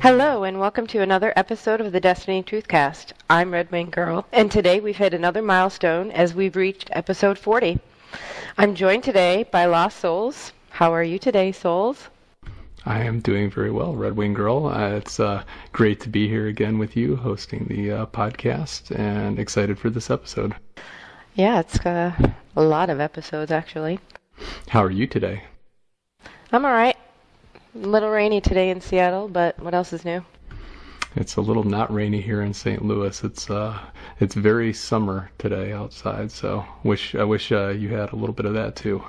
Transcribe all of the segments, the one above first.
Hello and welcome to another episode of the Destiny Truthcast. I'm Red Wing Girl, and today we've hit another milestone as we've reached episode 40. I'm joined today by Lost Souls. How are you today, Souls? I am doing very well, Red Wing Girl. It's great to be here again with you, hosting the podcast, and excited for this episode. Yeah, it's a lot of episodes, actually. How are you today? I'm all right. A little rainy today in Seattle, but what else is new? It's a little not rainy here in St. Louis. It's very summer today outside, so I wish you had a little bit of that too.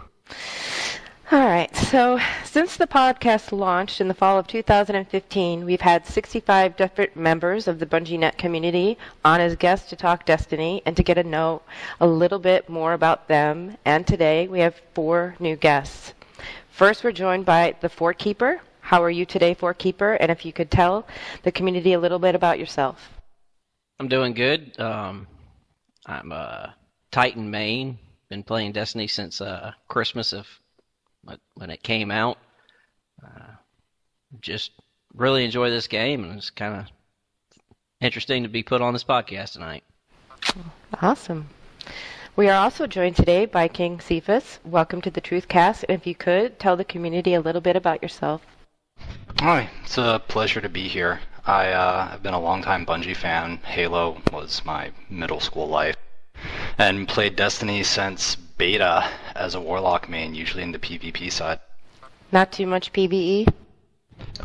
All right, so since the podcast launched in the fall of 2015, we've had 65 different members of the BungieNet community on as guests to talk Destiny and to get to know a little bit more about them, and today we have 4 new guests. First, we're joined by the Fort Keeper. How are you today, Fort Keeper? And if you could tell the community a little bit about yourself. I'm doing good. I'm a Titan main. Been playing Destiny since Christmas of when it came out. Just really enjoy this game, and it's kind of interesting to be put on this podcast tonight. Awesome. We are also joined today by King Cepheus. Welcome to the Truthcast, and if you could, tell the community a little bit about yourself. Hi, it's a pleasure to be here. I've been a long-time Bungie fan. Halo was my middle school life, and played Destiny since beta as a Warlock main, usually in the PvP side. Not too much PvE?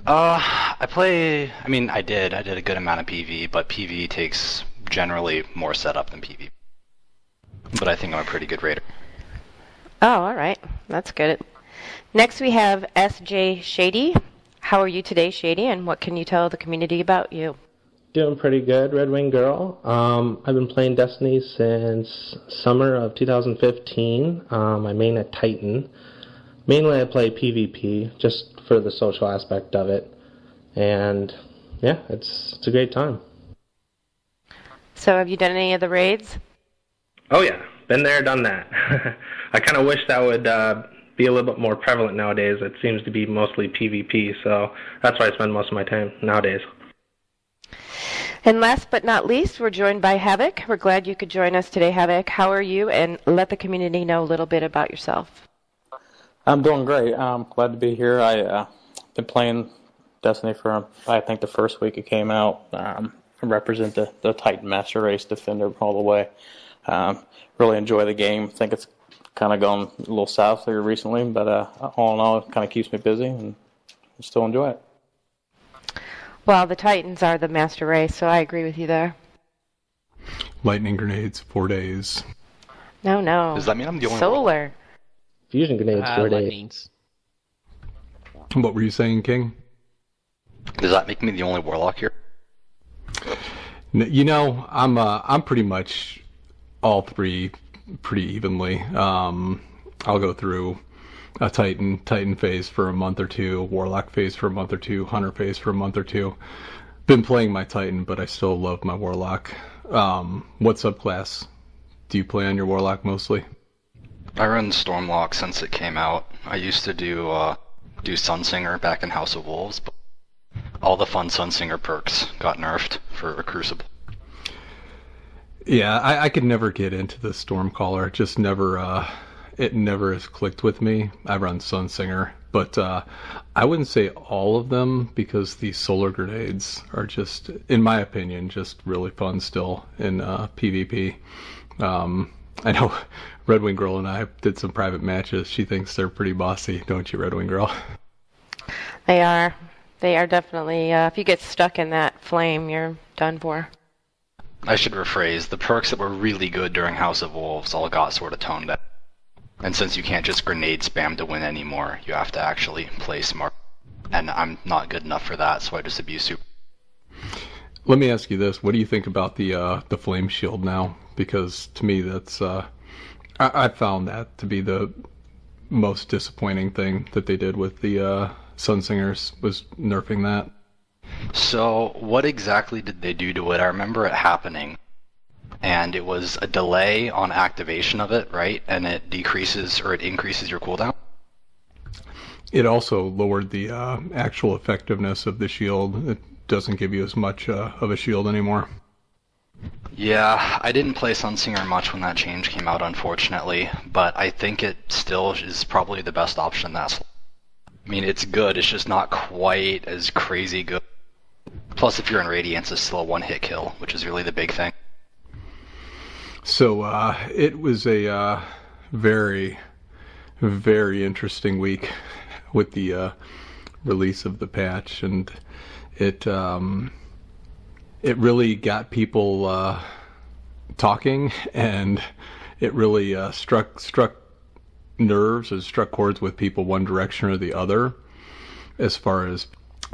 I did a good amount of PvE, but PvE takes generally more setup than PvP. But I think I'm a pretty good raider. Oh, all right. That's good. Next we have S. J. Shady. How are you today, Shady, and what can you tell the community about you? Doing pretty good, Red Wing Girl. I've been playing Destiny since summer of 2015. I main at Titan. Mainly I play PvP, just for the social aspect of it. And, yeah, it's a great time. So have you done any of the raids? Oh yeah, been there, done that. I kind of wish that would be a little bit more prevalent nowadays. It seems to be mostly PvP, so that's where I spend most of my time nowadays. And last but not least, we're joined by Havoc. We're glad you could join us today, Havoc. How are you? And let the community know a little bit about yourself. I'm doing great. I'm glad to be here. I've been playing Destiny for, I think, the first week it came out. I represent the Titan Master Race Defender all the way. Really enjoy the game. I think it's kind of gone a little south here recently, but all in all, it kind of keeps me busy, and I still enjoy it. Well, the Titans are the master race, so I agree with you there. Lightning grenades, 4 days. No. Does that mean I'm the only one? Solar. Fusion grenades, 4 days. What were you saying, King? Does that make me the only Warlock here? You know, I'm pretty much all 3 pretty evenly. I'll go through a Titan phase for a month or two, Warlock phase for a month or two, Hunter phase for a month or two. Been playing my Titan, but I still love my Warlock. What subclass do you play on your Warlock mostly? I run Stormlock since it came out. I used to do Sunsinger back in House of Wolves, but all the fun Sunsinger perks got nerfed for a Crucible. Yeah, I could never get into the Stormcaller. Just never, it never has clicked with me. I run Sunsinger, but I wouldn't say all of them, because the solar grenades are just, in my opinion, just really fun still in PvP. I know Red Wing Girl and I did some private matches. She thinks they're pretty bossy, don't you, Red Wing Girl? They are. They are definitely, if you get stuck in that flame, you're done for. I should rephrase, the perks that were really good during House of Wolves all got sort of toned down. And since you can't just grenade spam to win anymore, you have to actually play smart. And I'm not good enough for that, so I just abuse super. Let me ask you this, what do you think about the flame shield now? Because to me that's, I found that to be the most disappointing thing that they did with the Sunsingers, was nerfing that. So, what exactly did they do to it? I remember it happening, and it was a delay on activation of it, right? And it decreases, or it increases your cooldown? It also lowered the actual effectiveness of the shield. It doesn't give you as much of a shield anymore. Yeah, I didn't play Sunsinger much when that change came out, unfortunately, but I think it still is probably the best option that's... I mean, it's good, it's just not quite as crazy good. Plus, if you're in Radiance, it's still a one-hit kill, which is really the big thing. So, it was a very, very interesting week with the release of the patch, and it... it really got people talking, and it really struck nerves and struck chords with people one direction or the other, as far as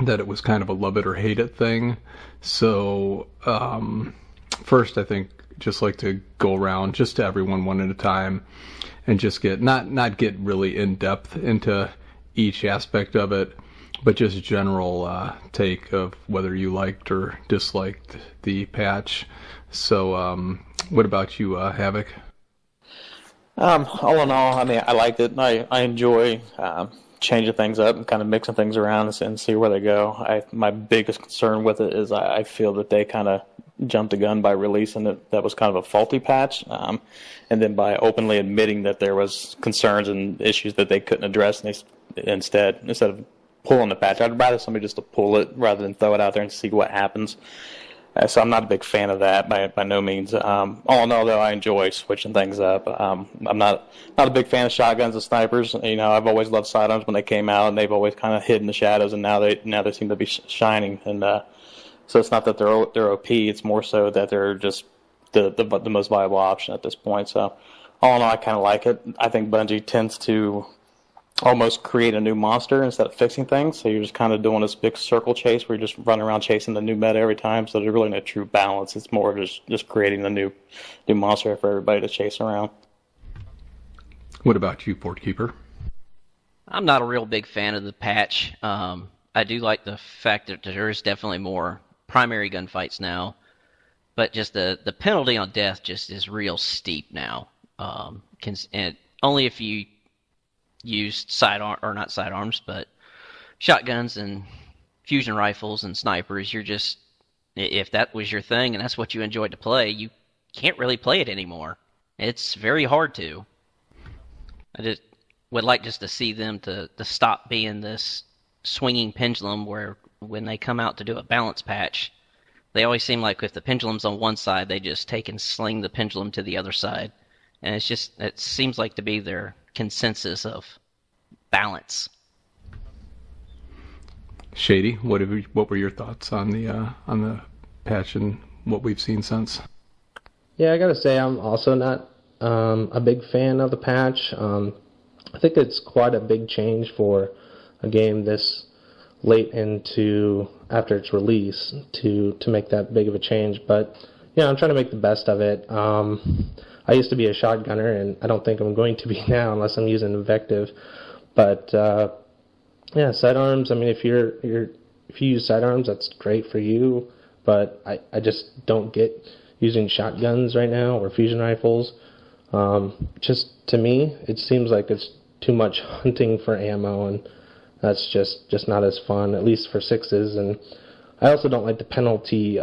that it was kind of a love it or hate it thing. So first, I think just like to go around just to everyone one at a time and just get not get really in depth into each aspect of it, but just general take of whether you liked or disliked the patch. So what about you, Havoc? All in all, I mean, I liked it. I enjoy changing things up and kind of mixing things around and see where they go. My biggest concern with it is I feel that they kind of jumped the gun by releasing it. That was kind of a faulty patch. And then by openly admitting that there was concerns and issues that they couldn't address, and instead of pulling the patch. I'd rather somebody just to pull it rather than throw it out there and see what happens. So I'm not a big fan of that by no means. All in all, though, I enjoy switching things up. I'm not a big fan of shotguns and snipers. You know, I've always loved sidearms when they came out, and they've always kind of hidden the shadows, and now they seem to be shining. And so it's not that they're OP. It's more so that they're just the most viable option at this point. So all in all, I kind of like it. I think Bungie tends to almost create a new monster instead of fixing things, so you're just kind of doing this big circle chase where you're just running around chasing the new meta every time, so there's really no true balance. It's more just creating a new monster for everybody to chase around. What about you, Fort Keeper? I'm not a real big fan of the patch. I do like the fact that there's definitely more primary gunfights now, but just the penalty on death just is real steep now. And only if you used not sidearms, but shotguns and fusion rifles and snipers. You're just, if that was your thing and that's what you enjoyed to play, you can't really play it anymore. It's very hard to. I just would like just to see them to stop being this swinging pendulum where when they come out to do a balance patch, they always seem like if the pendulum's on one side, they just take and sling the pendulum to the other side. And it's just, it seems like to be their consensus of balance. Shady, what were your thoughts on the patch and what we've seen since? Yeah, I gotta say I'm also not a big fan of the patch. I think it's quite a big change for a game this late into after its release to make that big of a change. But yeah, I'm trying to make the best of it. I used to be a shotgunner, and I don't think I'm going to be now unless I'm using invective. But yeah, sidearms. I mean, if you use sidearms, that's great for you. But I just don't get using shotguns right now or fusion rifles. Just to me, it seems like it's too much hunting for ammo, and that's just not as fun, at least for sixes. And I also don't like the penalty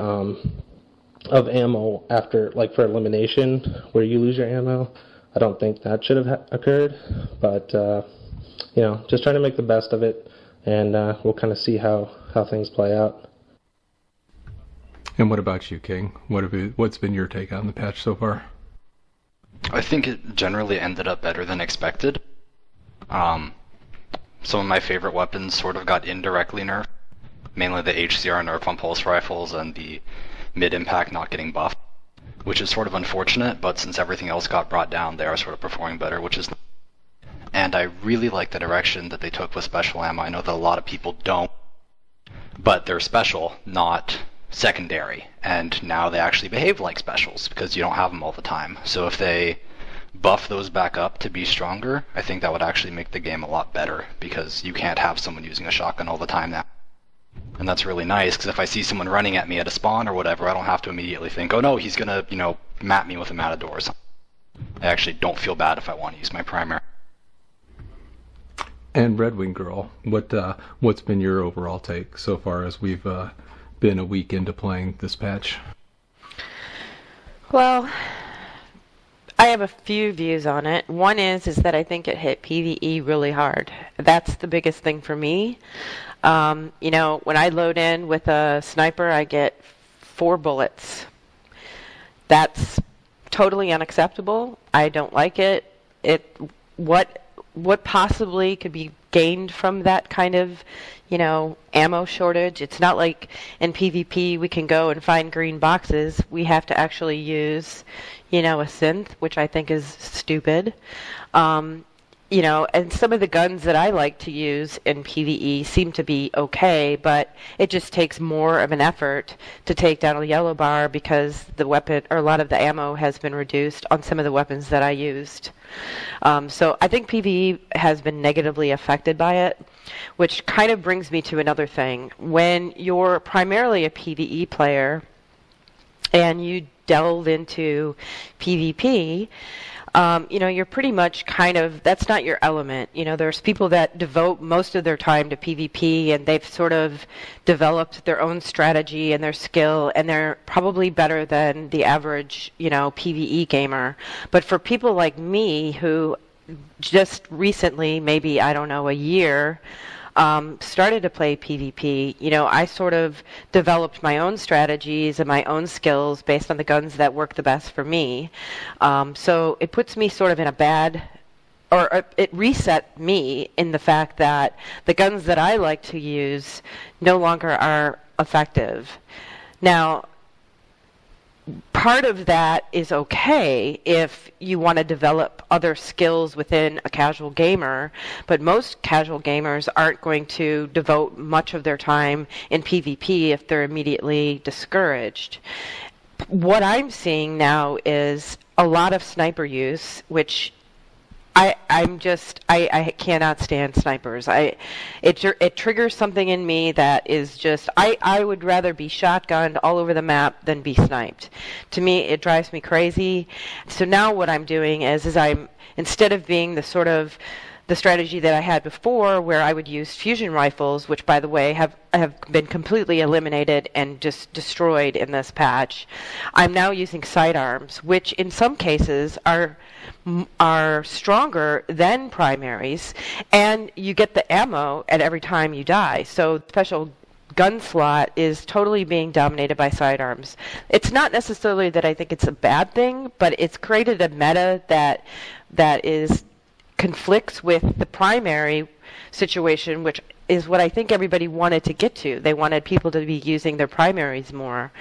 of ammo after, like, for elimination where you lose your ammo. I don't think that should have occurred, but you know, just trying to make the best of it, and we'll kind of see how things play out. And what about you, King? What's been your take on the patch so far? I think it generally ended up better than expected. Some of my favorite weapons sort of got indirectly nerfed, mainly the HCR nerf on pulse rifles and the mid-impact not getting buffed, which is sort of unfortunate, but since everything else got brought down, they are sort of performing better, which is... And I really like the direction that they took with special ammo. I know that a lot of people don't, but they're special, not secondary, and now they actually behave like specials, because you don't have them all the time. So if they buff those back up to be stronger, I think that would actually make the game a lot better, because you can't have someone using a shotgun all the time now. And that's really nice, because if I see someone running at me at a spawn or whatever, I don't have to immediately think, oh no, he's going to, you know, map me with a matador or something. I actually don't feel bad if I want to use my primary. And Red Wing Girl, what's been your overall take so far as we've been a week into playing this patch? Well, I have a few views on it. One is that I think it hit PvE really hard. That's the biggest thing for me. You know, when I load in with a sniper, I get 4 bullets. That's totally unacceptable. I don't like it. What possibly could be gained from that kind of, you know, ammo shortage? It's not like in PvP we can go and find green boxes. We have to actually use, you know, a synth, which I think is stupid. You know, and some of the guns that I like to use in PvE seem to be okay, but it just takes more of an effort to take down a yellow bar because the weapon, or a lot of the ammo has been reduced on some of the weapons that I used. So I think PvE has been negatively affected by it, which kind of brings me to another thing. When you're primarily a PvE player and you delve into PvP, you know, you're pretty much kind of, that's not your element. You know, there's people that devote most of their time to PvP, and they've sort of developed their own strategy and their skill, and they're probably better than the average, you know, PvE gamer. But for people like me who just recently, maybe, I don't know, a year, started to play PvP, you know, I sort of developed my own strategies and my own skills based on the guns that work the best for me. So it puts me sort of in a bad, or it reset me in the fact that the guns that I like to use no longer are effective. Now, part of that is okay if you want to develop other skills within a casual gamer, but most casual gamers aren't going to devote much of their time in PvP if they're immediately discouraged. What I'm seeing now is a lot of sniper use, which I cannot stand snipers. It triggers something in me that is just, I would rather be shotgunned all over the map than be sniped. To me, it drives me crazy. So now what I'm doing is I'm, instead of being the sort of, the strategy that I had before where I would use fusion rifles, which by the way have been completely eliminated and just destroyed in this patch, I'm now using sidearms, which in some cases are stronger than primaries, and you get the ammo at every time you die. So special gun slot is totally being dominated by sidearms. It's not necessarily that I think it's a bad thing, but it's created a meta that is conflicts with the primary situation, which is what I think everybody wanted to get to. They wanted people to be using their primaries more.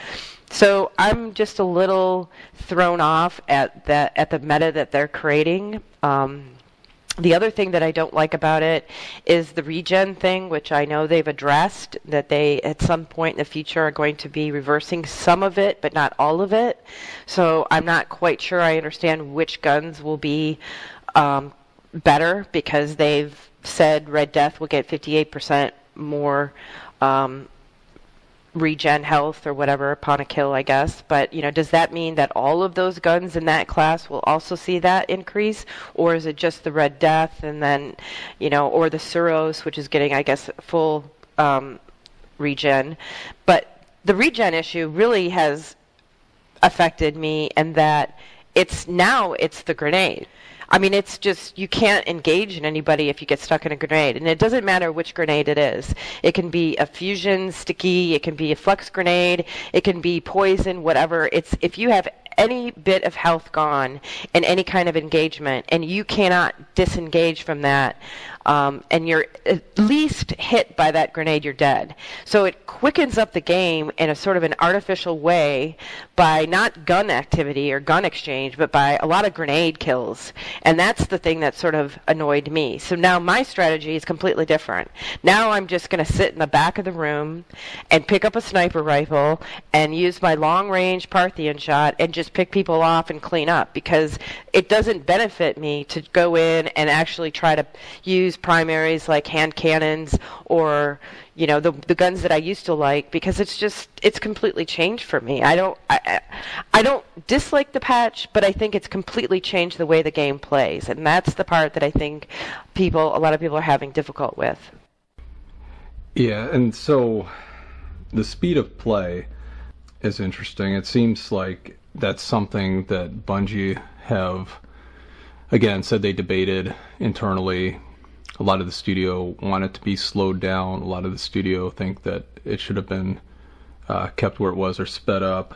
So I'm just a little thrown off at the meta that they're creating. The other thing that I don't like about it is the regen thing, which I know they've addressed, that they at some point in the future are going to be reversing some of it, but not all of it. So I'm not quite sure I understand which guns will be better, because they've said Red Death will get 58% more regen health or whatever upon a kill, I guess. But, you know, does that mean that all of those guns in that class will also see that increase? Or is it just the Red Death and then, you know, or the Suros, which is getting, I guess, full regen? But the regen issue really has affected me, and that it's the grenade. I mean, it's just, you can't engage in anybody if you get stuck in a grenade. And it doesn't matter which grenade it is. It can be a fusion, sticky, it can be a flux grenade, it can be poison, whatever. It's, if you have any bit of health gone in any kind of engagement, and you cannot disengage from that, and you're at least hit by that grenade, you're dead. So it quickens up the game in a sort of an artificial way by not gun activity or gun exchange, but by a lot of grenade kills. And that's the thing that sort of annoyed me. So now my strategy is completely different. Now I'm just going to sit in the back of the room and pick up a sniper rifle and use my long-range Parthian shot and just pick people off and clean up, because it doesn't benefit me to go in and actually try to use primaries like hand cannons or, you know, the guns that I used to like, because it's just, it's completely changed for me. I don't dislike the patch, but I think it's completely changed the way the game plays, and that's the part that I think a lot of people are having difficult with. Yeah, and so The speed of play is interesting. It seems like that's something that Bungie have, again, said they debated internally. A lot of the studio want it to be slowed down. A lot of the studio think that it should have been kept where it was or sped up.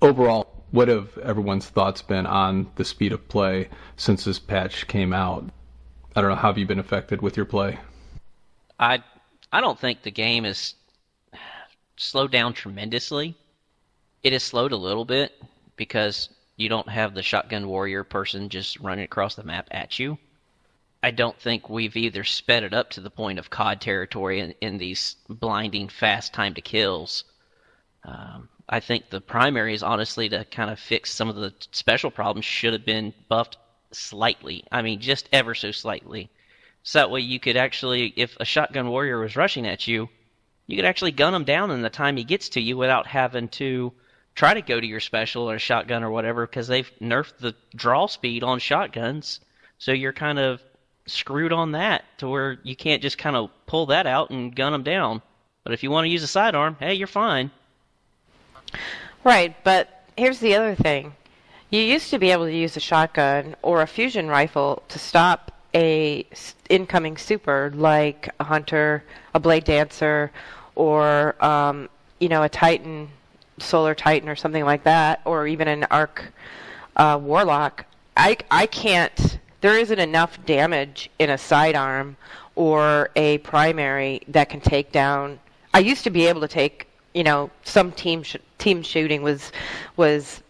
Overall, what have everyone's thoughts been on the speed of play since this patch came out? I don't know, how have you been affected with your play? I don't think the game is slowed down tremendously. It is slowed a little bit because you don't have the shotgun warrior person just running across the map at you. I don't think we've either sped it up to the point of COD territory in these blinding fast time to kills. I think the primary is honestly to kind of fix some of the special problems should have been buffed slightly. I mean, just ever so slightly. So that way you could actually, if a shotgun warrior was rushing at you, you could actually gun him down in the time he gets to you without having to try to go to your special or shotgun or whatever, because they've nerfed the draw speed on shotguns. So you're kind of screwed on that to where you can't just kind of pull that out and gun them down. But if you want to use a sidearm, hey, you're fine. Right, but here's the other thing. You used to be able to use a shotgun or a fusion rifle to stop a incoming super like a hunter, a blade dancer, or a titan, solar titan or something like that, or even an arc warlock. I can't. There isn't enough damage in a sidearm or a primary that can take down. I used to be able to take, some team shooting was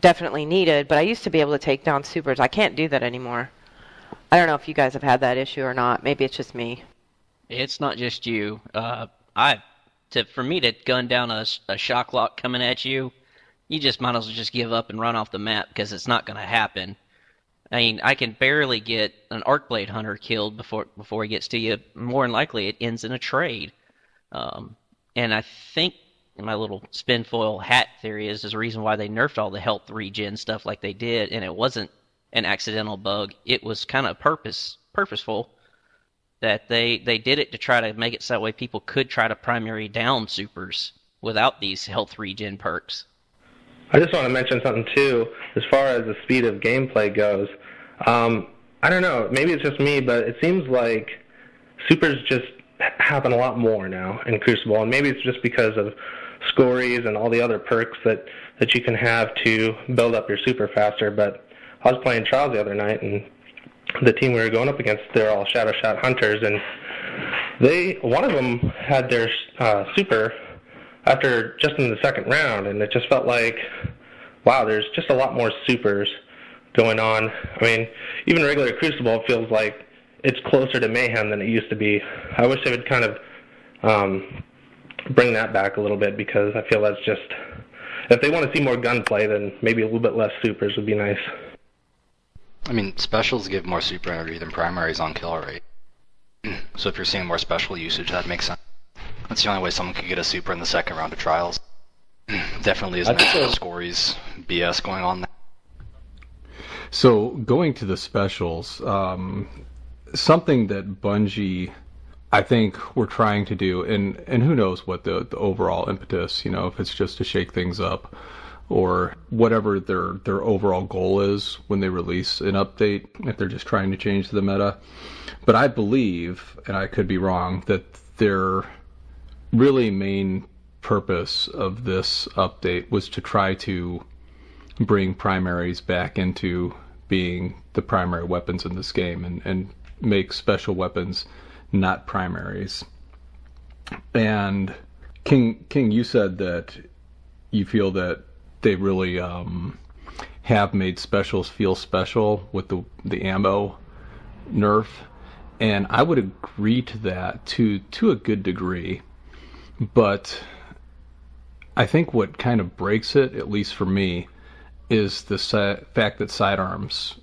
definitely needed, but I used to be able to take down supers. I can't do that anymore. I don't know if you guys have had that issue or not. Maybe it's just me. It's not just you. For me to gun down a shock lock coming at you, you just might as well just give up and run off the map because it's not going to happen. I mean, I can barely get an Arcblade Hunter killed before he gets to you. More than likely, it ends in a trade. And I think my little spin foil hat theory is a reason why they nerfed all the health regen stuff like they did, and it wasn't an accidental bug. It was kind of purposeful that they did it to try to make it so that way people could try to primary down supers without these health regen perks. I just want to mention something, too, as far as the speed of gameplay goes. I don't know, maybe it's just me, but it seems like supers just happen a lot more now in Crucible, and maybe it's just because of scories and all the other perks that you can have to build up your super faster, but I was playing Trials the other night, and the team we were going up against, they're all Shadow Shot Hunters, and one of them had their super after just in the second round, and it just felt like, wow, there's just a lot more supers going on. I mean, even regular Crucible feels like it's closer to Mayhem than it used to be. I wish they would kind of bring that back a little bit, because I feel that's just, if they want to see more gunplay, then maybe a little bit less supers would be nice. I mean, specials give more super energy than primaries on kill rate. So if you're seeing more special usage, that makes sense. That's the only way someone could get a super in the second round of Trials. Definitely isn't scories BS going on there. So, going to the specials, something that Bungie, I think, were trying to do, and who knows what the overall impetus, if it's just to shake things up, or whatever their overall goal is when they release an update, if they're just trying to change the meta. But I believe, and I could be wrong, that their really main purpose of this update was to try to bring primaries back into being the primary weapons in this game and make special weapons not primaries. And King, you said that you feel that they really have made specials feel special with the ammo nerf. And I would agree to that to a good degree, but I think what kind of breaks it, at least for me, is the fact that sidearms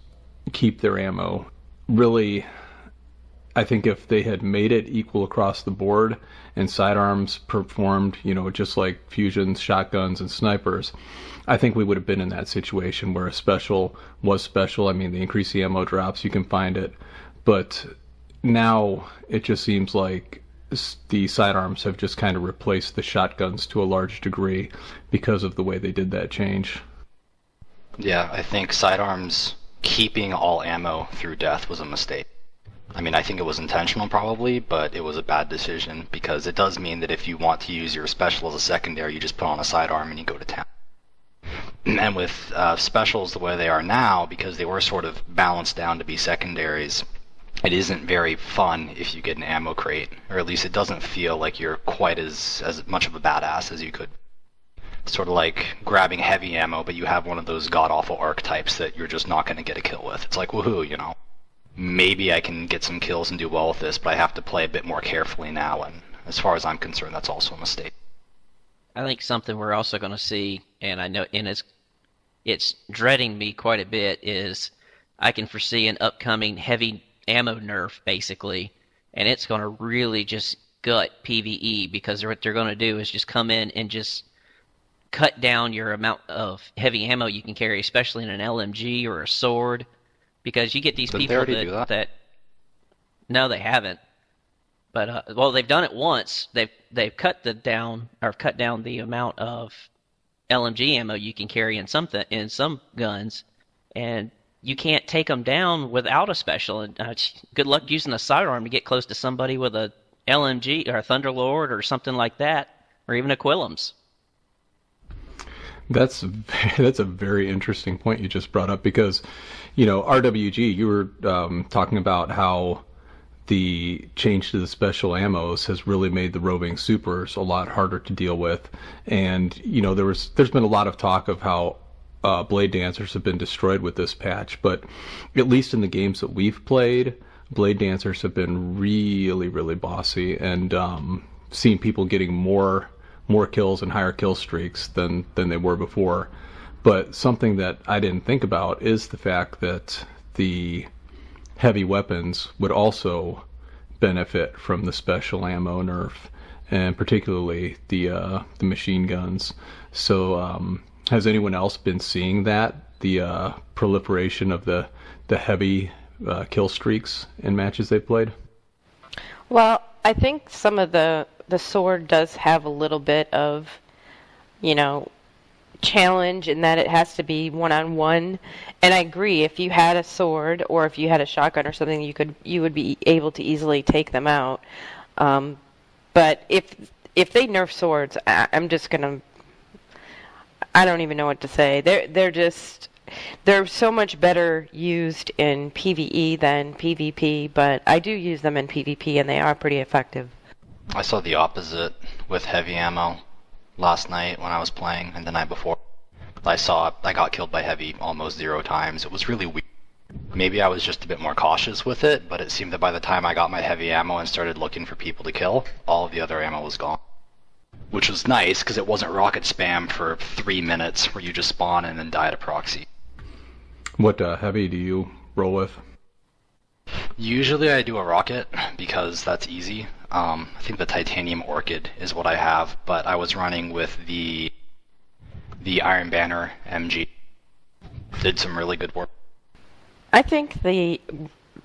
keep their ammo. Really, I think if they had made it equal across the board and sidearms performed, just like fusions, shotguns, and snipers, I think we would have been in that situation where a special was special. I mean, the increased ammo drops, you can find it, but now it just seems like the sidearms have just kind of replaced the shotguns to a large degree because of the way they did that change. Yeah, I think sidearms keeping all ammo through death was a mistake. I mean, I think it was intentional probably, but it was a bad decision because it does mean that if you want to use your special as a secondary, you just put on a sidearm and you go to town. And with specials the way they are now, because they were sort of balanced down to be secondaries, it isn't very fun if you get an ammo crate, or at least it doesn't feel like you're quite as much of a badass as you could. It's sort of like grabbing heavy ammo, but you have one of those god-awful archetypes that you're just not going to get a kill with. It's like, woohoo, you know. Maybe I can get some kills and do well with this, but I have to play a bit more carefully now, and as far as I'm concerned, that's also a mistake. I think something we're also going to see, and I know, and it's dreading me quite a bit, is I can foresee an upcoming heavy ammo nerf, basically, and it's going to really just gut PvE, because what they're going to do is just come in and just cut down your amount of heavy ammo you can carry, especially in an LMG or a sword, because you get these people that... No, they haven't. But well, they've done it once. They've cut down the amount of LMG ammo you can carry in some guns, and you can't take them down without a special. And good luck using a sidearm to get close to somebody with a LMG or a Thunderlord or something like that, or even a Quillums. That's a very interesting point you just brought up, because you know, RWG, you were talking about how the change to the special ammos has really made the roving supers a lot harder to deal with. And, you know, there's been a lot of talk of how Blade Dancers have been destroyed with this patch, but at least in the games that we've played, Blade Dancers have been really, really bossy, and seeing people getting more kills and higher kill streaks than they were before. But something that I didn't think about is the fact that the heavy weapons would also benefit from the special ammo nerf, and particularly the machine guns. So has anyone else been seeing that, the proliferation of the heavy kill streaks in matches they've played? Well, I think some of the sword does have a little bit of, you know, challenge in that it has to be one-on-one, and I agree, if you had a sword or if you had a shotgun or something, you would be able to easily take them out. But if they nerf swords, I'm just gonna, I don't even know what to say. They're so much better used in PvE than PvP, but I do use them in PvP and they are pretty effective. I saw the opposite with heavy ammo last night when I was playing, and the night before. I got killed by heavy almost 0 times. It was really weird. Maybe I was just a bit more cautious with it, but it seemed that by the time I got my heavy ammo and started looking for people to kill, all of the other ammo was gone. Which was nice, because it wasn't rocket spam for 3 minutes where you just spawn and then die to proxy. What heavy do you roll with? Usually I do a rocket, because that's easy. I think the Titanium Orchid is what I have, but I was running with the Iron Banner MG. Did some really good work. I think the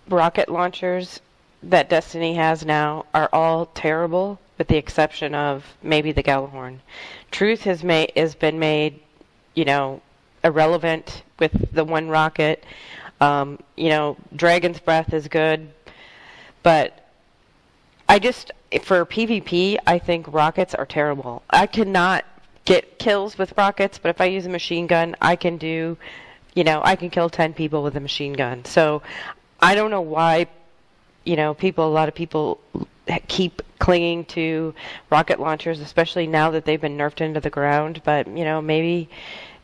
rocket launchers that Destiny has now are all terrible, with the exception of maybe the Gjallarhorn. Truth has been made, you know, irrelevant with the one rocket. You know, Dragon's Breath is good, but for PvP, I think rockets are terrible. I cannot get kills with rockets, but if I use a machine gun, I can do, you know, I can kill 10 people with a machine gun. So I don't know why, you know, a lot of people keep clinging to rocket launchers, especially now that they've been nerfed into the ground. But, you know, maybe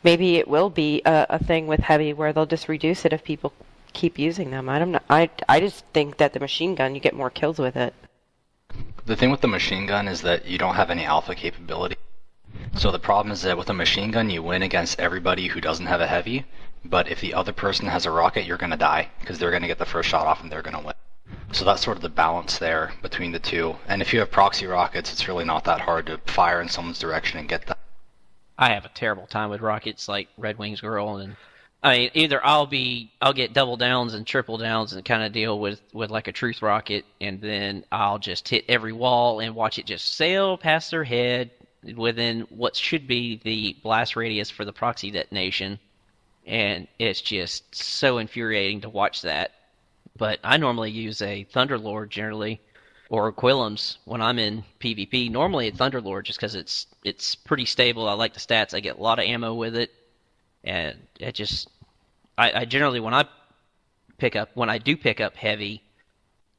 it will be a thing with heavy where they'll just reduce it if people keep using them. I don't know. I just think that the machine gun, you get more kills with it. The thing with the machine gun is that you don't have any alpha capability. So the problem is that with a machine gun, you win against everybody who doesn't have a heavy, but if the other person has a rocket, you're going to die, because they're going to get the first shot off and they're going to win. So that's sort of the balance there between the two. And if you have proxy rockets, it's really not that hard to fire in someone's direction and get them. I have a terrible time with rockets, like Red Wing Girl and I mean, either I'll get double downs and triple downs and kind of deal with like a truth rocket, and then I'll just hit every wall and watch it just sail past their head within what should be the blast radius for the proxy detonation. And it's just so infuriating to watch that. But I normally use a Thunderlord generally, or Aquilum's when I'm in PvP. Normally a Thunderlord just because it's pretty stable. I like the stats. I get a lot of ammo with it. And it just... I generally, when I do pick up heavy,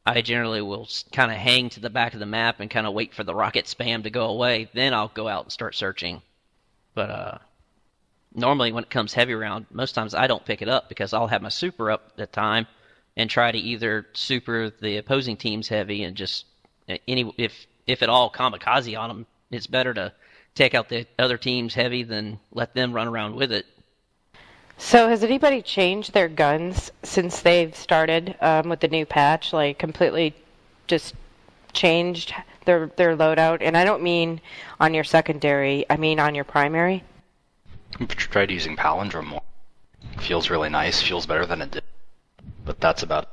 I generally will kind of hang to the back of the map and kind of wait for the rocket spam to go away. Then I'll go out and start searching. But normally when it comes heavy round, most times I don't pick it up because I'll have my super up at the time and try to either super the opposing team's heavy and just if at all kamikaze on them. It's better to take out the other team's heavy than let them run around with it. So has anybody changed their guns since they've started with the new patch? Like completely just changed their loadout? And I don't mean on your secondary, I mean on your primary. I've tried using Palindrome more. Feels really nice, feels better than it did. But that's about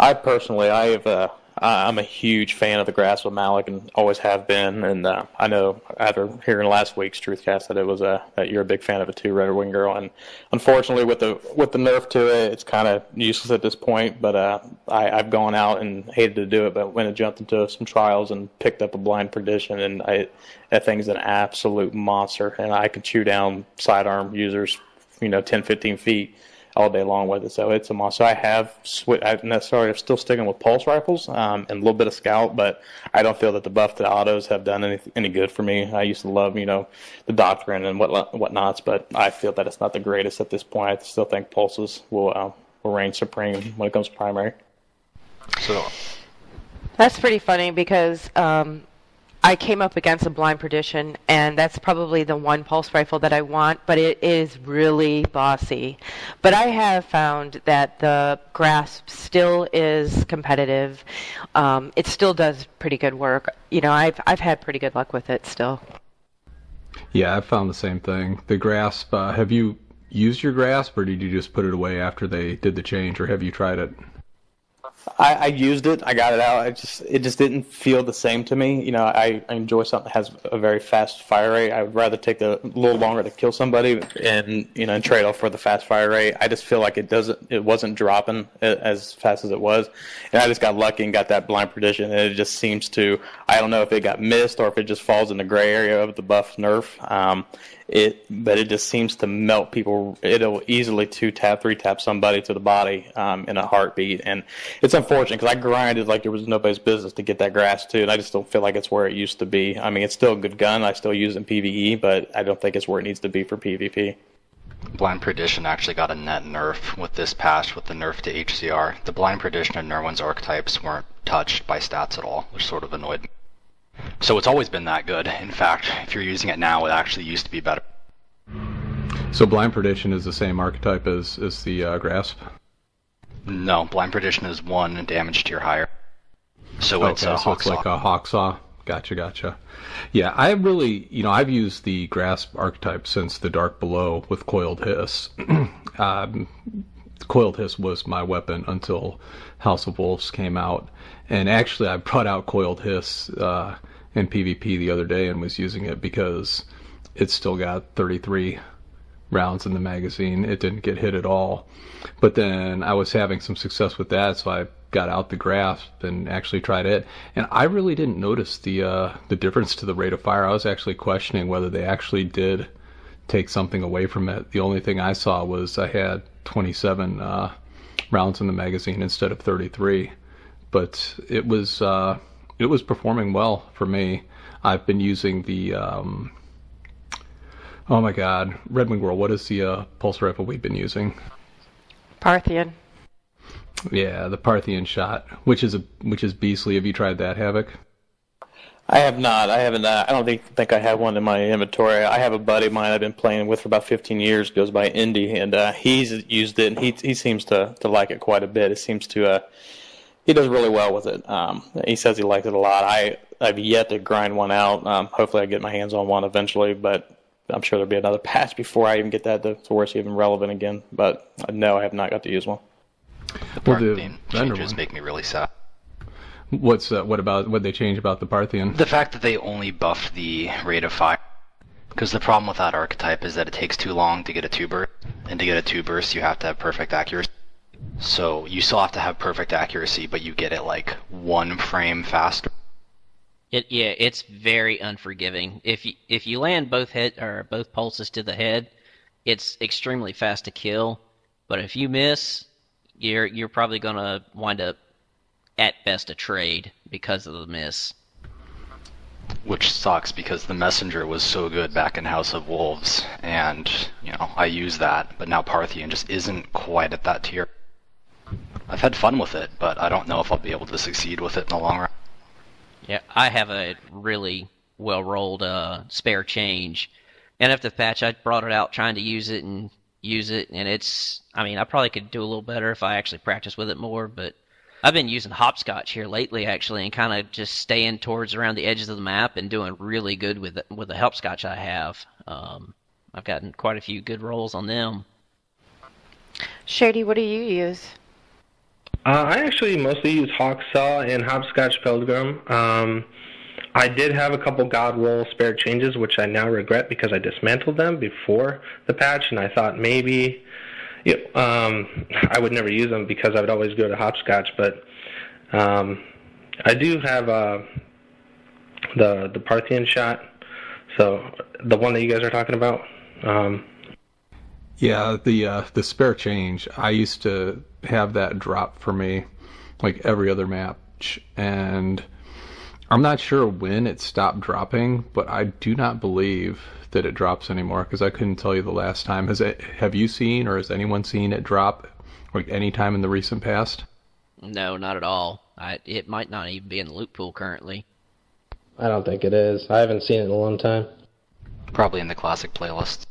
it. I'm a huge fan of the Grasp of Malik and always have been. And I know after hearing last week's Truthcast that it was that you're a big fan of it too, Red Wing Girl. And unfortunately, with the nerf to it, it's kind of useless at this point. But I've gone out and hated to do it, but went and jumped into some trials and picked up a Blind Perdition, and that thing's an absolute monster. And I can chew down sidearm users, 10, 15 feet. All day long with it, so it's a monster. I'm still sticking with pulse rifles and a little bit of scout, but I don't feel that the buff to autos have done any good for me. I used to love, the Doctrine and whatnots, but I feel that it's not the greatest at this point. I still think pulses will reign supreme when it comes to primary. So that's pretty funny because I came up against a Blind Perdition, and that's probably the one pulse rifle that I want, but it is really bossy. But I have found that the Grasp still is competitive. It still does pretty good work. I've had pretty good luck with it still. Yeah, I've found the same thing. The Grasp, have you used your Grasp, or did you just put it away after they did the change, or have you tried it? I used it. I got it out. It just didn't feel the same to me. I enjoy something that has a very fast fire rate. I would rather take a little longer to kill somebody and trade off for the fast fire rate. I just feel like it wasn't dropping as fast as it was, and I just got lucky and got that Blind Perdition. And it just seems to, I don't know if it got missed or if it just falls in the gray area of the buff nerf. But it just seems to melt people. It'll easily 2-tap, 3-tap somebody to the body in a heartbeat, and it's unfortunate because I grinded like there was nobody's business to get that Grasp too, and I just don't feel like it's where it used to be. I mean, it's still a good gun. I still use it in PvE, but I don't think it's where it needs to be for PvP. Blind Perdition actually got a net nerf with this patch with the nerf to HCR. The Blind Perdition and Nerwin's Archetypes weren't touched by stats at all, which sort of annoyed me. So it's always been that good. In fact, if you're using it now, it actually used to be better. So Blind Perdition is the same archetype as the Grasp? No, Blind Perdition is 1 damage tier higher. So it's a Hawksaw. It's like a Hawksaw. Gotcha. Yeah, I really, I've used the Grasp archetype since the Dark Below with Coiled Hiss. Coiled Hiss was my weapon until House of Wolves came out. And actually, I brought out Coiled Hiss in PvP the other day and was using it because it still got 33 rounds in the magazine. It didn't get hit at all. But then I was having some success with that, so I got out the Grasp and actually tried it. And I really didn't notice the difference to the rate of fire. I was actually questioning whether they actually did take something away from it. The only thing I saw was I had 27 rounds in the magazine instead of 33. But it was performing well for me. I've been using the Red Wing Girl. What is the pulse rifle we've been using? Parthian. Yeah, the Parthian Shot, which is beastly. Have you tried that, Havoc? I have not. I haven't. I don't think I have one in my inventory. I have a buddy of mine I've been playing with for about 15 years. Goes by Indy, and he's used it, and he seems to like it quite a bit. It seems to. He does really well with it. He says he likes it a lot. I've yet to grind one out. Hopefully I get my hands on one eventually, but I'm sure there'll be another patch before I even get that to where it's even relevant again. But no, I have not got to use one. The Parthian changes make me really sad. What's what they change about the Parthian? The fact that they only buffed the rate of fire. Because the problem with that archetype is that it takes too long to get a 2-burst, and to get a 2-burst you have to have perfect accuracy. So you still have to have perfect accuracy, but you get it like 1 frame faster. Yeah, it's very unforgiving. If you land both pulses to the head, it's extremely fast to kill. But if you miss, you're probably gonna wind up at best a trade because of the miss. Which sucks because the messenger was so good back in House of Wolves, and you know I use that, but now Parthian just isn't quite at that tier. I've had fun with it, but I don't know if I'll be able to succeed with it in the long run. Yeah, I have a really well-rolled spare change, and after the patch, I brought it out trying to use it, and it's, I mean, I probably could do a little better if I actually practiced with it more, but I've been using Hopscotch here lately, actually, and kind of just staying towards around the edges of the map and doing really good with the Hopscotch I have. I've gotten quite a few good rolls on them. Shady, what do you use? I actually mostly use Hawksaw and Hopscotch Pilgrim. I did have a couple God roll spare changes, which I now regret because I dismantled them before the patch, and I thought maybe I would never use them because I would always go to Hopscotch. But I do have the Parthian Shot, so the one that you guys are talking about. Yeah, the spare change. I used to have that drop for me like every other match, and I'm not sure when it stopped dropping, but I do not believe that it drops anymore because I couldn't tell you the last time. Have you seen or has anyone seen it drop like any time in the recent past? No, not at all. It might not even be in the loot pool currently. I don't think it is. I haven't seen it in a long time. Probably in the classic playlist.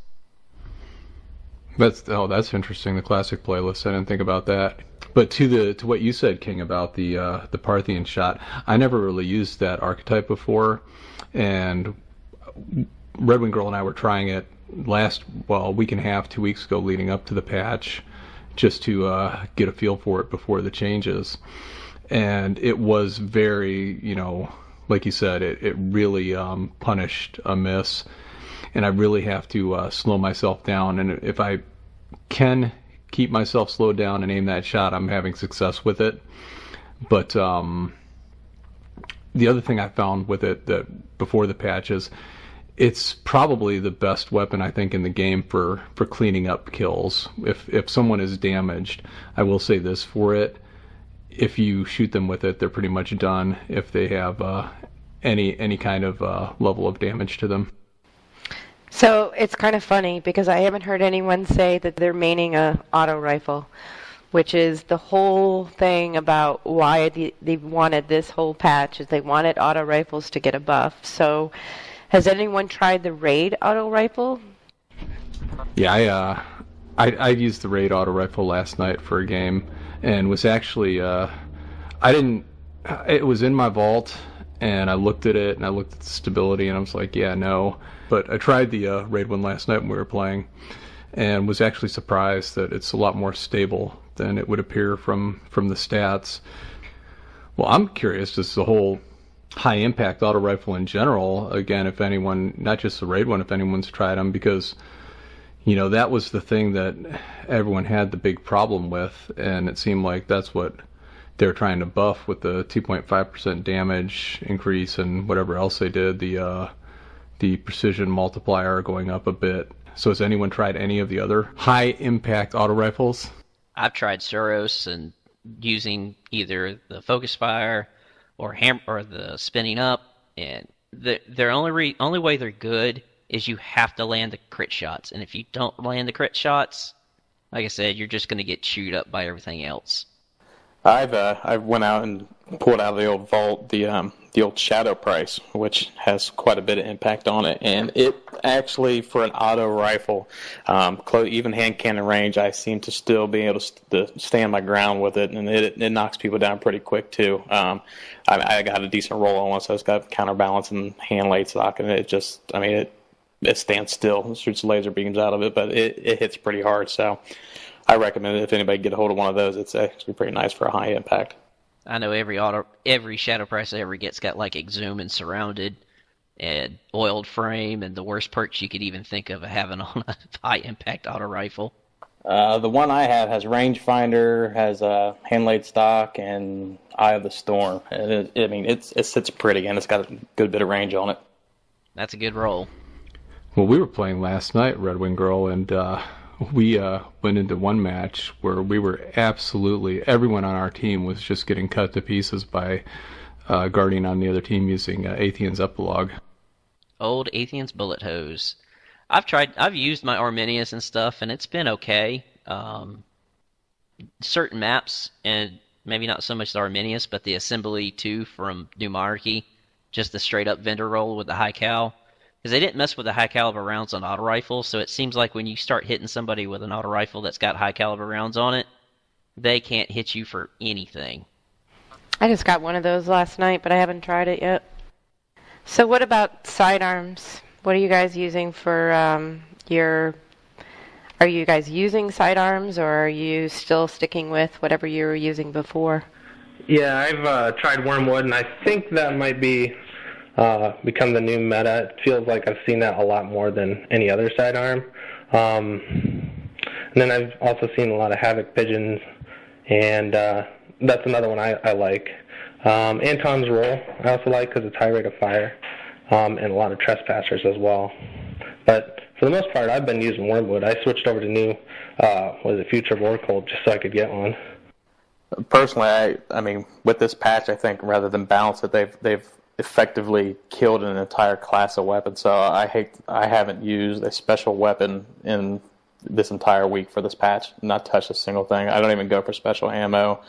That's interesting. The classic playlist. I didn't think about that. But to what you said, King, about the Parthian Shot, I never really used that archetype before, and Red Wing Girl and I were trying it a week and a half, 2 weeks ago, leading up to the patch, just to get a feel for it before the changes. And it was very, like you said, it really punished a miss. And I really have to slow myself down. And if I can keep myself slowed down and aim that shot, I'm having success with it. But the other thing I found with it that before the patch is it's probably the best weapon, I think, in the game for cleaning up kills. If someone is damaged, I will say this for it. If you shoot them with it, they're pretty much done if they have any kind of level of damage to them. So it's kind of funny because I haven't heard anyone say that they're maining a auto rifle, which is the whole thing about why they wanted this whole patch is they wanted auto rifles to get a buff. So has anyone tried the raid auto rifle? Yeah, I used the raid auto rifle last night for a game and was actually it was in my vault. And I looked at it, and I looked at the stability, and I was like, yeah, no. But I tried the raid one last night when we were playing, and was actually surprised that it's a lot more stable than it would appear from the stats. Well, I'm curious, just the whole high-impact auto rifle in general, again, if anyone, not just the raid one, if anyone's tried them, because, that was the thing that everyone had the big problem with, and it seemed like that's what they're trying to buff with the 2.5% damage increase and whatever else they did, the precision multiplier going up a bit. So has anyone tried any of the other high-impact auto rifles? I've tried Suros and using either the focus fire or the spinning up, and their only way they're good is you have to land the crit shots, and if you don't land the crit shots, like I said, you're just going to get chewed up by everything else. I went out and pulled out of the old vault the old Shadow Price, which has quite a bit of impact on it, and it actually for an auto rifle, even hand cannon range, I seem to still be able to stand my ground with it, and it knocks people down pretty quick too. I got a decent roll on one, so it's got counterbalance and hand laid stock, and it just, I mean, it it stands still. It shoots laser beams out of it, but it hits pretty hard. So I recommend it if anybody can get a hold of one of those. It's actually pretty nice for a high impact. I know every shadow price I ever get's got like Exhumed and Surrounded and Oiled Frame and the worst perks you could even think of having on a high impact auto rifle. The one I have has Rangefinder, has Hand Laid Stock, and Eye of the Storm. It sits pretty, and it's got a good bit of range on it. That's a good roll. Well, we were playing last night, Red Wing Girl, and we went into one match where we were everyone on our team was just getting cut to pieces by Guardian on the other team using Atheon's Epilogue. Old Atheon's Bullet Hose. I've used my Arminius and stuff, and it's been okay. Certain maps, and maybe not so much the Arminius, but the Assembly 2 from Doom Hierarchy, just the straight-up vendor roll with the high cal. Because they didn't mess with the high caliber rounds on auto rifles, so it seems like when you start hitting somebody with an auto rifle that's got high caliber rounds on it, they can't hit you for anything. I just got one of those last night, but I haven't tried it yet. So what about sidearms? What are you guys using for Are you guys using sidearms, or are you still sticking with whatever you were using before? Yeah, I've tried Wormwood, and I think that might be become the new meta. It feels like I've seen that a lot more than any other sidearm. And then I've also seen a lot of Havoc Pigeons, and that's another one I like. Anton's Roll I also like because it's high rate of fire. And a lot of Trespassers as well. But for the most part, I've been using Wormwood. I switched over to new, Future of Orcold, just so I could get one. Personally, I mean, with this patch, I think rather than balance it, they've effectively killed an entire class of weapons. So I haven't used a special weapon in this entire week for this patch. Not touched a single thing. I don't even go for special ammo.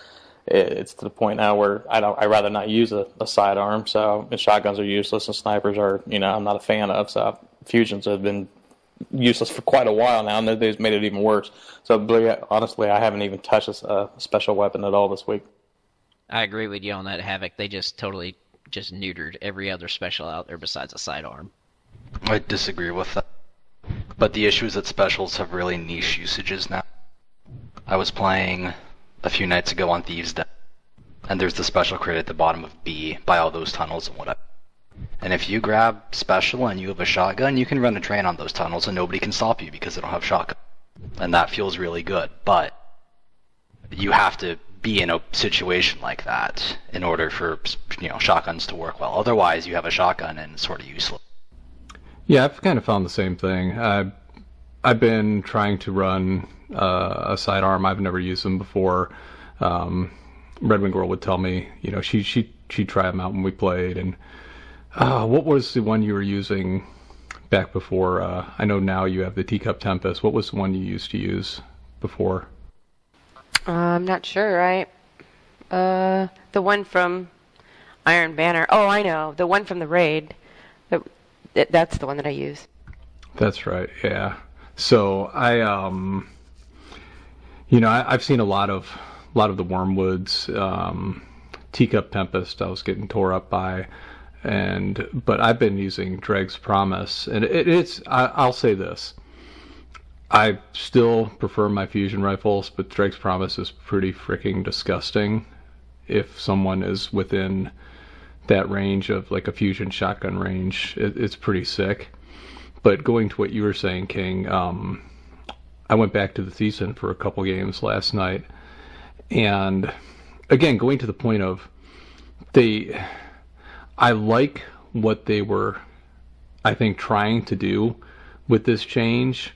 It's to the point now where I'd rather not use a sidearm. So shotguns are useless, and snipers are, I'm not a fan of. So fusions have been useless for quite a while now, and they've made it even worse. So honestly, I haven't even touched a special weapon at all this week. I agree with you on that, Havoc. They just totally just neutered every other special out there besides a sidearm. I disagree with that. But the issue is that specials have really niche usages now. I was playing a few nights ago on Thieves' Death, and there's the special crate at the bottom of B by all those tunnels and whatever. And if you grab special and you have a shotgun, you can run a train on those tunnels and nobody can stop you because they don't have shotgun. And that feels really good, but you have to be in a situation like that in order for shotguns to work well. Otherwise, you have a shotgun and it's sort of useless. Yeah, I've kind of found the same thing. I've been trying to run a sidearm. I've never used them before. Red Wing Girl would tell me, she'd try them out when we played. And what was the one you were using back before? I know now you have the Teacup Tempest. What was the one you used to use before? I'm not sure. The one from Iron Banner. Oh, I know. The one from the raid. That's the one that I use. That's right. Yeah. So I've seen a lot of the Wormwoods, Teacup Tempest I was getting tore up by, but I've been using Dreg's Promise, and I'll say this, I still prefer my fusion rifles, but Dreg's Promise is pretty freaking disgusting if someone is within that range of like a fusion shotgun range. It's pretty sick. But going to what you were saying, King, I went back to the Thiessen for a couple games last night. And again, going to the point of I like what they were, I think, trying to do with this change.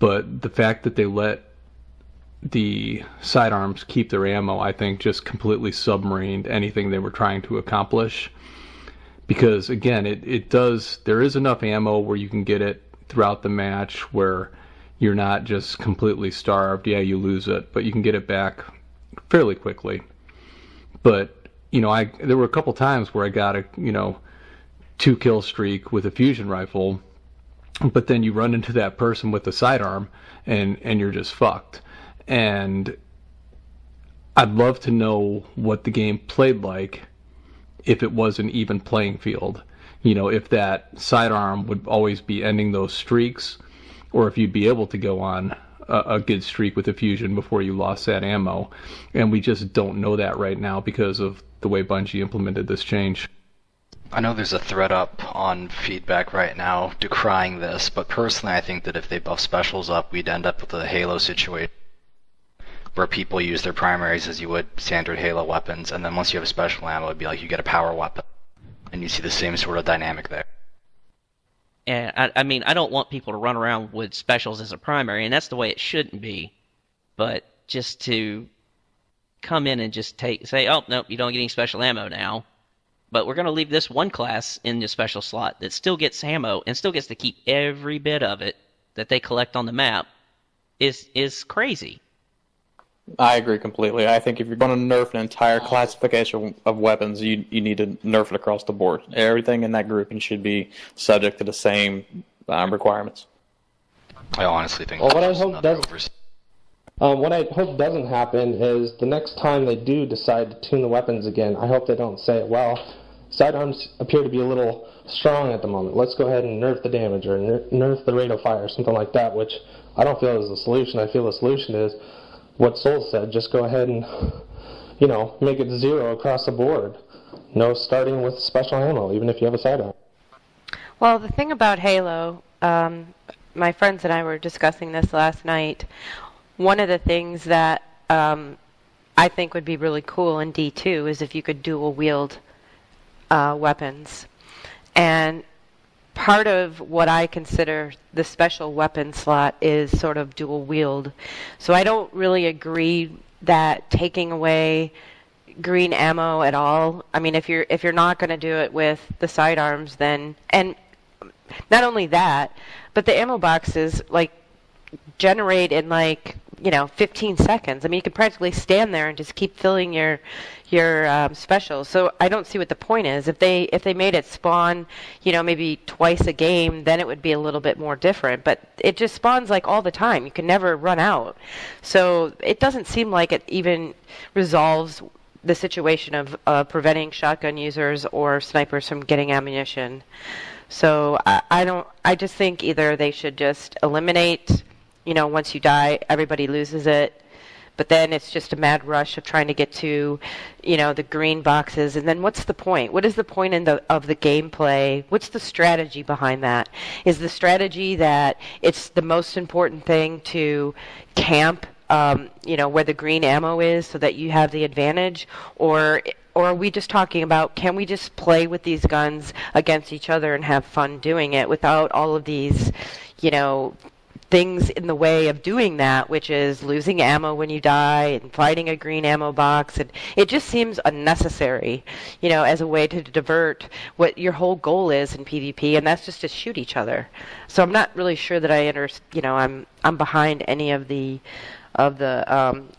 But the fact that they let the sidearms keep their ammo, I think, just completely submarined anything they were trying to accomplish. Because, again, there is enough ammo where you can get it throughout the match where you're not just completely starved. Yeah, you lose it, but you can get it back fairly quickly. But, there were a couple times where I got a, 2-kill streak with a fusion rifle, but then you run into that person with a sidearm and you're just fucked. And I'd love to know what the game played like if it was an even playing field. you know, if that sidearm would always be ending those streaks, or if you'd be able to go on a good streak with a fusion before you lost that ammo. And we just don't know that right now because of the way Bungie implemented this change. I know there's a thread up on feedback right now decrying this, but personally I think that if they buff specials up, we'd end up with a Halo situation where people use their primaries as you would standard Halo weapons, and then once you have a special ammo, it'd be like you get a power weapon, and you see the same sort of dynamic there. And I mean, I don't want people to run around with specials as a primary, and that's the way it shouldn't be, but just to come in and just say, oh, nope, you don't get any special ammo now, but we're going to leave this one class in the special slot that still gets ammo and still gets to keep every bit of it that they collect on the map is crazy. I agree completely. I think if you're going to nerf an entire classification of weapons, you need to nerf it across the board. Everything in that grouping should be subject to the same requirements. I honestly think what I hope doesn't happen is the next time they do decide to tune the weapons again, I hope they don't say, well, sidearms appear to be a little strong at the moment. Let's go ahead and nerf the damage or nerf the rate of fire or something like that, which I don't feel is the solution. I feel the solution is what Sol said, just go ahead and, you know, make it zero across the board. No starting with special ammo, even if you have a sidearm. Well, the thing about Halo, my friends and I were discussing this last night. One of the things that I think would be really cool in D2 is if you could dual wield weapons. And part of what I consider the special weapon slot is sort of dual wield. So I don't really agree that taking away green ammo at all. I mean, if you're not going to do it with the sidearms, then, and not only that, but the ammo boxes like generate in like, you know, 15 seconds. I mean, you could practically stand there and just keep filling your specials. So I don't see what the point is. If they made it spawn, you know, maybe twice a game, then it would be a little bit more different. But it just spawns like all the time. You can never run out. So it doesn't seem like it even resolves the situation of preventing shotgun users or snipers from getting ammunition. So I just think either they should just eliminate. You know, once you die, everybody loses it. But then it's just a mad rush of trying to get to, you know, the green boxes. And then what's the point? What is the point of the gameplay? What's the strategy behind that? Is the strategy that it's the most important thing to camp, you know, where the green ammo is so that you have the advantage? Or are we just talking about, can we just play with these guns against each other and have fun doing it without all of these, you know, things in the way of doing that, which is losing ammo when you die and fighting a green ammo box? And it just seems unnecessary, you know, as a way to divert what your whole goal is in PvP, and that's just to shoot each other. So I'm not really sure that I'm behind any of the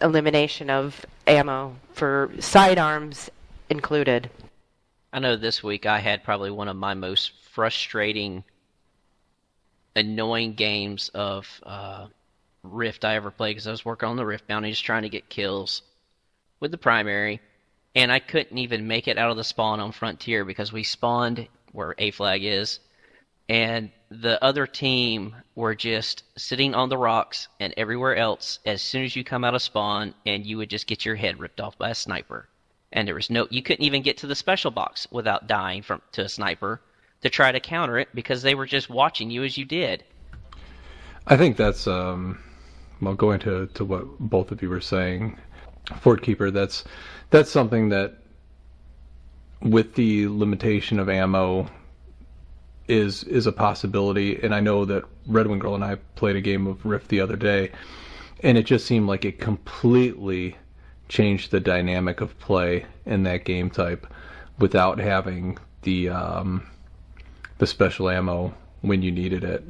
elimination of ammo for sidearms included. I know this week I had probably one of my most frustrating, annoying games of Rift I ever played, because I was working on the Rift bounty, just trying to get kills with the primary, and I couldn't even make it out of the spawn on Frontier because we spawned where A flag is, and the other team were just sitting on the rocks and everywhere else as soon as you come out of spawn, and you would just get your head ripped off by a sniper. And there was no, you couldn't even get to the special box without dying to a sniper to try to counter it, because they were just watching you as you did. I think that's, well, going to what both of you were saying, Fort Keeper, that's something that, with the limitation of ammo, is a possibility. And I know that Red Wing Girl and I played a game of Rift the other day, and it just seemed like it completely changed the dynamic of play in that game type without having the special ammo when you needed it.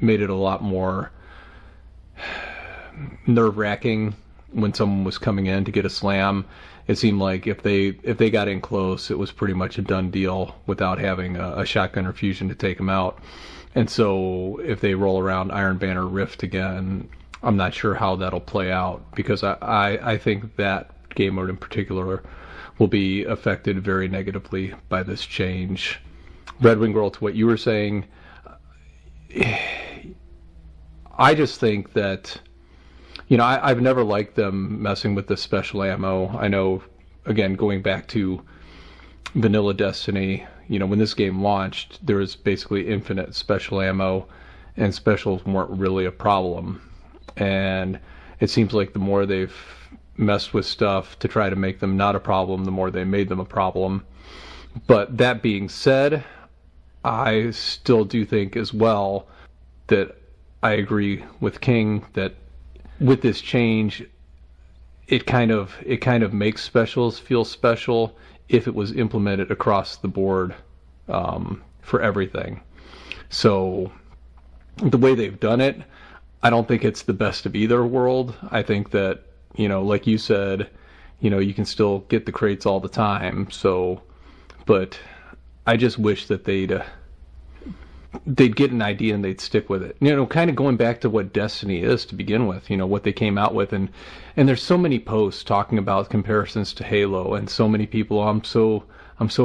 Made it a lot more nerve-wracking when someone was coming in to get a slam. It seemed like if they got in close, it was pretty much a done deal without having a shotgun or fusion to take them out. And so if they roll around Iron Banner Rift again, I'm not sure how that'll play out, because I think that game mode in particular will be affected very negatively by this change. Red Wing Girl, to what you were saying, I just think that, you know, I've never liked them messing with this special ammo. I know, again, going back to Vanilla Destiny, you know, when this game launched, there was basically infinite special ammo, and specials weren't really a problem. And it seems like the more they've messed with stuff to try to make them not a problem, the more they made them a problem. But that being said, I still do think as well that I agree with King that with this change, it kind of makes specials feel special if it was implemented across the board for everything. So the way they've done it, I don't think it's the best of either world. I think that, you know, like you said, you know, you can still get the crates all the time. So, but I just wish that they'd get an idea and they'd stick with it. You know, kind of going back to what Destiny is to begin with, you know, what they came out with. And there's so many posts talking about comparisons to Halo, and so many people, I'm so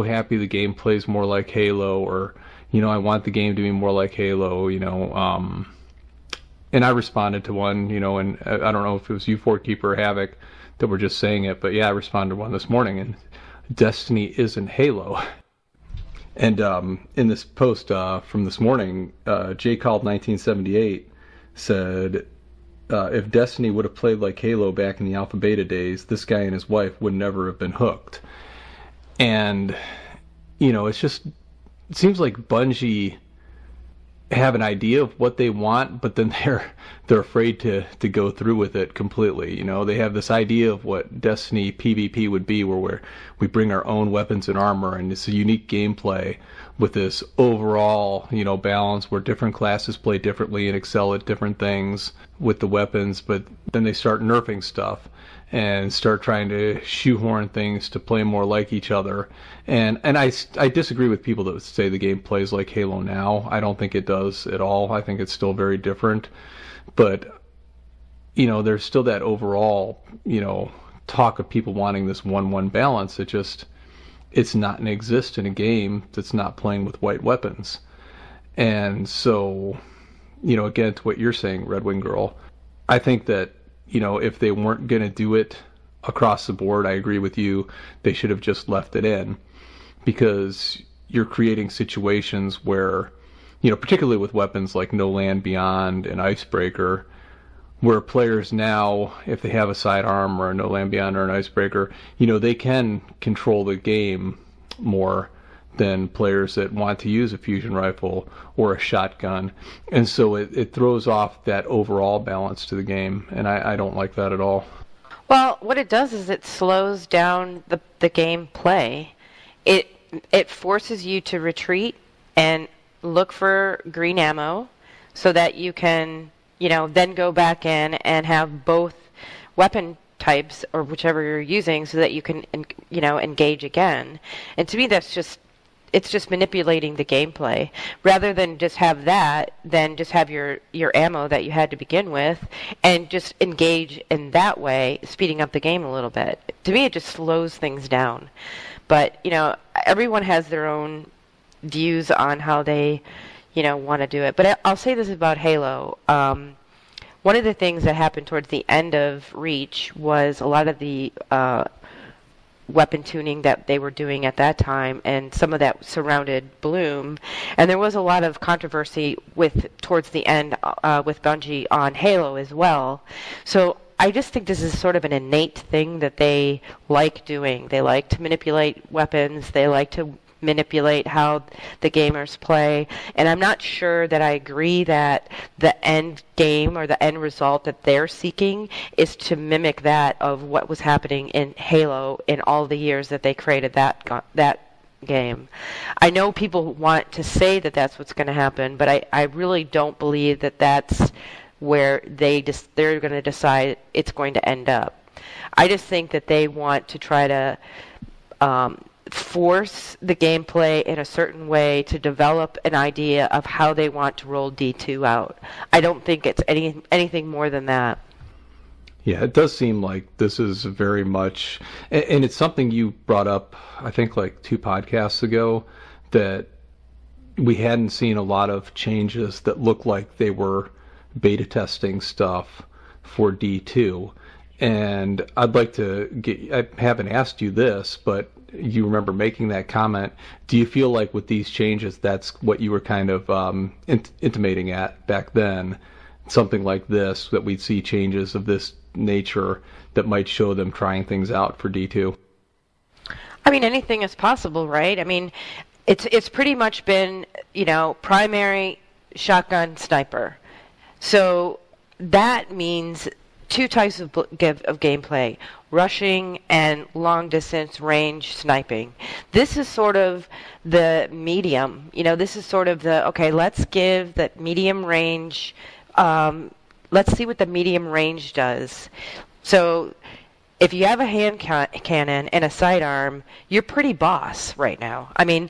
happy the game plays more like Halo, or, you know, I want the game to be more like Halo, you know. And I responded to one, you know, and I don't know if it was you, Fort Keeper, or Havoc, that were just saying it, but yeah, I responded to one this morning, and Destiny isn't Halo. And in this post from this morning, Jay called 1978 said, if Destiny would have played like Halo back in the Alpha Beta days, this guy and his wife would never have been hooked. And, you know, it's just, it seems like Bungie have an idea of what they want, but then they're afraid to go through with it completely. You know, they have this idea of what Destiny PvP would be, where we bring our own weapons and armor, and it's a unique gameplay with this overall, you know, balance where different classes play differently and excel at different things with the weapons. But then they start nerfing stuff and start trying to shoehorn things to play more like each other. And I disagree with people that say the game plays like Halo now. I don't think it does at all. I think it's still very different. But, you know, there's still that overall, you know, talk of people wanting this 1-1 balance. It just, it's not in exist in a game that's not playing with white weapons. And so, you know, again, to what you're saying, Red Wing Girl, I think that, you know, if they weren't going to do it across the board, I agree with you, they should have just left it in, because you're creating situations where, you know, particularly with weapons like No Land Beyond and Icebreaker, where players now, if they have a sidearm or a No Land Beyond or an Icebreaker, you know, they can control the game more than players that want to use a fusion rifle or a shotgun. And so it throws off that overall balance to the game, and I don't like that at all. Well, what it does is it slows down the game play. It forces you to retreat and look for green ammo so that you can, you know, then go back in and have both weapon types or whichever you're using so that you can, you know, engage again. And to me, that's just, it's just manipulating the gameplay. Rather than just have that, then just have your ammo that you had to begin with and just engage in that way, speeding up the game a little bit. To me, it just slows things down. But, you know, everyone has their own views on how they, you know, want to do it. But I'll say this about Halo. One of the things that happened towards the end of Reach was a lot of the weapon tuning that they were doing at that time, and some of that surrounded Bloom, and there was a lot of controversy with towards the end with Bungie on Halo as well. So I just think this is sort of an innate thing that they like doing. They like to manipulate weapons, they like to manipulate how the gamers play, and I'm not sure that I agree that the end game or the end result that they're seeking is to mimic that of what was happening in Halo in all the years that they created that game. I know people want to say that that's what's going to happen, but I really don't believe that that's where they're going to decide it's going to end up. I just think that they want to try to force the gameplay in a certain way to develop an idea of how they want to roll D2 out. I don't think it's anything more than that. Yeah, it does seem like this is very much, and it's something you brought up, I think, like 2 podcasts ago, that we hadn't seen a lot of changes that looked like they were beta testing stuff for D2. And I'd like to get, I haven't asked you this, but you remember making that comment. Do you feel like with these changes, that's what you were kind of intimating at back then? Something like this, that we'd see changes of this nature that might show them trying things out for D2? I mean, anything is possible, right? I mean, it's pretty much been, you know, primary, shotgun, sniper. So that means two types of gameplay, rushing and long-distance range sniping. This is sort of the medium. You know, this is sort of the, okay, let's give that medium range, let's see what the medium range does. So if you have a hand cannon and a sidearm, you're pretty boss right now. I mean,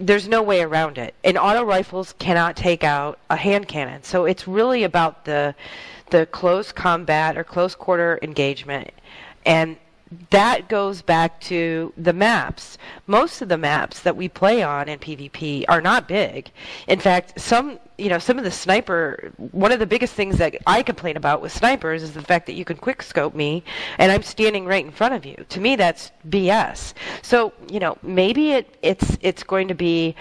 there's no way around it. And auto rifles cannot take out a hand cannon. So it's really about the close combat or close quarter engagement. And that goes back to the maps. Most of the maps that we play on in PvP are not big. In fact, some of the sniper, one of the biggest things that I complain about with snipers is the fact that you can quickscope me and I'm standing right in front of you. To me, that's BS. So, you know, maybe it's going to be,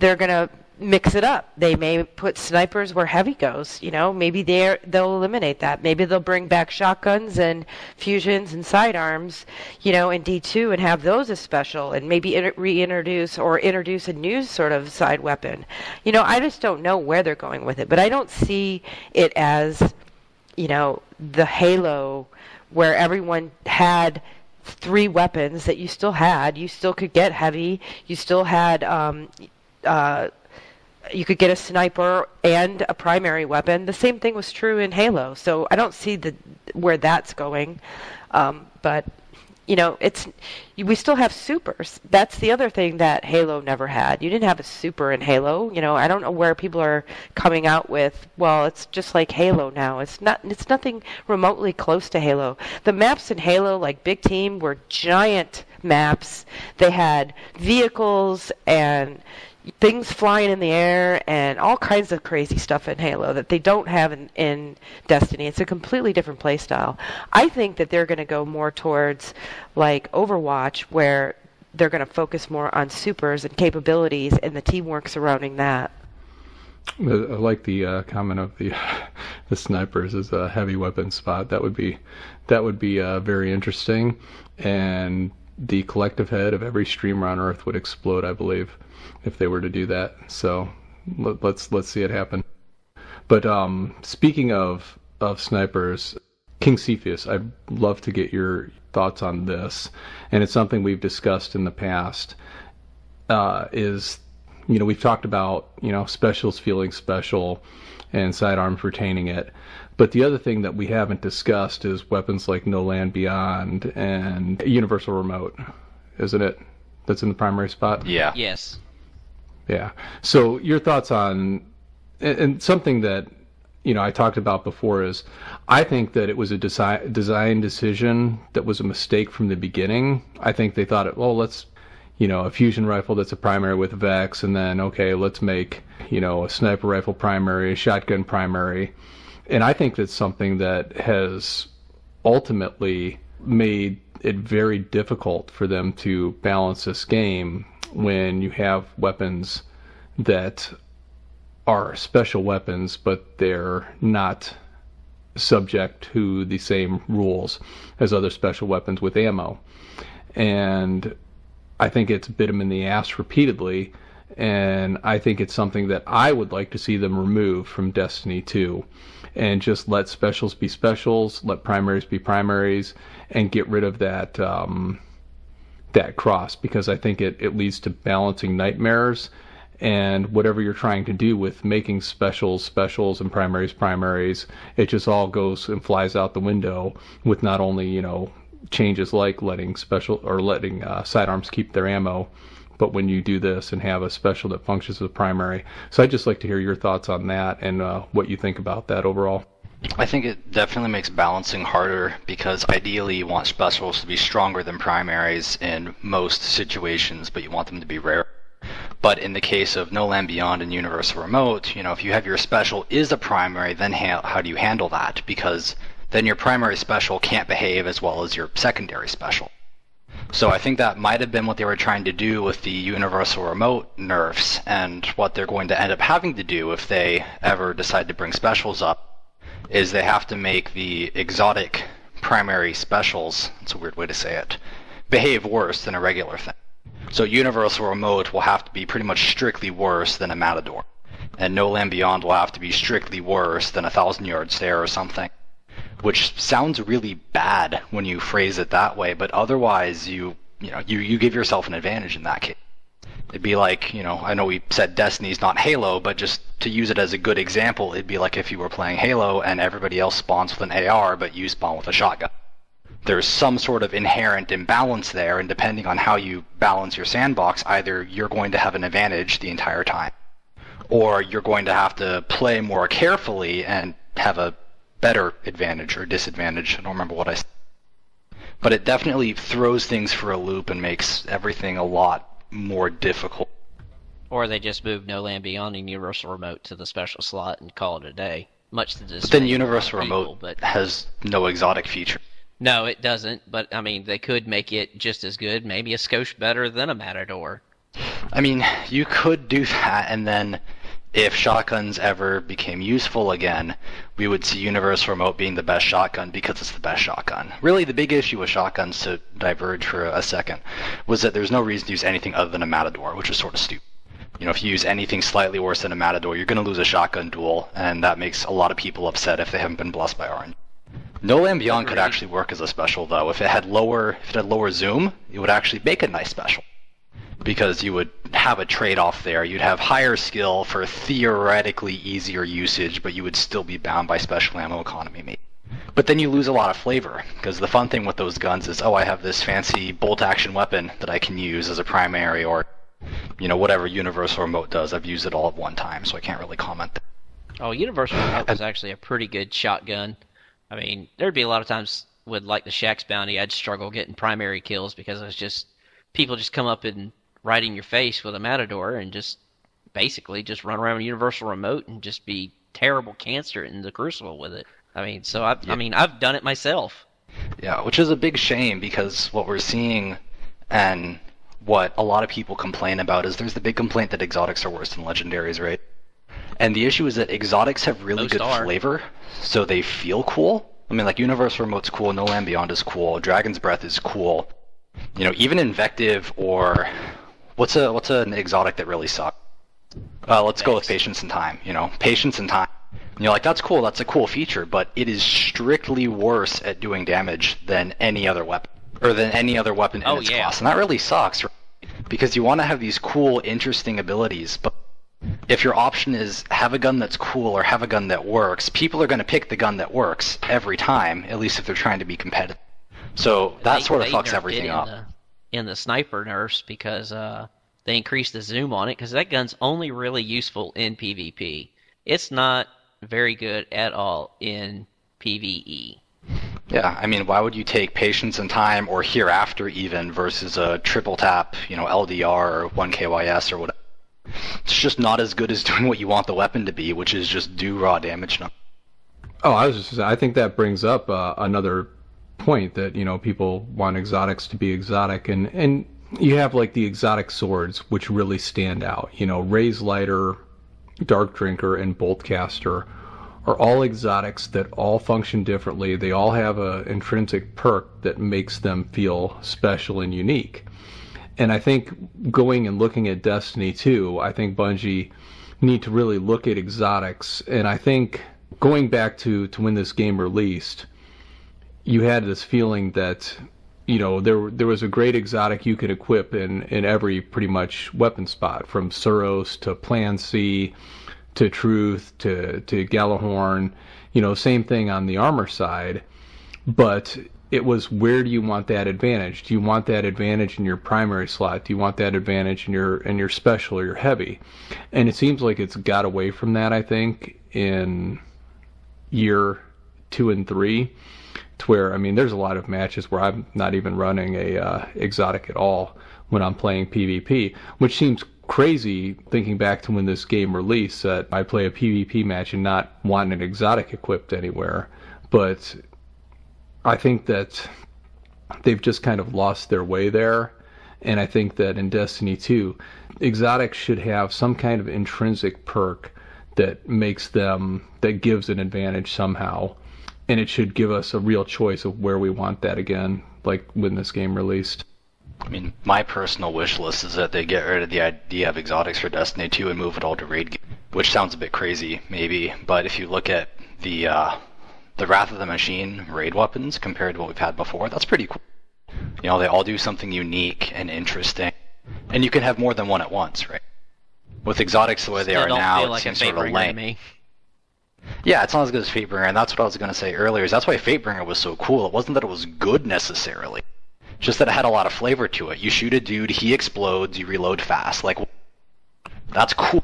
they're going to mix it up. They may put snipers where heavy goes, you know, maybe they'll eliminate that. Maybe they'll bring back shotguns and fusions and sidearms, you know, in D2 and have those as special, and maybe reintroduce or introduce a new sort of side weapon. You know, I just don't know where they're going with it, but I don't see it as, you know, the Halo where everyone had three weapons that you still had. You still could get heavy. You still had, you could get a sniper and a primary weapon. The same thing was true in Halo, so I don't see where that's going. But you know, we still have supers. That's the other thing that Halo never had. You didn't have a super in Halo. You know, I don't know where people are coming out with, well, it's just like Halo now. It's not. It's nothing remotely close to Halo. The maps in Halo, like Big Team, were giant maps. They had vehicles and things flying in the air and all kinds of crazy stuff in Halo that they don't have in Destiny. It's a completely different play style. I think that they're going to go more towards like Overwatch, where they're going to focus more on supers and capabilities and the teamwork surrounding that. I like the comment of the snipers as a heavy weapon spot. That would be very interesting, and the collective head of every streamer on Earth would explode, I believe, if they were to do that. So let's see it happen. But speaking of snipers, King Cepheus, I'd love to get your thoughts on this, and it's something we've discussed in the past. Is, you know, we've talked about, you know, specials feeling special and sidearms retaining it. But the other thing that we haven't discussed is weapons like No Land Beyond and Universal Remote, isn't it? That's in the primary spot? Yeah. Yes. Yeah. So your thoughts on, and something that, you know, I talked about before is, I think that it was a design decision that was a mistake from the beginning. I think they thought, well, let's, you know, a fusion rifle that's a primary with a Vex, and then, okay, let's make, you know, a sniper rifle primary, a shotgun primary. And I think that's something that has ultimately made it very difficult for them to balance this game when you have weapons that are special weapons, but they're not subject to the same rules as other special weapons with ammo. And I think it's bit them in the ass repeatedly, and I think it's something that I would like to see them remove from Destiny 2. And just let specials be specials, let primaries be primaries, and get rid of that that cross, because I think it leads to balancing nightmares, and whatever you're trying to do with making specials specials and primaries primaries, it just all goes and flies out the window with not only, you know, changes like letting special or letting sidearms keep their ammo, but when you do this and have a special that functions as a primary. So I'd just like to hear your thoughts on that and what you think about that overall. I think it definitely makes balancing harder, because ideally you want specials to be stronger than primaries in most situations, but you want them to be rare. But in the case of No Land Beyond and Universal Remote, you know, if you have your special is a primary, then how do you handle that? Because then your primary special can't behave as well as your secondary special. So I think that might have been what they were trying to do with the Universal Remote nerfs, and what they're going to end up having to do if they ever decide to bring specials up is they have to make the exotic primary specials, it's a weird way to say it, behave worse than a regular thing. So Universal Remote will have to be pretty much strictly worse than a Matador. And No Land Beyond will have to be strictly worse than a 1,000-yard stare or something. Which sounds really bad when you phrase it that way, but otherwise you give yourself an advantage in that case. It'd be like, you know, I know we said Destiny's not Halo, but just to use it as a good example, it'd be like if you were playing Halo and everybody else spawns with an AR, but you spawn with a shotgun. There's some sort of inherent imbalance there, and depending on how you balance your sandbox, either you're going to have an advantage the entire time, or you're going to have to play more carefully and have a better advantage or disadvantage. I don't remember what I said. But it definitely throws things for a loop and makes everything a lot more difficult. Or they just move No Land Beyond and Universal Remote to the special slot and call it a day. Much to the dismay. Then Universal Remote has no exotic feature. No, it doesn't, but, I mean, they could make it just as good, maybe a skosh better than a Matador. I mean, you could do that, and then if shotguns ever became useful again, we would see Universal Remote being the best shotgun because it's the best shotgun. Really, the big issue with shotguns, to diverge for a second, was that there's no reason to use anything other than a Matador, which is sort of stupid. You know, if you use anything slightly worse than a Matador, you're going to lose a shotgun duel, and that makes a lot of people upset if they haven't been blessed by RNG. No Land Beyond could actually work as a special, though. If it had lower zoom, it would actually make a nice special, because you would have a trade-off there. You'd have higher skill for theoretically easier usage, but you would still be bound by special ammo economy, maybe. But then you lose a lot of flavor, because the fun thing with those guns is, oh, I have this fancy bolt-action weapon that I can use as a primary, or, you know, whatever Universal Remote does. I've used it all at one time, so I can't really comment there. Oh, Universal Remote was actually a pretty good shotgun. I mean, there'd be a lot of times with, like, the Shax bounty, I'd struggle getting primary kills because it was just, people just come up and right in your face with a Matador and just basically just run around a Universal Remote and just be terrible cancer in the Crucible with it. I mean, so I've done it myself. Yeah, which is a big shame, because what we're seeing and what a lot of people complain about is there's the big complaint that exotics are worse than legendaries, right? And the issue is that exotics have really good flavor, so they feel cool. I mean, like, Universal Remote's cool, No Land Beyond is cool, Dragon's Breath is cool. You know, even Invective, or what's an exotic that really sucks? Let's go with Patience and Time. You know, Patience and Time. And you're like, that's cool, that's a cool feature, but it is strictly worse at doing damage than any other weapon, or than any other weapon in its class, and that really sucks, right? Because you want to have these cool, interesting abilities, but if your option is have a gun that's cool or have a gun that works, people are going to pick the gun that works every time, at least if they're trying to be competitive. So that sort of fucks everything up. In the sniper nerfs, because they increased the zoom on it, because that gun's only really useful in PvP. It's not very good at all in PvE. Yeah, I mean, why would you take Patience and Time or Hereafter even versus a triple tap, you know, LDR or 1KYS or whatever? It's just not as good as doing what you want the weapon to be, which is just do raw damage. Oh, I think that brings up another point that, you know, people want exotics to be exotic, and you have, like, the exotic swords, which really stand out. You know, Raise Lighter, Dark Drinker, and Boltcaster are all exotics that all function differently. They all have an intrinsic perk that makes them feel special and unique. And I think going and looking at Destiny 2, I think Bungie need to really look at exotics. And I think going back to when this game released, you had this feeling that, you know, there was a great exotic you could equip in every pretty much weapon spot, from Suros to Plan C to Truth to Gjallarhorn. You know, same thing on the armor side. But it was, where do you want that advantage? Do you want that advantage in your primary slot? Do you want that advantage in your special or your heavy? And it seems like it's got away from that, I think, in year 2 and 3, to where, I mean, there's a lot of matches where I'm not even running a exotic at all when I'm playing PvP, which seems crazy thinking back to when this game released that I play a PvP match and not want an exotic equipped anywhere, but I think that they've just kind of lost their way there. And I think that in Destiny 2, exotics should have some kind of intrinsic perk that makes them, that gives an advantage somehow. And it should give us a real choice of where we want that again, like when this game released. I mean, my personal wish list is that they get rid of the idea of exotics for Destiny 2 and move it all to raid, which sounds a bit crazy, maybe, but if you look at the Wrath of the Machine raid weapons compared to what we've had before, that's pretty cool. You know, they all do something unique and interesting, and you can have more than one at once, right? With exotics the way they are now, it seems sort of lame. Yeah, it's not as good as Fatebringer, and that's what I was going to say earlier, is that's why Fatebringer was so cool. It wasn't that it was good, necessarily. It's just that it had a lot of flavor to it. You shoot a dude, he explodes, you reload fast. Like, that's cool.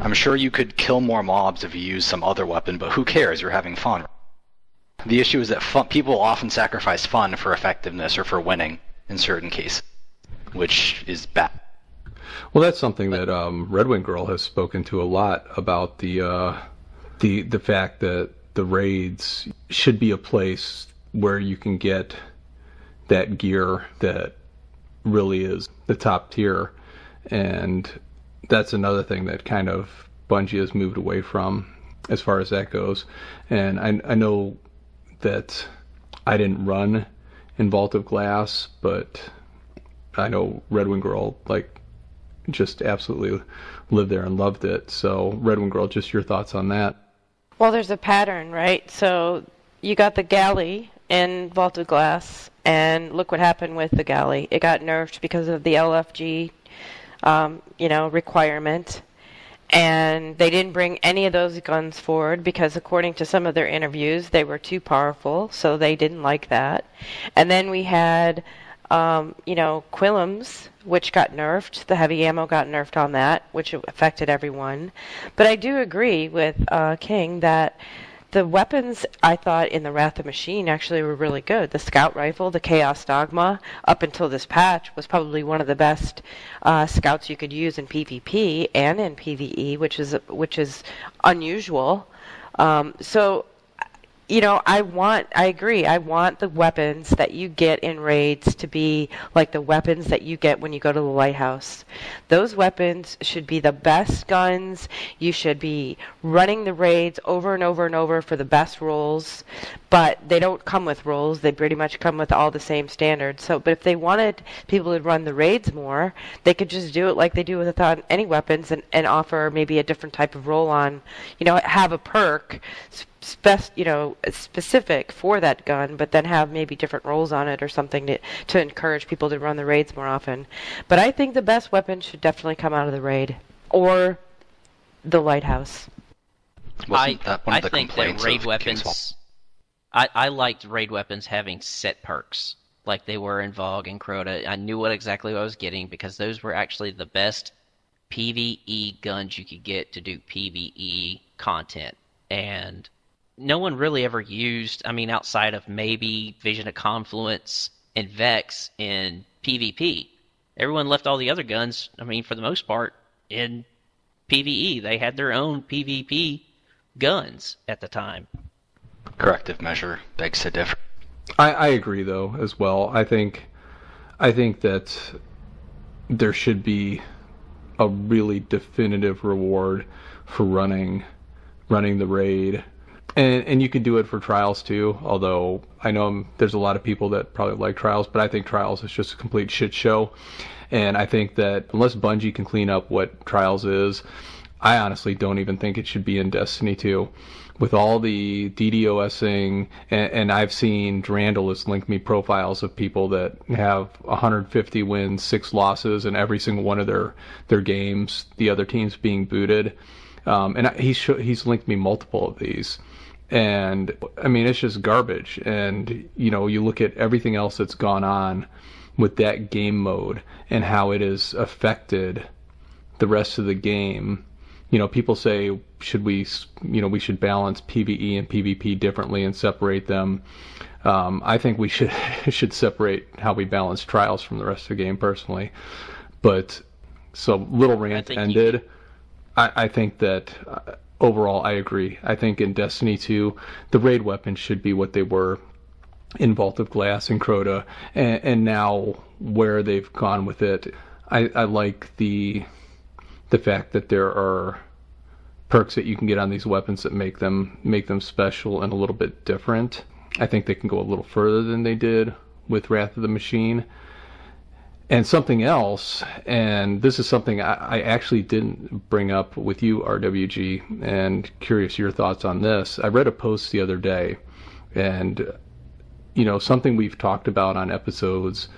I'm sure you could kill more mobs if you used some other weapon, but who cares? You're having fun. The issue is that people often sacrifice fun for effectiveness or for winning in certain cases, which is bad. Well, that's something that Red Wing Girl has spoken to a lot about, the fact that the raids should be a place where you can get that gear that really is the top tier. And that's another thing that kind of Bungie has moved away from as far as that goes. And I know that I didn't run in Vault of Glass, but I know Red Wing Girl, like, just absolutely lived there and loved it. So, Red Wing Girl, just your thoughts on that. Well, there's a pattern, right? So, you got the galley in Vault of Glass, and look what happened with the galley. It got nerfed because of the LFG, you know, requirement. And they didn't bring any of those guns forward because, according to some of their interviews, they were too powerful, so they didn't like that. And then we had, you know, Quillums, which got nerfed. The heavy ammo got nerfed on that, which affected everyone. But I do agree with King that the weapons, I thought, in the Wrath of Machine actually were really good. The scout rifle, the Chaos Dogma, up until this patch, was probably one of the best scouts you could use in PvP and in PvE, which is unusual. So, you know, I agree, I want the weapons that you get in raids to be like the weapons that you get when you go to the lighthouse. Those weapons should be the best guns. You should be running the raids over and over and over for the best rolls, but they don't come with rolls. They pretty much come with all the same standards. So, but if they wanted people to run the raids more, they could just do it like they do with any weapons and offer maybe a different type of roll on, you know, have a perk specific for that gun, but then have maybe different rolls on it or something to encourage people to run the raids more often. But I think the best weapon should definitely come out of the raid or the lighthouse. I liked raid weapons having set perks, like they were in Vogue and Crota. I knew exactly what I was getting because those were actually the best PvE guns you could get to do PvE content. And no one really ever used, I mean, outside of maybe Vision of Confluence and Vex in PvP. Everyone left all the other guns, I mean, for the most part, in PvE. They had their own PvP guns at the time. Corrective measure makes a difference. I agree, though, as well. I think that there should be a really definitive reward for running the raid. And you can do it for Trials too, although I know there's a lot of people that probably like Trials, but I think Trials is just a complete shit show. And I think that unless Bungie can clean up what Trials is, I honestly don't even think it should be in Destiny 2. With all the DDoSing, and I've seen Durandal has linked me profiles of people that have 150 wins, 6 losses, and every single one of their games, the other team's being booted. And he's linked me multiple of these. And, I mean, it's just garbage. And, you know, you look at everything else that's gone on with that game mode and how it has affected the rest of the game. You know, people say, we should balance PvE and PvP differently and separate them. I think we should separate how we balance Trials from the rest of the game, personally. But So little rant ended. I think that overall I agree. I think in Destiny 2, the raid weapons should be what they were in Vault of Glass and Crota, and now where they've gone with it. I like the fact that there are perks that you can get on these weapons that make them special and a little bit different. I think they can go a little further than they did with Wrath of the Machine. And something else, and this is something I actually didn't bring up with you, RWG, and curious your thoughts on this. I read a post the other day, and you know, something we've talked about on episodes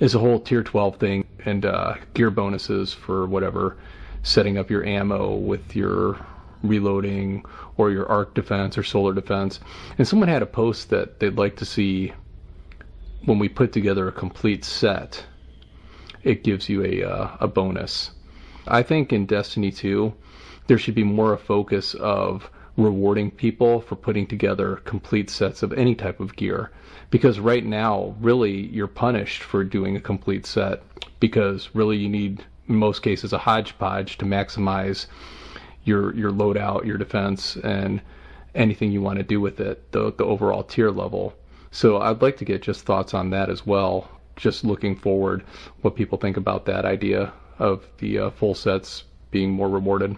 is the whole tier 12 thing and gear bonuses for whatever, setting up your ammo with your reloading or your arc defense or solar defense. And someone had a post that they'd like to see when we put together a complete set, it gives you a bonus. I think in Destiny 2, there should be more a focus of rewarding people for putting together complete sets of any type of gear, because right now really you're punished for doing a complete set, because really you need in most cases a hodgepodge to maximize your loadout, your defense, and anything you want to do with it, the overall tier level. So I'd like to get just thoughts on that as well, just looking forward, what people think about that idea of the full sets being more rewarded.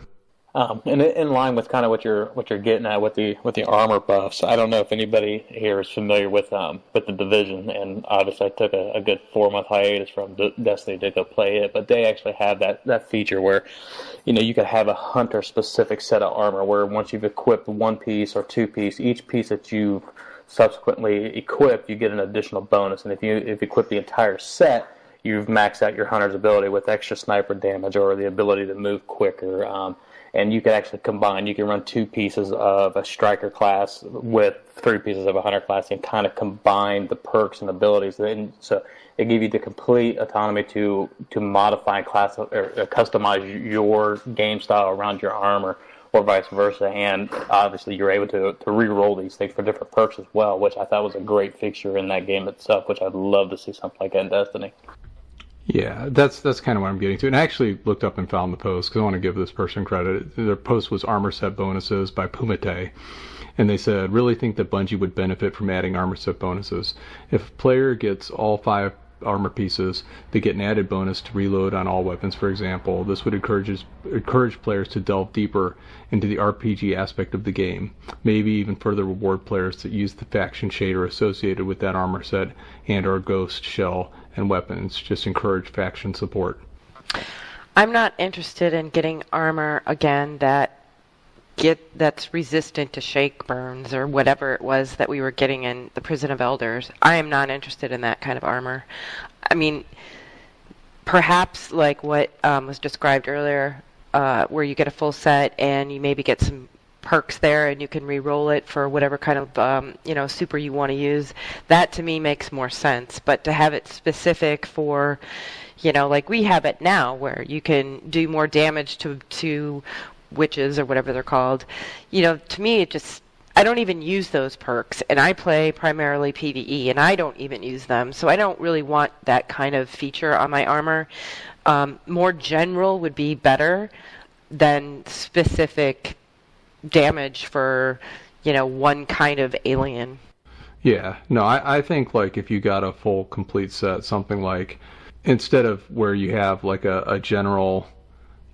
And in line with kind of what you're getting at with the armor buffs, I don't know if anybody here is familiar with the Division, and obviously I took a good 4-month hiatus from Destiny to go play it, but they actually have that feature where, you know, you could have a hunter specific set of armor where once you've equipped one piece or two piece, each piece that you subsequently equip, you get an additional bonus, and if you equip the entire set, you've maxed out your hunter's ability with extra sniper damage or the ability to move quicker. And you could actually combine. You can run 2 pieces of a striker class with 3 pieces of a hunter class and kind of combine the perks and abilities. And so they give you the complete autonomy to modify class or customize your game style around your armor or vice versa. And obviously you're able to re-roll these things for different perks as well, which I thought was a great feature in that game itself, which I'd love to see something like that in Destiny. Yeah, that's kind of what I'm getting to. And I actually looked up and found the post because I want to give this person credit. Their post was Armor Set Bonuses by Pumate. And they said, really think that Bungie would benefit from adding armor set bonuses. If a player gets all 5 armor pieces, they get an added bonus to reload on all weapons, for example. This would encourage players to delve deeper into the RPG aspect of the game. Maybe even further reward players that use the faction shader associated with that armor set and or ghost shell and weapons. Just encourage faction support. I'm not interested in getting armor again that's resistant to shake burns or whatever it was that we were getting in the Prison of Elders. I am not interested in that kind of armor. I mean, perhaps like what was described earlier, where you get a full set and you maybe get some perks there and you can re-roll it for whatever kind of super you want to use. That to me makes more sense, but to have it specific for, you know, like we have it now where you can do more damage to witches or whatever they're called, you know, to me it just, I don't even use those perks, and I play primarily PvE and I don't even use them, so I don't really want that kind of feature on my armor. More general would be better than specific damage for, you know, one kind of alien. Yeah, no, I think like if you got a full complete set, something like instead of where you have like a general,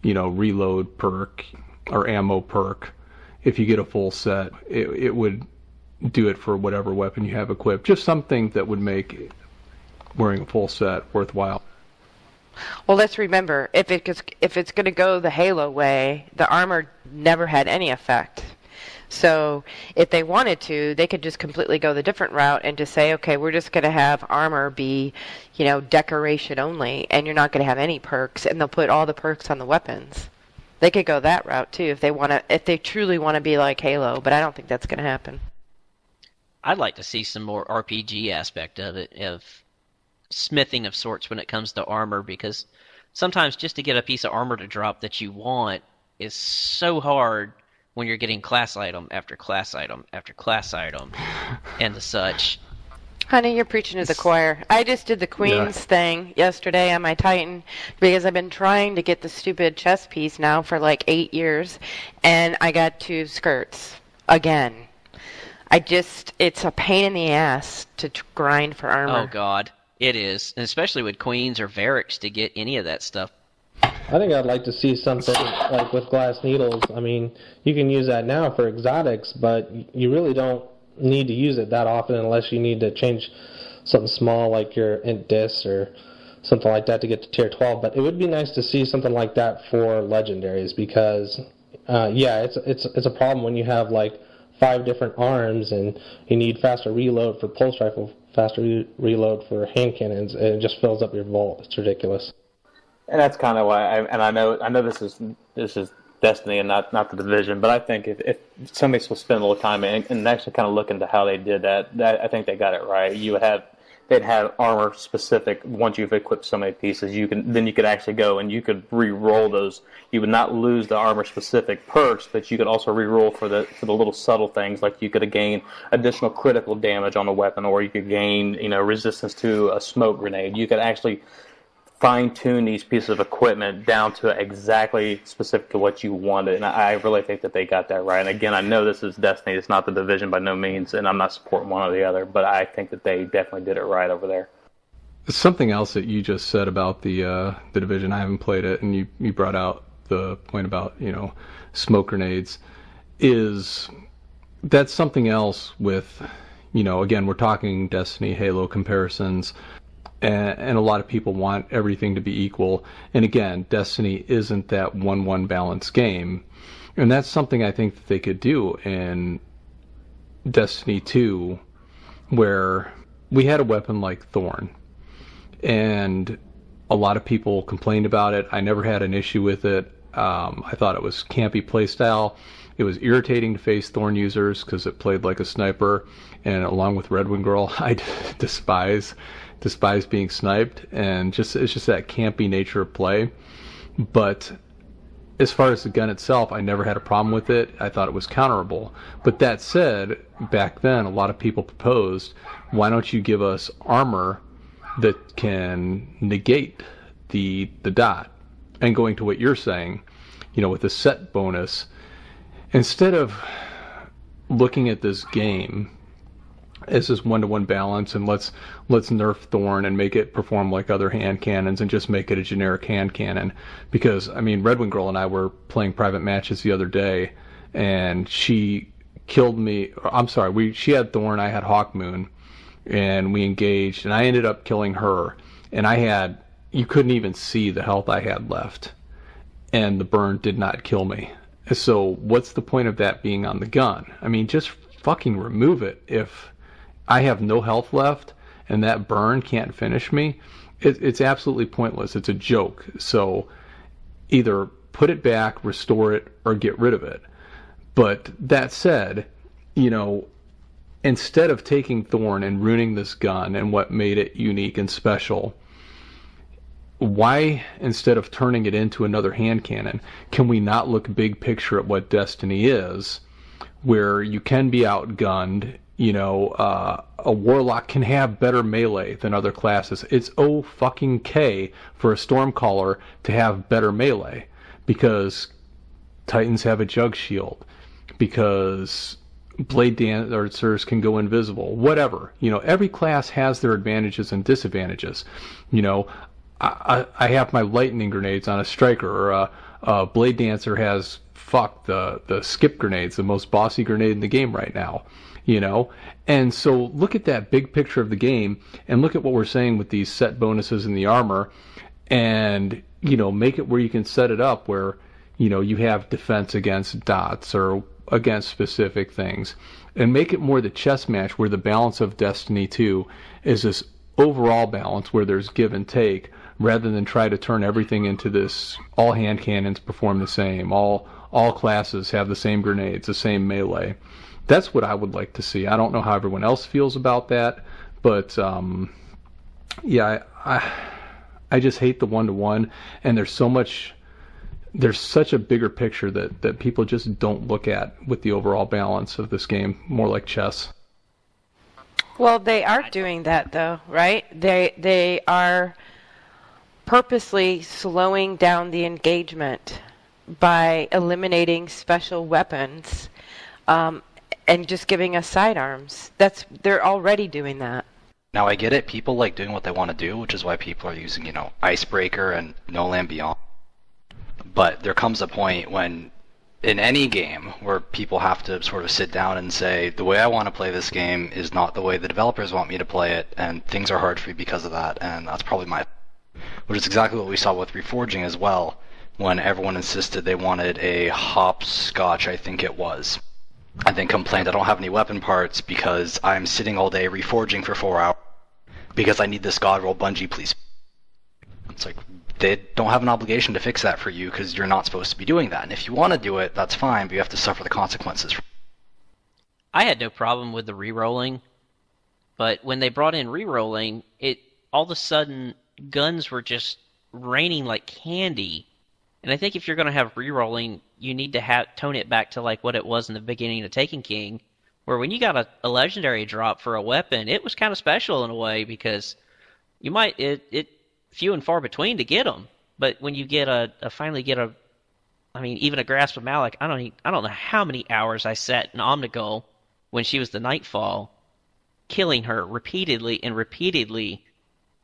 you know, reload perk or ammo perk, if you get a full set, it would do it for whatever weapon you have equipped. Just something that would make wearing a full set worthwhile. Well, let's remember, if it's going to go the Halo way, the armor never had any effect. So if they wanted to, they could just completely go the different route and just say, okay, we're just going to have armor be, you know, decoration only, and you're not going to have any perks, and they'll put all the perks on the weapons. They could go that route too if they truly want to be like Halo, but I don't think that's going to happen. I'd like to see some more RPG aspect of it, smithing of sorts when it comes to armor, because sometimes just to get a piece of armor to drop that you want is so hard when you're getting class item after class item after class item and the such. Honey, you're preaching to the choir. I just did the Queen's thing yesterday on my Titan because I've been trying to get the stupid chess piece now for like 8 years, and I got 2 skirts again. I just, it's a pain in the ass to grind for armor. Oh, God. It is. And especially with Queens or Varrics to get any of that stuff. I think I'd like to see something like with glass needles. I mean, you can use that now for exotics, but you really don't need to use it that often unless you need to change something small like your int dis or something like that to get to tier 12. But it would be nice to see something like that for legendaries because, yeah, it's a problem when you have like 5 different arms and you need faster reload for pulse rifle, faster reload for hand cannons, and it just fills up your vault. It's ridiculous. And that's kind of why, I know this is Destiny and not the Division, but I think if somebody will spend a little time and actually kind of look into how they did that I think they got it right. They'd have armor specific. Once you've equipped so many pieces, you could actually go and you could re-roll those. You would not lose the armor specific perks, but you could also re-roll for the little subtle things, like you could gain additional critical damage on a weapon, or you could gain resistance to a smoke grenade. You could actually fine-tune these pieces of equipment down to exactly specific to what you wanted, and I really think that they got that right. And again, I know this is Destiny, it's not the Division by no means, and I'm not supporting one or the other, but I think that they definitely did it right over there. Something else that you just said about the Division, I haven't played it, and you brought out the point about, smoke grenades, is that's something else with, again, we're talking Destiny, Halo comparisons, and a lot of people want everything to be equal. And again, Destiny isn't that 1-1 balanced game. And that's something I think that they could do in Destiny 2, where we had a weapon like Thorn. And a lot of people complained about it. I never had an issue with it. I thought it was campy playstyle. It was irritating to face Thorn users because it played like a sniper. And along with Red Wing Girl, I despise being sniped, and it's just that campy nature of play. But as far as the gun itself, I never had a problem with it. I thought it was counterable. But that said, back then a lot of people proposed, why don't you give us armor that can negate the dot? And going to what you're saying, with the set bonus, instead of looking at this game as this 1-to-1 balance, and let's nerf Thorn and make it perform like other hand cannons and just make it a generic hand cannon. Because, I mean, Red Wing Girl and I were playing private matches the other day, and she killed me. I'm sorry, she had Thorn, I had Hawkmoon, and we engaged, and I ended up killing her. And I had, you couldn't even see the health I had left, and the burn did not kill me. So what's the point of that being on the gun? I mean, just fucking remove it. If I have no health left, and that burn can't finish me, it's absolutely pointless. It's a joke. So either put it back, restore it, or get rid of it. But that said, instead of taking Thorn and ruining this gun and what made it unique and special, why, instead of turning it into another hand cannon, can we not look big picture at what Destiny is, where you can be outgunned? A warlock can have better melee than other classes. It's O-fucking-K for a Stormcaller to have better melee, because Titans have a jug shield, because Blade Dancers can go invisible, whatever. Every class has their advantages and disadvantages. I have my lightning grenades on a striker, or a Blade Dancer has, the skip grenades, the most bossy grenade in the game right now. And so look at that big picture of the game, and look at what we're saying with these set bonuses and the armor, and make it where you can set it up where you have defense against dots or against specific things, and make it more the chess match, where the balance of Destiny 2 is this overall balance where there's give and take, rather than try to turn everything into this all hand cannons perform the same, all classes have the same grenades, the same melee. That's what I would like to see. I don't know how everyone else feels about that, but I just hate the 1-to-1, and there's such a bigger picture that people just don't look at with the overall balance of this game, more like chess. Well, they are doing that though, right? They are purposely slowing down the engagement by eliminating special weapons and just giving us sidearms. They're already doing that. Now I get it. People like doing what they want to do, which is why people are using, you know, Icebreaker and No Land Beyond. But there comes a point when, in any game, where people have to sort of sit down and say, the way I want to play this game is not the way the developers want me to play it, and things are hard for me because of that, and that's probably my... Which is exactly what we saw with Reforging as well, when everyone insisted they wanted a Hopscotch, I think it was. And then complained, I don't have any weapon parts because I'm sitting all day reforging for 4 hours because I need this god roll, Bungie, please. It's like, they don't have an obligation to fix that for you because you're not supposed to be doing that. And if you want to do it, that's fine, but you have to suffer the consequences. I had no problem with the re-rolling, but when they brought in re-rolling, all of a sudden, guns were just raining like candy. And I think if you're going to have re-rolling, you need to tone it back to like what it was in the beginning of Taken King, where when you got a legendary drop for a weapon, it was kind of special in a way because you might few and far between to get them. But when you get finally get a, I mean, even a Grasp of Malik, I don't know how many hours I sat in Omnigul when she was the Nightfall, killing her repeatedly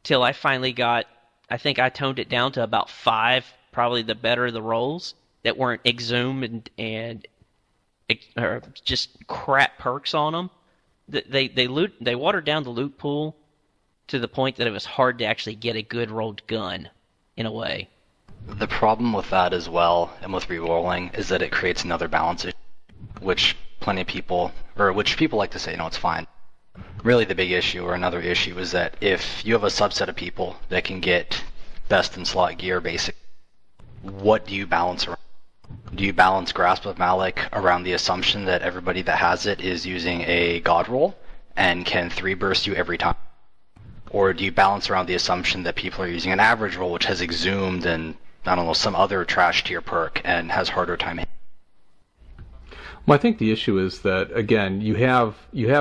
till I finally got. I think I toned it down to about 5. Probably the better the rolls that weren't exhumed and just crap perks on them. They watered down the loot pool to the point that it was hard to actually get a good rolled gun, in a way. The problem with that as well, and with re-rolling, is that it creates another balance issue, which people like to say, no, it's fine. Really the big issue, or another issue, is that if you have a subset of people that can get best in slot gear, basically, what do you balance around? Do you balance Grasp of Malik around the assumption that everybody that has it is using a god roll and can 3-burst you every time? Or do you balance around the assumption that people are using an average roll which has exhumed and, I don't know, some other trash tier perk and has harder time hitting? Well, I think the issue is that, again, you have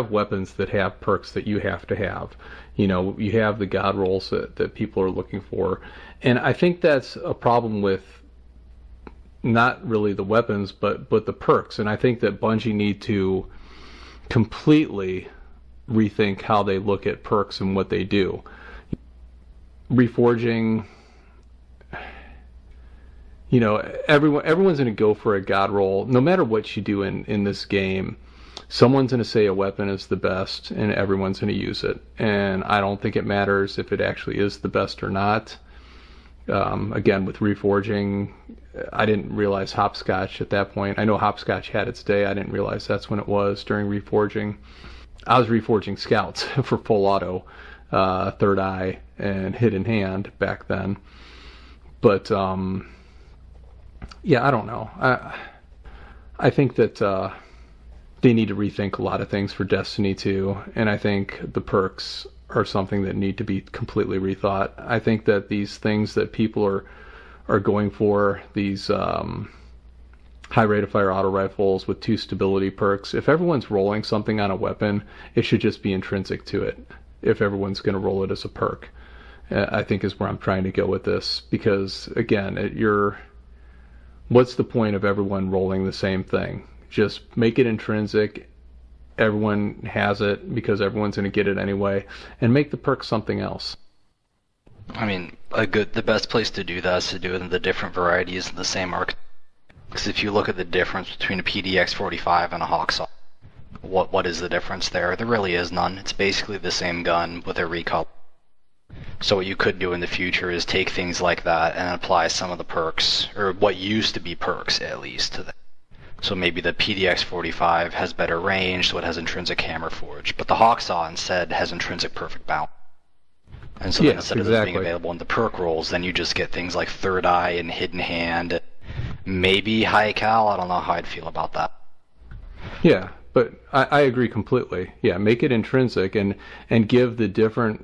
weapons that have perks that you have to have. You know, you have the god rolls that people are looking for. And I think that's a problem with not really the weapons, but the perks. And I think that Bungie need to completely rethink how they look at perks and what they do. Reforging, you know, everyone's going to go for a god roll. No matter what you do in this game, someone's going to say a weapon is the best, and everyone's going to use it. And I don't think it matters if it actually is the best or not. Again, with reforging, I didn't realize Hopscotch at that point. I know Hopscotch had its day. I didn't realize that's when it was during reforging. I was reforging scouts for full auto, third eye, and hidden hand back then. But, yeah, I don't know. I think that they need to rethink a lot of things for Destiny 2, and I think the perks are something that need to be completely rethought. I think that these things that people are going for, these high rate of fire auto rifles with 2 stability perks, if everyone's rolling something on a weapon, it should just be intrinsic to it. If everyone's going to roll it as a perk, I think is where I'm trying to go with this. Because again, what's the point of everyone rolling the same thing? Just make it intrinsic. Everyone has it because everyone's going to get it anyway, and make the perk something else. I mean, the best place to do that is to do it in the different varieties of the same arc. Because if you look at the difference between a PDX-45 and a Hawksaw, what is the difference there? There really is none. It's basically the same gun with a recoil. So what you could do in the future is take things like that and apply some of the perks, or what used to be perks at least, to that. So maybe the PDX-45 has better range, so it has intrinsic hammer forge. But the Hawksaw instead has intrinsic perfect bounce. And so then instead of it being available in the perk rolls, then you just get things like third eye and hidden hand. Maybe high cal. I don't know how I'd feel about that. Yeah, but I agree completely. Yeah, make it intrinsic and give the different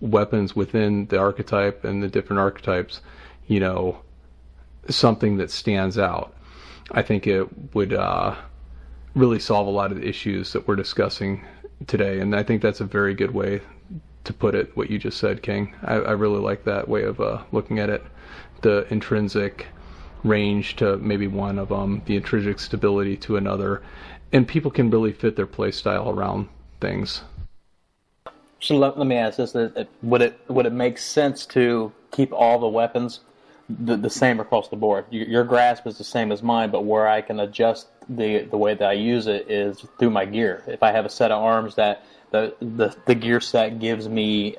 weapons within the archetype and the different archetypes, you know, something that stands out. I think it would really solve a lot of the issues that we're discussing today, and I think that's a very good way to put it, what you just said, King. I really like that way of looking at it. The intrinsic range to maybe one of them, the intrinsic stability to another, and people can really fit their play style around things. So let me ask this: would it make sense to keep all the weapons the same across the board? Your grasp is the same as mine, but where I can adjust the way that I use it is through my gear. If I have a set of arms that the gear set gives me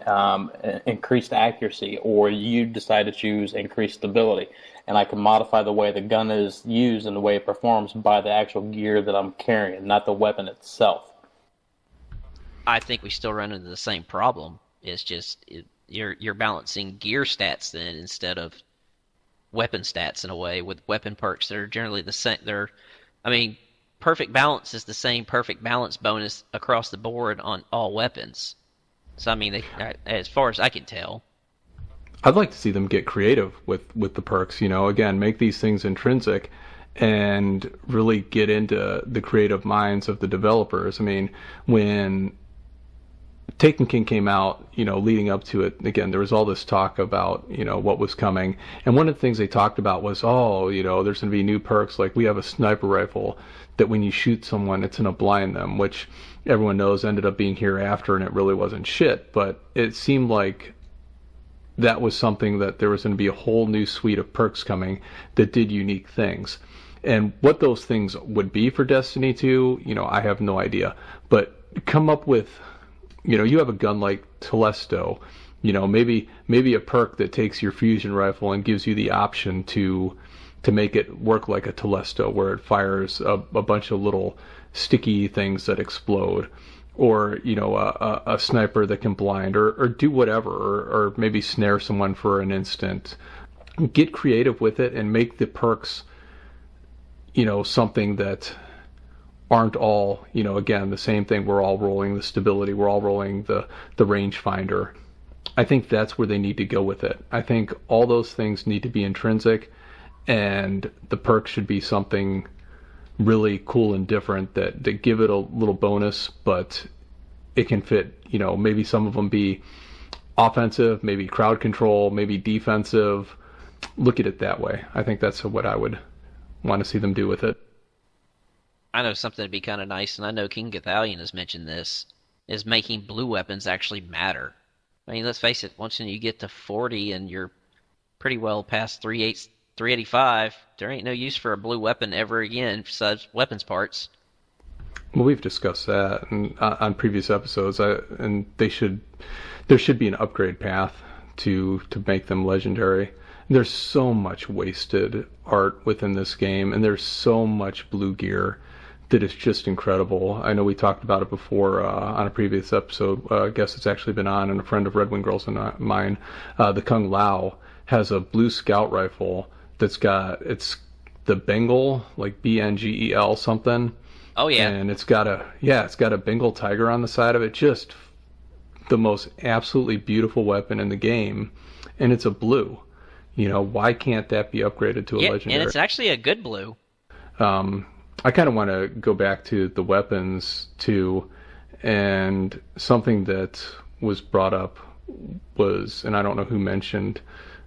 increased accuracy, or you decide to choose increased stability, and I can modify the way the gun is used and the way it performs by the actual gear that I'm carrying, not the weapon itself. I think we still run into the same problem. It's just you're balancing gear stats then instead of weapon stats in a way, with weapon perks that are generally the same. Perfect balance is the same perfect balance bonus across the board on all weapons. So as far as I can tell, I'd like to see them get creative with the perks. You know, again, make these things intrinsic and really get into the creative minds of the developers. I mean, when Taken King came out, you know, leading up to it, again, there was all this talk about, you know, what was coming. And one of the things they talked about was, oh, you know, there's going to be new perks. Like, we have a sniper rifle that when you shoot someone, it's going to blind them, which everyone knows ended up being hereafter, and it really wasn't shit. But it seemed like that was something that there was going to be a whole new suite of perks coming that did unique things. And what those things would be for Destiny 2, you know, I have no idea. But come up with... You know, you have a gun like Telesto, you know, maybe a perk that takes your fusion rifle and gives you the option to make it work like a Telesto, where it fires a bunch of little sticky things that explode, or, you know, a sniper that can blind, or do whatever, or maybe snare someone for an instant. Get creative with it and make the perks, you know, something that aren't all, you know, again, the same thing. We're all rolling the stability. We're all rolling the range finder. I think that's where they need to go with it. I think all those things need to be intrinsic, and the perk should be something really cool and different that give it a little bonus, but it can fit, you know, maybe some of them be offensive, maybe crowd control, maybe defensive. Look at it that way. I think that's what I would want to see them do with it. I know something that'd be kind of nice, and I know King Cepheus has mentioned this, is making blue weapons actually matter. I mean, let's face it, once you get to 40 and you're pretty well past 385, there ain't no use for a blue weapon ever again, besides weapons parts. Well, we've discussed that on previous episodes, and there should be an upgrade path to make them legendary. There's so much wasted art within this game, and there's so much blue gear that is just incredible. I know we talked about it before on a previous episode. I guess it's actually been on, and a friend of Red Wing Girl's and mine, the Kung Lao, has a blue scout rifle that's got, it's the Bengal, like B-N-G-E-L something. Oh, yeah. And it's got a Bengal tiger on the side of it. Just the most absolutely beautiful weapon in the game, and it's a blue. You know, why can't that be upgraded to a legendary? And it's actually a good blue. I kind of want to go back to the weapons too, and something that was brought up was, and I don't know who mentioned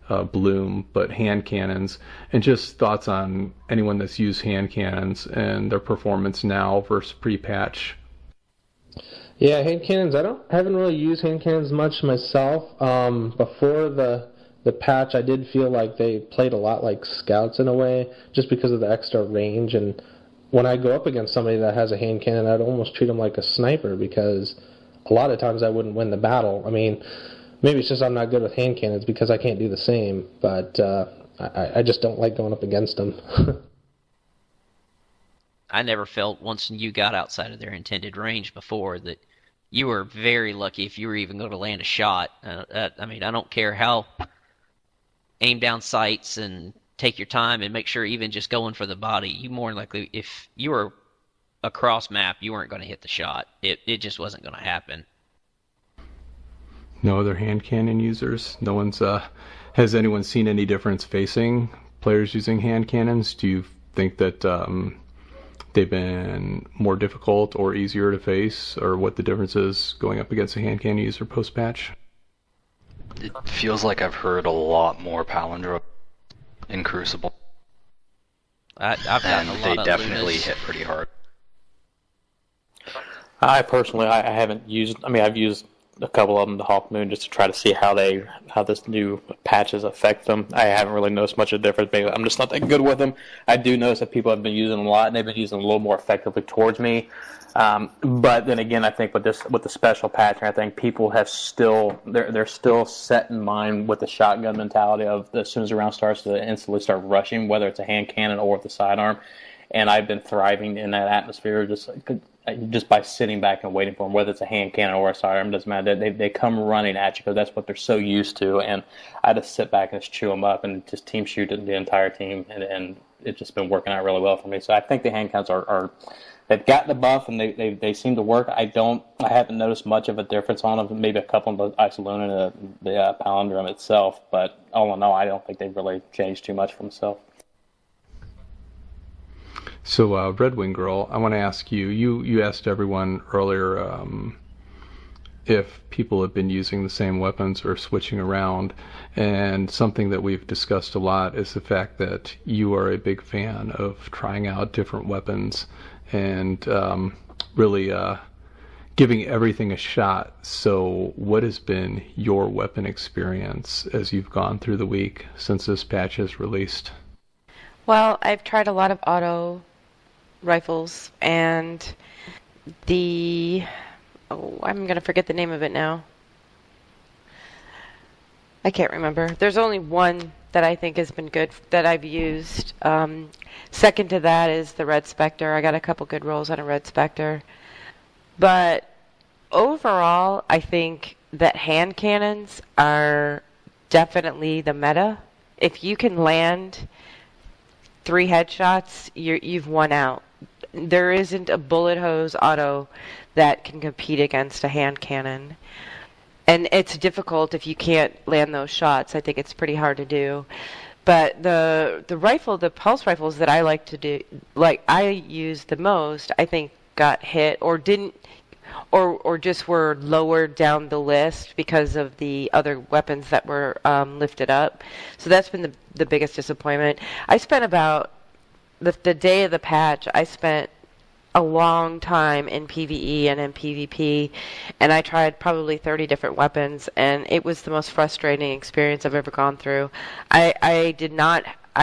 Bloom, but hand cannons, and just thoughts on anyone that's used hand cannons and their performance now versus pre-patch. Yeah, hand cannons. I haven't really used hand cannons much myself. Before the patch, I did feel like they played a lot like scouts in a way, just because of the extra range. And when I go up against somebody that has a hand cannon, I'd almost treat them like a sniper, because a lot of times I wouldn't win the battle. I mean, maybe it's just I'm not good with hand cannons because I can't do the same, but I just don't like going up against them. I never felt, once you got outside of their intended range before, that you were very lucky if you were even going to land a shot. I don't care how... aim down sights and take your time and make sure, even just going for the body, you more than likely, if you were across map, you weren't going to hit the shot. It just wasn't going to happen. No other hand cannon users? No one's, has anyone seen any difference facing players using hand cannons? Do you think that they've been more difficult or easier to face, or what the difference is going up against a hand cannon user post-patch? It feels like I've heard a lot more palindrome in Crucible. I've gotten a lot of they definitely hit pretty hard. I personally, I haven't used. I mean, I've used a couple of them, the Hawkmoon, just to try to see how this new patches affect them. I haven't really noticed much of a difference. Maybe I'm just not that good with them. I do notice that people have been using them a lot, and they've been using them a little more effectively towards me. But then again, I think with the special patch, I think people have still they're still set in mind with the shotgun mentality of as soon as the round starts, they instantly start rushing, whether it's a hand cannon or with the sidearm. And I've been thriving in that atmosphere just by sitting back and waiting for them, whether it's a hand cannon or a sidearm, doesn't matter. They come running at you because that's what they're so used to. And I just sit back and just chew them up and just team shoot the entire team. And it's just been working out really well for me. So I think the hand cannons are they've gotten the buff and they seem to work. I haven't noticed much of a difference on them. Maybe a couple of Isoluna and the palindrome itself. But all in all, I don't think they've really changed too much for themselves. So, Red Wing Girl, I want to ask you, you asked everyone earlier if people have been using the same weapons or switching around, and something that we've discussed a lot is the fact that you are a big fan of trying out different weapons and really giving everything a shot. So what has been your weapon experience as you've gone through the week since this patch is released? Well, I've tried a lot of auto rifles, and I'm going to forget the name of it now. I can't remember. There's only one that I think has been good that I've used. Second to that is the Red Spectre. I got a couple good rolls on a Red Spectre. But overall, I think that hand cannons are definitely the meta. If you can land 3 headshots, you've won out. There isn't a bullet hose auto that can compete against a hand cannon. And it's difficult if you can't land those shots. I think it's pretty hard to do. But the rifle, the pulse rifles that I like to do, like I use the most, I think got hit or didn't, or just were lowered down the list because of the other weapons that were lifted up. So that's been the biggest disappointment. I spent about, the day of the patch, I spent a long time in PvE and in PvP, and I tried probably 30 different weapons, and it was the most frustrating experience I've ever gone through. I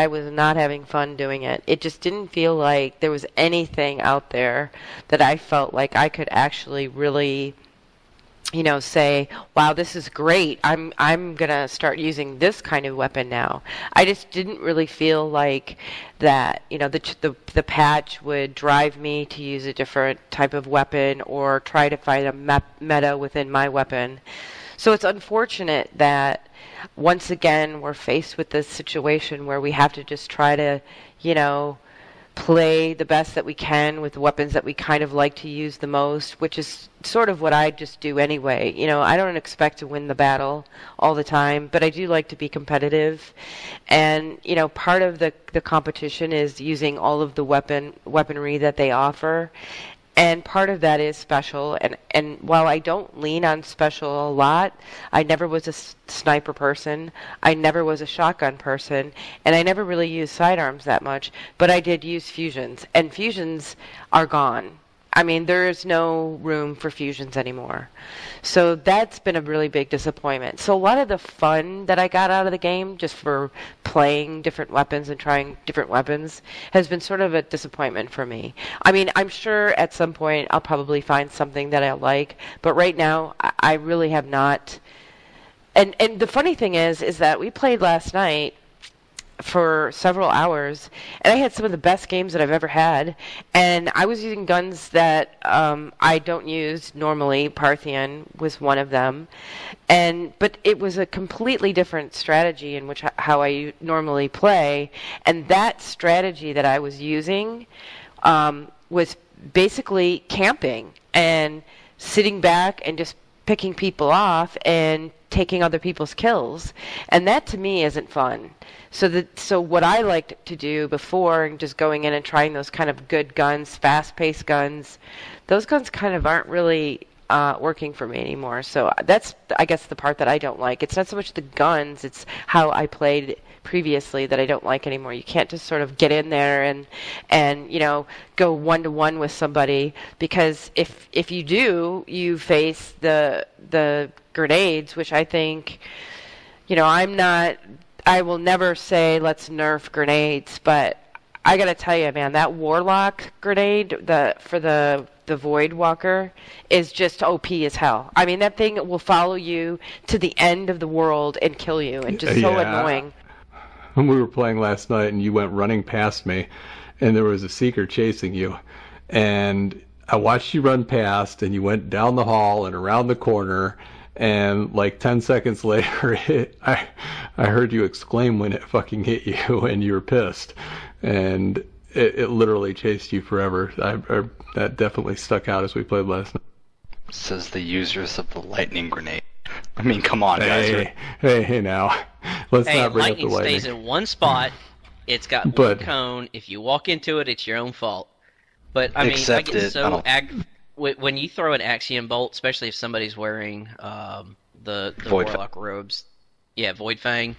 was not having fun doing it. It just didn't feel like there was anything out there that I felt like I could actually really, you know, say, wow, this is great. I'm going to start using this kind of weapon now. I just didn't really feel like that, you know, the patch would drive me to use a different type of weapon or try to find a meta within my weapon. So it's unfortunate that once again, we're faced with this situation where we have to just try to, you know, play the best that we can with the weapons that we kind of like to use the most, which is sort of what I just do anyway. You know, I don't expect to win the battle all the time, but I do like to be competitive. And, you know, part of the competition is using all of the weaponry that they offer. And part of that is special, and while I don't lean on special a lot, I never was a sniper person, I never was a shotgun person, and I never really used sidearms that much, but I did use fusions, and fusions are gone. I mean, there is no room for fusions anymore. So that's been a really big disappointment. So a lot of the fun that I got out of the game just for playing different weapons and trying different weapons has been sort of a disappointment for me. I mean, I'm sure at some point I'll probably find something that I like, but right now I really have not. And the funny thing is that we played last night for several hours, and I had some of the best games that I've ever had, and I was using guns that I don't use normally. Parthian was one of them, but it was a completely different strategy in which how I normally play, and that strategy that I was using was basically camping and sitting back and just picking people off and taking other people's kills, and that to me isn't fun. So what I liked to do before, and just going in and trying those kind of good guns, fast-paced guns, those guns kind of aren't really working for me anymore. So that's, I guess, the part that I don't like. It's not so much the guns, it's how I played previously that I don't like anymore. You can't just sort of get in there and you know, go one-to-one with somebody, because if you do, you face the grenades, which I think, you know, I will never say let's nerf grenades, but I gotta tell you, man, that Warlock grenade for the Void Walker is just OP as hell. I mean, that thing will follow you to the end of the world and kill you, and just so annoying. When we were playing last night and you went running past me and there was a Seeker chasing you, and I watched you run past and you went down the hall and around the corner, and like 10 seconds later I heard you exclaim when it fucking hit you, and you were pissed, and it literally chased you forever. That definitely stuck out as we played last night. Says the users of the lightning grenade. I mean, come on, guys. Hey, now. Let's not bring up the lightning. Lightning stays in one spot. It's got one cone. If you walk into it, it's your own fault. But, I mean, I get so... when you throw an Axiom Bolt, especially if somebody's wearing the Warlock robes. Yeah, Void Fang.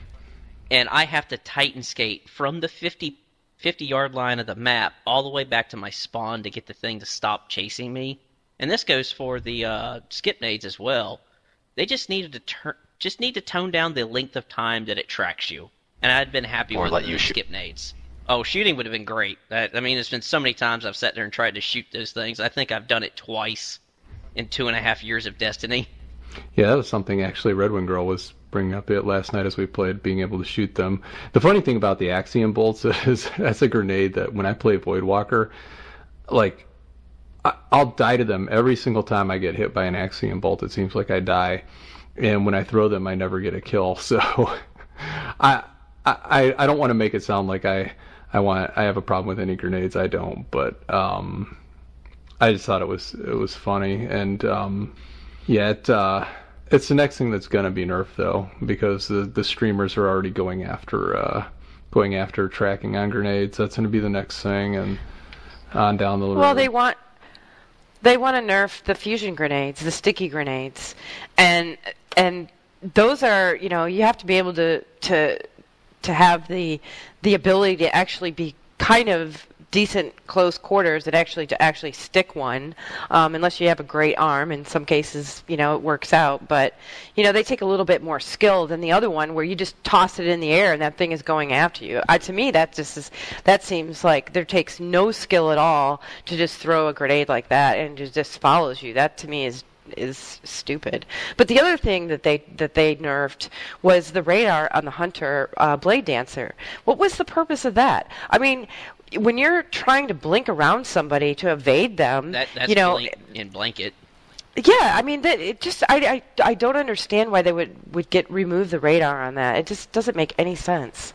And I have to Titan Skate from the 50-yard line of the map all the way back to my spawn to get the thing to stop chasing me. And this goes for the Skipnades as well. They just needed to tone down the length of time that it tracks you, and I'd been happy with the Skipnades. Oh, shooting would have been great. I mean, there's been so many times I've sat there and tried to shoot those things. I think I've done it twice in 2.5 years of Destiny. Yeah, that was something actually Red Wing Girl was bringing up it last night as we played, being able to shoot them. The funny thing about the Axiom Bolts is that's a grenade that when I play Voidwalker, like, I'll die to them every single time I get hit by an Axiom Bolt. It seems like I die, and when I throw them, I never get a kill. So, I don't want to make it sound like I have a problem with any grenades. I don't, but I just thought it was funny, and it's the next thing that's gonna be nerfed though, because the streamers are already going after tracking on grenades. That's gonna be the next thing, and on down the road. Well, They want to nerf the fusion grenades, the sticky grenades, and those are, you know, you have to be able to have the ability to actually be kind of decent close quarters and to actually stick one, unless you have a great arm. In some cases, you know, it works out, but you know, they take a little bit more skill than the other one, where you just toss it in the air and that thing is going after you. To me, that seems like there takes no skill at all to just throw a grenade like that and just follows you. That to me is stupid. But the other thing that they nerfed was the radar on the Hunter Blade Dancer. What was the purpose of that? I mean, when you're trying to blink around somebody to evade them, that's, you know, in blanket. Yeah, I mean, I don't understand why they would remove the radar on that. It just doesn't make any sense.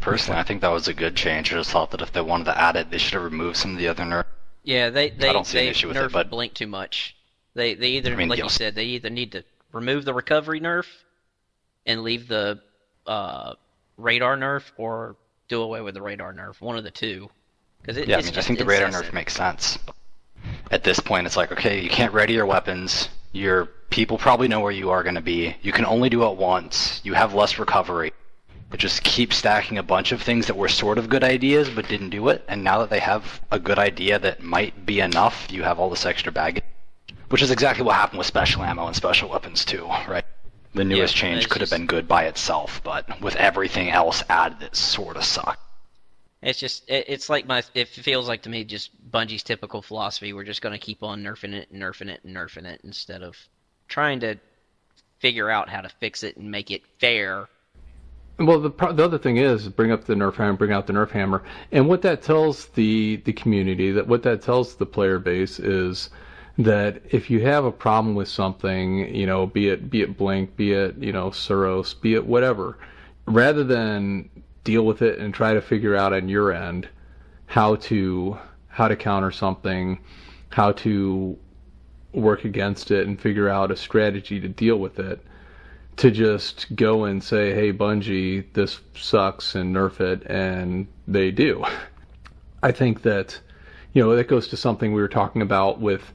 Personally, I think that was a good change. I just thought that if they wanted to add it, they should have removed some of the other nerfs. Yeah, I don't see an issue with it, but blink too much. They either, I mean, like you said, they either need to remove the recovery nerf and leave the radar nerf, or do away with the radar nerf. One of the two. I think the radar nerf makes sense. At this point, it's like, okay, you can't ready your weapons. Your people probably know where you are going to be. You can only do it once. You have less recovery. It just keeps stacking a bunch of things that were sort of good ideas but didn't do it. And now that they have a good idea that might be enough, you have all this extra baggage. Which is exactly what happened with special ammo and special weapons too, right? The newest change could have been good by itself, but with everything else added, it sort of sucked. It's just, it feels like to me just Bungie's typical philosophy. We're just going to keep on nerfing it, and nerfing it, and nerfing it, instead of trying to figure out how to fix it and make it fair. Well, the other thing is bring up the nerf hammer, bring out the nerf hammer, and what that tells the community, what that tells the player base is that if you have a problem with something, you know, be it Blink, be it, you know, Suros, be it whatever, rather than deal with it and try to figure out on your end how to counter something, how to work against it and figure out a strategy to deal with it, to just go and say, hey, Bungie, this sucks, and nerf it, and they do. I think that, you know, that goes to something we were talking about with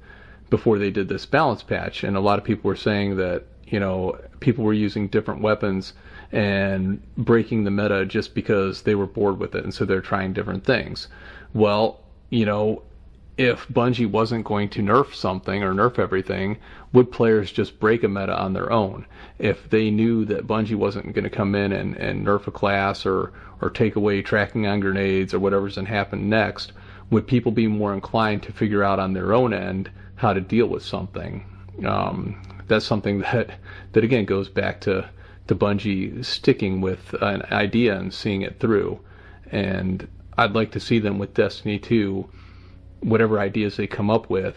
before they did this balance patch, and a lot of people were saying that, you know, people were using different weapons and breaking the meta just because they were bored with it, and so they're trying different things. Well, you know, if Bungie wasn't going to nerf something or nerf everything, would players just break a meta on their own? If they knew that Bungie wasn't going to come in and nerf a class or take away tracking on grenades or whatever's going to happen next, would people be more inclined to figure out on their own end how to deal with something? That's something that again goes back to Bungie sticking with an idea and seeing it through. And I'd like to see them with Destiny 2, whatever ideas they come up with,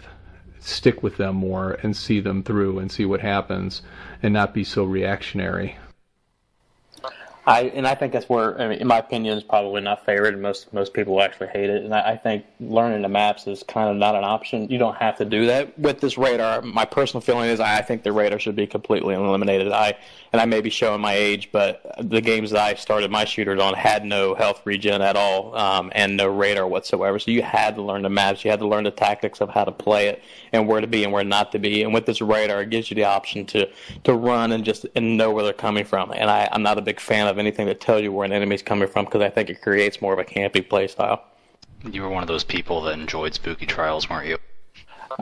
stick with them more and see them through and see what happens and not be so reactionary. And I think that's where, I mean, in my opinion, is probably not favored, and most people actually hate it. And I think learning the maps is kind of not an option. You don't have to do that with this radar. My personal feeling is I think the radar should be completely eliminated. And I may be showing my age, but the games that I started my shooters on had no health regen at all, and no radar whatsoever. So you had to learn the maps. You had to learn the tactics of how to play it and where to be and where not to be. And with this radar, it gives you the option to run and know where they're coming from. And I'm not a big fan of anything that tells you where an enemy's coming from, because I think it creates more of a campy play style. You were one of those people that enjoyed Spooky Trials, weren't you?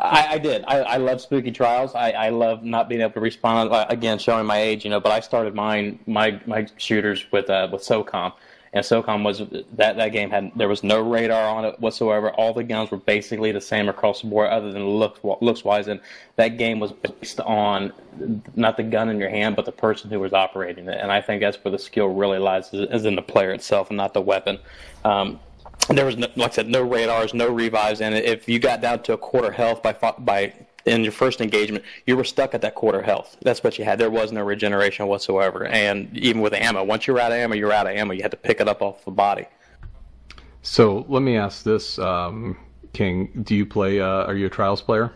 I did. I love Spooky Trials. I love not being able to respawn. Again, showing my age, you know. But I started my shooters with SOCOM, and SOCOM was that game there was no radar on it whatsoever. All the guns were basically the same across the board, other than looks wise. And that game was based on not the gun in your hand, but the person who was operating it. And I think that's where the skill really lies, is in the player itself and not the weapon. There was, no, like I said, no radars, no revives, and if you got down to a quarter health by in your first engagement, you were stuck at that quarter health. That's what you had. There was no regeneration whatsoever, and even with ammo, once you're out of ammo, you're out of ammo. You had to pick it up off the body. So let me ask this, King, do you play? Are you a Trials player?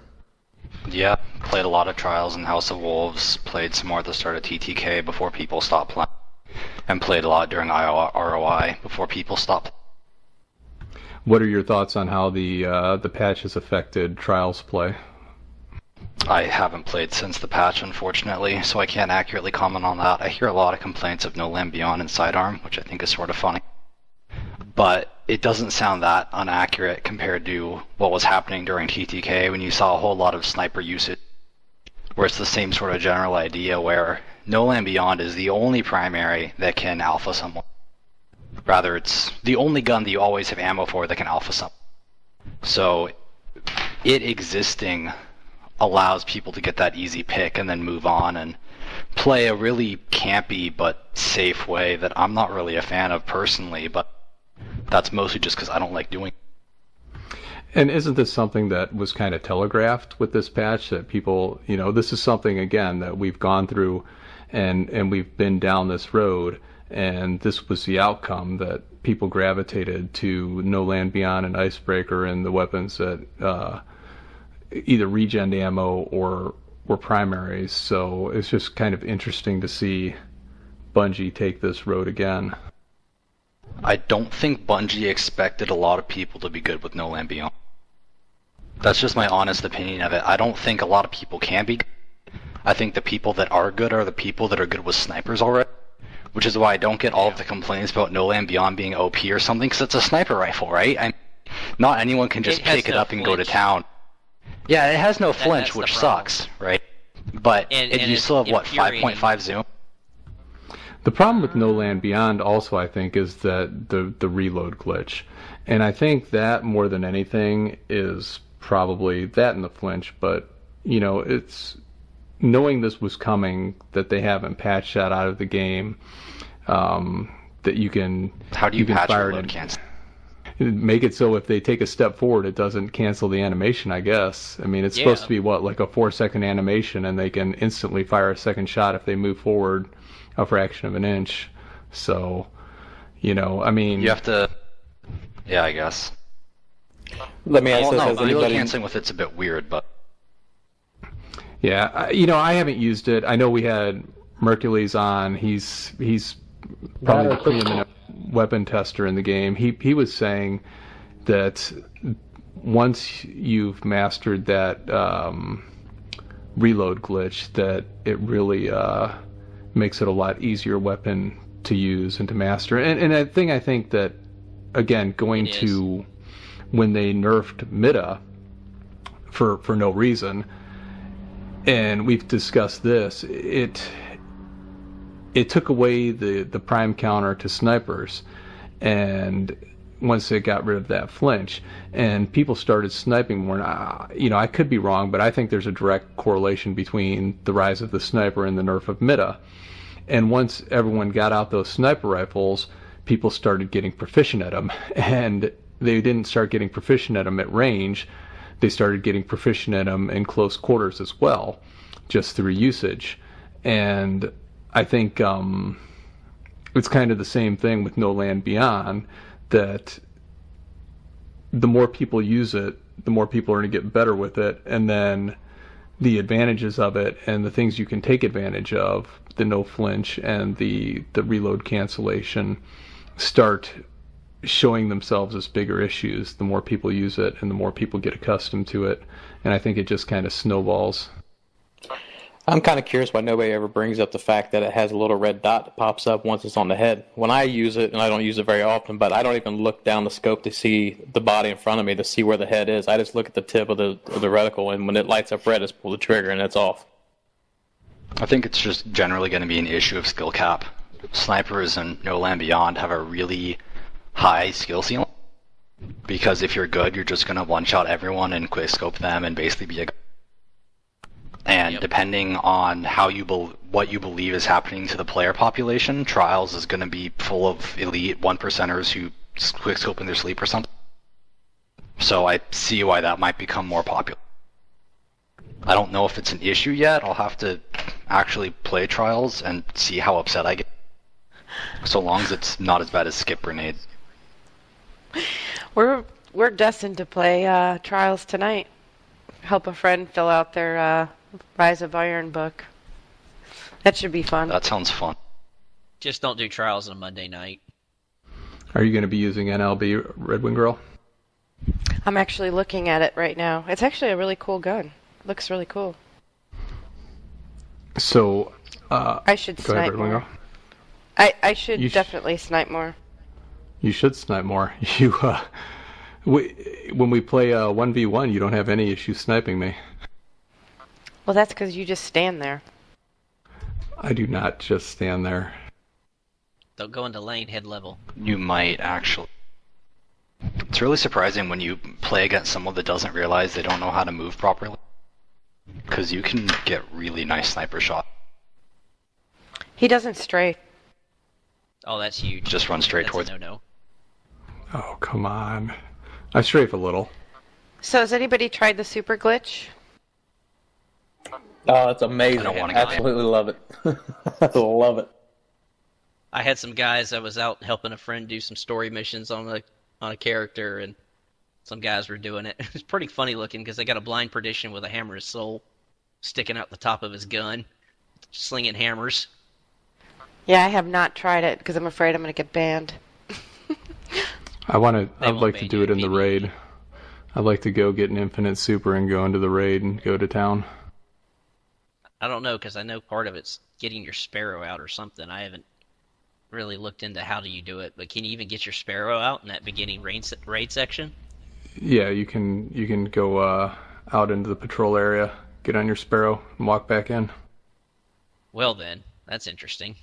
Yeah, played a lot of Trials in House of Wolves. Played some more at the start of TTK before people stopped playing, and played a lot during ROI before people stopped. What are your thoughts on how the patch has affected Trials play? I haven't played since the patch, unfortunately, so I can't accurately comment on that. I hear a lot of complaints of No Land Beyond and Sidearm, which I think is sort of funny. But it doesn't sound that inaccurate compared to what was happening during TTK, when you saw a whole lot of sniper usage, where it's the same sort of general idea where No Land Beyond is the only primary that can alpha someone. Rather, it's the only gun that you always have ammo for that can alpha something. So it existing allows people to get that easy pick and then move on and play a really campy but safe way that I'm not really a fan of personally, but that's mostly just because I don't like doing it. And isn't this something that was kind of telegraphed with this patch, that people, you know, this is something, again, that we've gone through and we've been down this road, and this was the outcome, that people gravitated to No Land Beyond and Icebreaker and the weapons that either regen ammo or were primaries. So it's just kind of interesting to see Bungie take this road again. I don't think Bungie expected a lot of people to be good with No Land Beyond. That's just my honest opinion of it. I don't think a lot of people can be good. I think the people that are good are the people that are good with snipers already. Which is why I don't get all of the complaints about No Land Beyond being OP or something, because it's a sniper rifle, right? Not anyone can just pick it up and go to town. Yeah, it has no flinch, which sucks, right? But you still have, what, 5.5 zoom? The problem with No Land Beyond also, I think, is that the reload glitch. And I think that, more than anything, is probably that and the flinch, but, you know, it's... knowing this was coming, that they haven't patched that out of the game, that you can... How do you patch reload cancel? Make it so if they take a step forward, it doesn't cancel the animation, I guess. I mean, it's supposed to be, what, like a 4-second animation, and they can instantly fire a second shot if they move forward a fraction of an inch. So, you know, I mean... You have to... Yeah, I guess. Let me ask this. Reload canceling with it's a bit weird, but... Yeah, you know, I haven't used it. I know we had Mercules on. He's probably the preeminent weapon tester in the game. He was saying that once you've mastered that reload glitch, that it really makes it a lot easier weapon to use and to master. And a thing I think that, again, going to when they nerfed Mida for no reason, and we've discussed this, it took away the prime counter to snipers, and once it got rid of that flinch, and people started sniping more. You know, I could be wrong, but I think there's a direct correlation between the rise of the sniper and the nerf of Mida. And once everyone got out those sniper rifles, people started getting proficient at them, and they didn't start getting proficient at them at range. They started getting proficient at them in close quarters as well, just through usage. And I think it's kind of the same thing with No Land Beyond, that the more people use it, the more people are going to get better with it, and then the advantages of it and the things you can take advantage of, the no flinch and the reload cancellation, start showing themselves as bigger issues the more people use it and the more people get accustomed to it. And I think it just kind of snowballs. I'm kind of curious why nobody ever brings up the fact that it has a little red dot that pops up once it's on the head. When I use it, and I don't use it very often, but I don't even look down the scope to see the body in front of me, to see where the head is. I just look at the tip of the reticle, and when it lights up red, just pull the trigger, and it's off. I think it's just generally going to be an issue of skill cap. Snipers in No Land Beyond have a really high skill ceiling, because if you're good, you're just going to one-shot everyone and quick-scope them and basically be a... And depending on how you what you believe is happening to the player population, Trials is going to be full of elite one-percenters who quickscope in their sleep or something. So I see why that might become more popular. I don't know if it's an issue yet. I'll have to actually play Trials and see how upset I get. So long as it's not as bad as Skip Grenade. We're destined to play Trials tonight. Help a friend fill out their... Rise of Iron book. That should be fun. That sounds fun. Just don't do Trials on a Monday night. Are you going to be using NLB, Red Wing Girl? I'm actually looking at it right now. It's actually a really cool gun. Looks really cool. So, I should snipe ahead, Red Wing Girl. I should definitely snipe more. You should snipe more. You when we play 1v1, you don't have any issue sniping me. Well, that's because you just stand there. I do not just stand there. Don't go into lane head level. You might, actually. It's really surprising when you play against someone that doesn't realize they don't know how to move properly, because you can get really nice sniper shot. He doesn't strafe. Oh, that's huge. Just run straight towards him. No. Oh, come on. I strafe a little. So has anybody tried the super glitch? Oh, it's amazing. I absolutely love it. I love it. I had some guys, I was out helping a friend do some story missions on a character, and some guys were doing it. It was pretty funny looking, because they got a Blind Perdition with a Hammer of Soul sticking out the top of his gun, slinging hammers. Yeah, I have not tried it, because I'm afraid I'm going to get banned. I'd like to do it in the raid. I'd like to go get an infinite super and go into the raid and go to town. I don't know, because I know part of it's getting your sparrow out or something. I haven't really looked into how do you do it, but can you even get your sparrow out in that beginning raid section? Yeah, you can go out into the patrol area, get on your sparrow, and walk back in. Well then, that's interesting.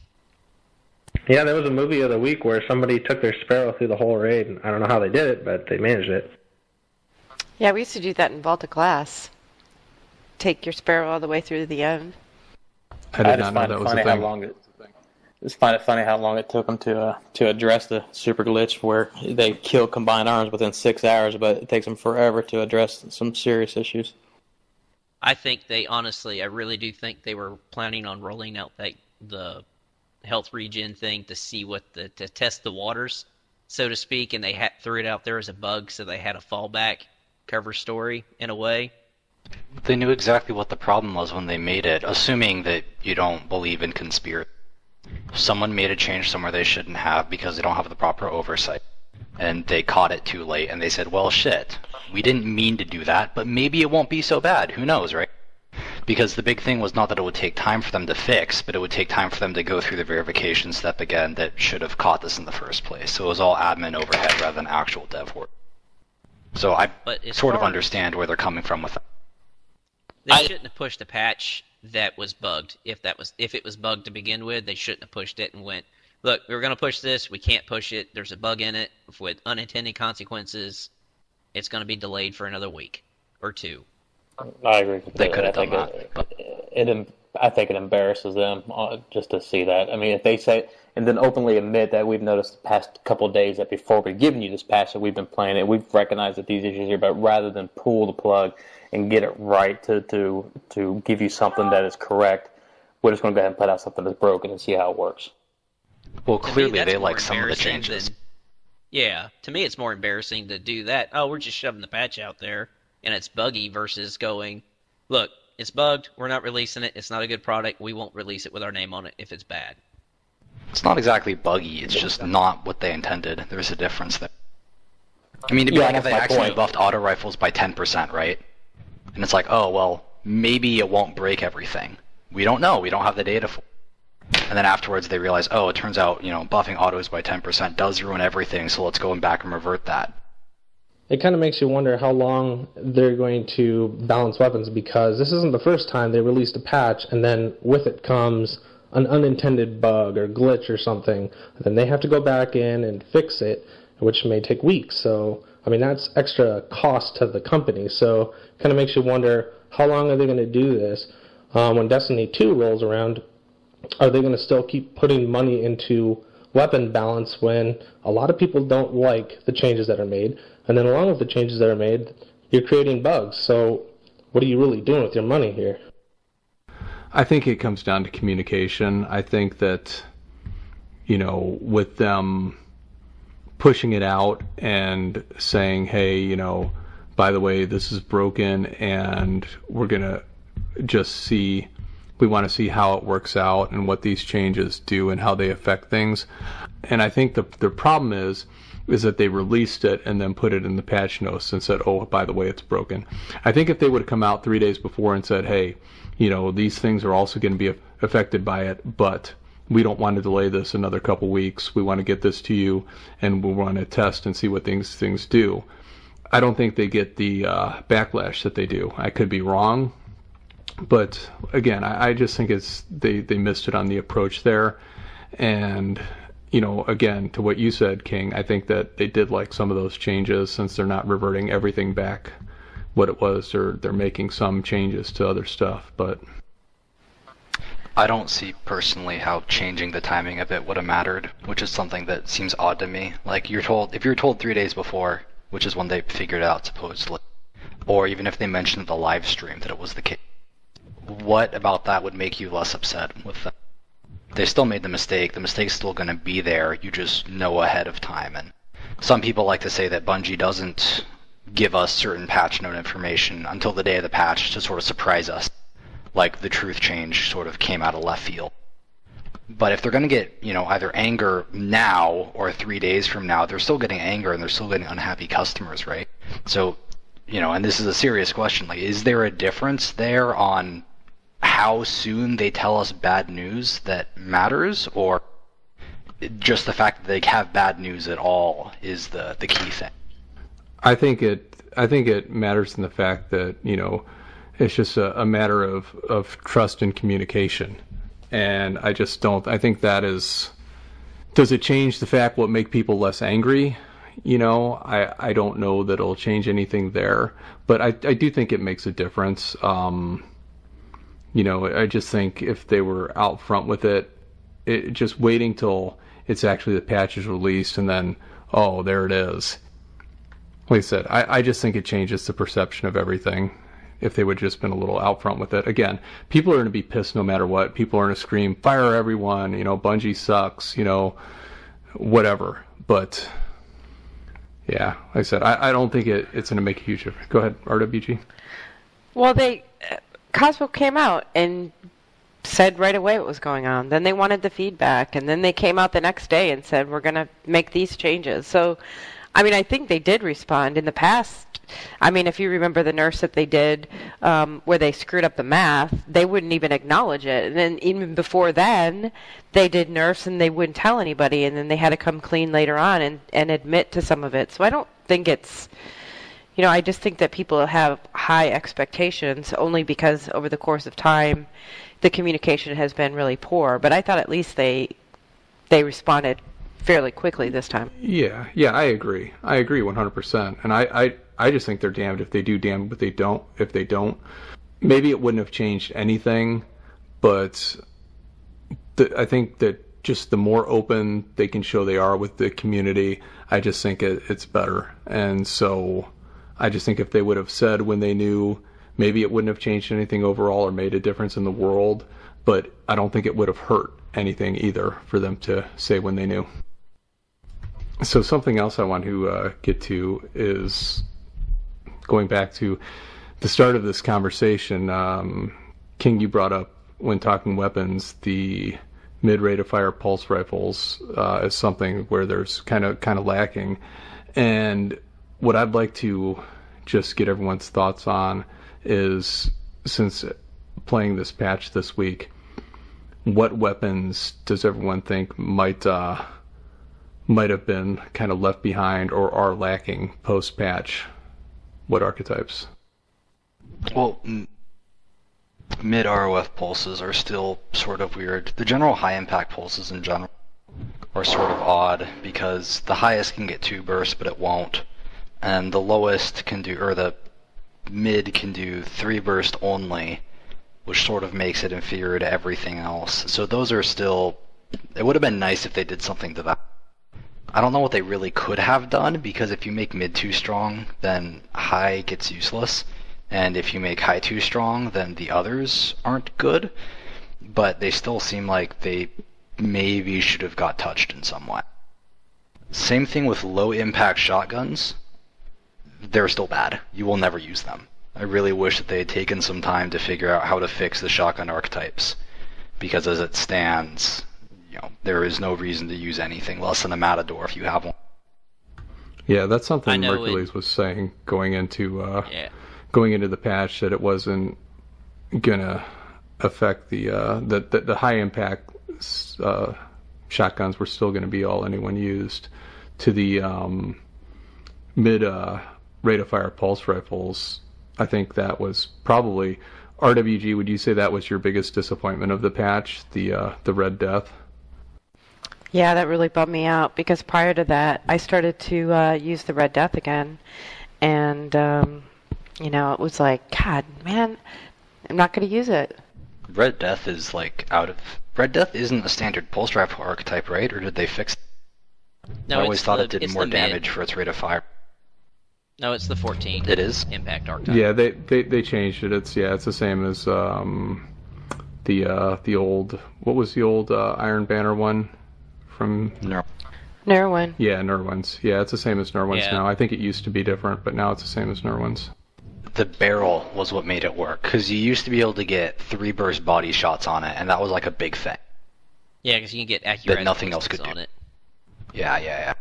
Yeah, there was a movie of the week where somebody took their sparrow through the whole raid, and I don't know how they did it, but they managed it. Yeah, we used to do that in Vault of Glass. Take your sparrow all the way through to the end. I just find it funny how long it took them to address the super glitch, where they kill combined arms within 6 hours, but it takes them forever to address some serious issues. I think they honestly, I really do think they were planning on rolling out the health regen thing to see what to test the waters, so to speak, and they threw it out there as a bug, so they had a fallback cover story in a way. They knew exactly what the problem was when they made it, assuming that you don't believe in conspiracy. Someone made a change somewhere they shouldn't have because they don't have the proper oversight. And they caught it too late, and they said, well, shit, we didn't mean to do that, but maybe it won't be so bad. Who knows, right? Because the big thing was not that it would take time for them to fix, but it would take time for them to go through the verification step again that should have caught this in the first place. So it was all admin overhead rather than actual dev work. So I sort of understand where they're coming from with that. They shouldn't have pushed a patch that was bugged. If it was bugged to begin with, they shouldn't have pushed it and went, look, we were going to push this, we can't push it, there's a bug in it, with unintended consequences, it's going to be delayed for another week or two. I agree completely. They could have done that. I think it embarrasses them just to see that. I mean, if they say, and then openly admit that we've noticed the past couple of days that before we've given you this patch that we've been playing it, we've recognized that these issues here, but rather than pull the plug and get it right to give you something that is correct, we're just going to go ahead and put out something that's broken and see how it works. Well, clearly they like some of the changes. Yeah, to me it's more embarrassing to do that. Oh, we're just shoving the patch out there, and it's buggy versus going, look, it's bugged, we're not releasing it, it's not a good product, we won't release it with our name on it if it's bad. It's not exactly buggy, it's just not what they intended. There's a difference there. I mean, it'd be like if they accidentally buffed auto rifles by 10%, right? And it's like, oh, well, maybe it won't break everything. We don't know, we don't have the data for it. And then afterwards they realize, oh, it turns out, you know, buffing autos by 10% does ruin everything, so let's go back and revert that. It kind of makes you wonder how long they're going to balance weapons, because this isn't the first time they released a patch, and then with it comes an unintended bug or glitch or something. And then they have to go back in and fix it, which may take weeks. So, I mean, that's extra cost to the company. So it kind of makes you wonder, how long are they going to do this? When Destiny 2 rolls around, are they going to still keep putting money into weapon balance when a lot of people don't like the changes that are made? And then along with the changes that are made, you're creating bugs. So what are you really doing with your money here? I think it comes down to communication. I think that, you know, with them pushing it out and saying, hey, you know, by the way, this is broken and we're going to just see... We want to see how it works out and what these changes do and how they affect things. And I think the problem is that they released it and then put it in the patch notes and said, oh, by the way, it's broken. I think if they would have come out 3 days before and said, hey, you know, these things are also going to be affected by it, but we don't want to delay this another couple weeks. We want to get this to you and we want to test and see what things do. I don't think they get the backlash that they do. I could be wrong. But again, I just think it's they missed it on the approach there. And, you know, again, to what you said, King, I think that they did like some of those changes since they're not reverting everything back what it was, or they're making some changes to other stuff. But I don't see personally how changing the timing of it would have mattered, which is something that seems odd to me. Like, if you're told 3 days before, which is when they figured it out supposedly, or even if they mentioned the live stream that it was the case, what about that would make you less upset with them? They still made the mistake. The mistake's still going to be there. You just know ahead of time. And some people like to say that Bungie doesn't give us certain patch note information until the day of the patch to sort of surprise us, like the truth change sort of came out of left field. But if they're going to get, you know, either anger now or 3 days from now, they're still getting anger and they're still getting unhappy customers, right? So, you know, and this is a serious question. Like, is there a difference there on how soon they tell us bad news that matters, or just the fact that they have bad news at all is the key thing? I think it matters in the fact that, you know, it's just a matter of trust and communication. And I think that is, does it change the fact what make people less angry? You know, I don't know that it'll change anything there, but I do think it makes a difference. You know, I just think if they were out front with it, just waiting till it's actually the patch is released and then, oh, there it is. Like I said, I just think it changes the perception of everything if they would just been a little out front with it. Again, people are going to be pissed no matter what. People are going to scream, fire everyone, you know, Bungie sucks, you know, whatever. But, yeah, like I said, I don't think it's going to make a huge difference. Go ahead, RWG. Well, they... Cosmo came out and said right away what was going on. Then they wanted the feedback, and then they came out the next day and said, we're going to make these changes. So, I mean, I think they did respond in the past. I mean, if you remember the nerfs that they did where they screwed up the math, they wouldn't even acknowledge it. And then even before then, they did nerfs and they wouldn't tell anybody. And then they had to come clean later on and admit to some of it. So I don't think it's, you know, I just think that people have high expectations only because over the course of time, the communication has been really poor. But I thought at least they responded fairly quickly this time. Yeah, I agree. I agree 100%. And I just think they're damned if they do, damned if they don't. Maybe it wouldn't have changed anything, but I think that just the more open they can show they are with the community, I just think it's better. And so I just think if they would have said when they knew, maybe it wouldn't have changed anything overall or made a difference in the world, but I don't think it would have hurt anything either for them to say when they knew. So something else I want to get to is... going back to the start of this conversation, King, you brought up when talking weapons, the mid-rate of fire pulse rifles is something where there's kind of lacking. And what I'd like to just get everyone's thoughts on is, since playing this patch this week, what weapons does everyone think might have been kind of left behind or are lacking post-patch? What archetypes? Well, mid-ROF pulses are still sort of weird. The general high-impact pulses in general are sort of odd because the highest can get 2 bursts, but it won't. And the lowest can do, or the mid can do 3 bursts only, which sort of makes it inferior to everything else. So those are still, it would have been nice if they did something to that. I don't know what they really could have done, because if you make mid too strong, then high gets useless, and if you make high too strong, then the others aren't good, but they still seem like they maybe should have got touched in some way. Same thing with low impact shotguns. They're still bad. You will never use them. I really wish that they had taken some time to figure out how to fix the shotgun archetypes, because as it stands, you know, there is no reason to use anything less than a Matador if you have one. Yeah, that's something Mercules was saying going into the patch, that it wasn't gonna affect the high impact shotguns were still gonna be all anyone used. To the mid rate of fire pulse rifles, I think that was probably RWG. Would you say that was your biggest disappointment of the patch? The Red Death. Yeah, that really bummed me out, because prior to that, I started to use the Red Death again. And, you know, it was like, God, man, I'm not going to use it. Red Death is, like, out of... Red Death isn't a standard pulse rifle archetype, right? Or did they fix it? No, I always thought it did more damage for its rate of fire. No, it's the 14. It is? Impact archetype. Yeah, they changed it. It's the same as the old... What was the old Iron Banner one? From Nerwin. Yeah, Nerwin's. Yeah, it's the same as Nerwin's now. I think it used to be different, but now it's the same as Nerwin's. The barrel was what made it work, because you used to be able to get 3 burst body shots on it, and that was like a big thing. Yeah, because you can get accurate that nothing else could do. It. Yeah.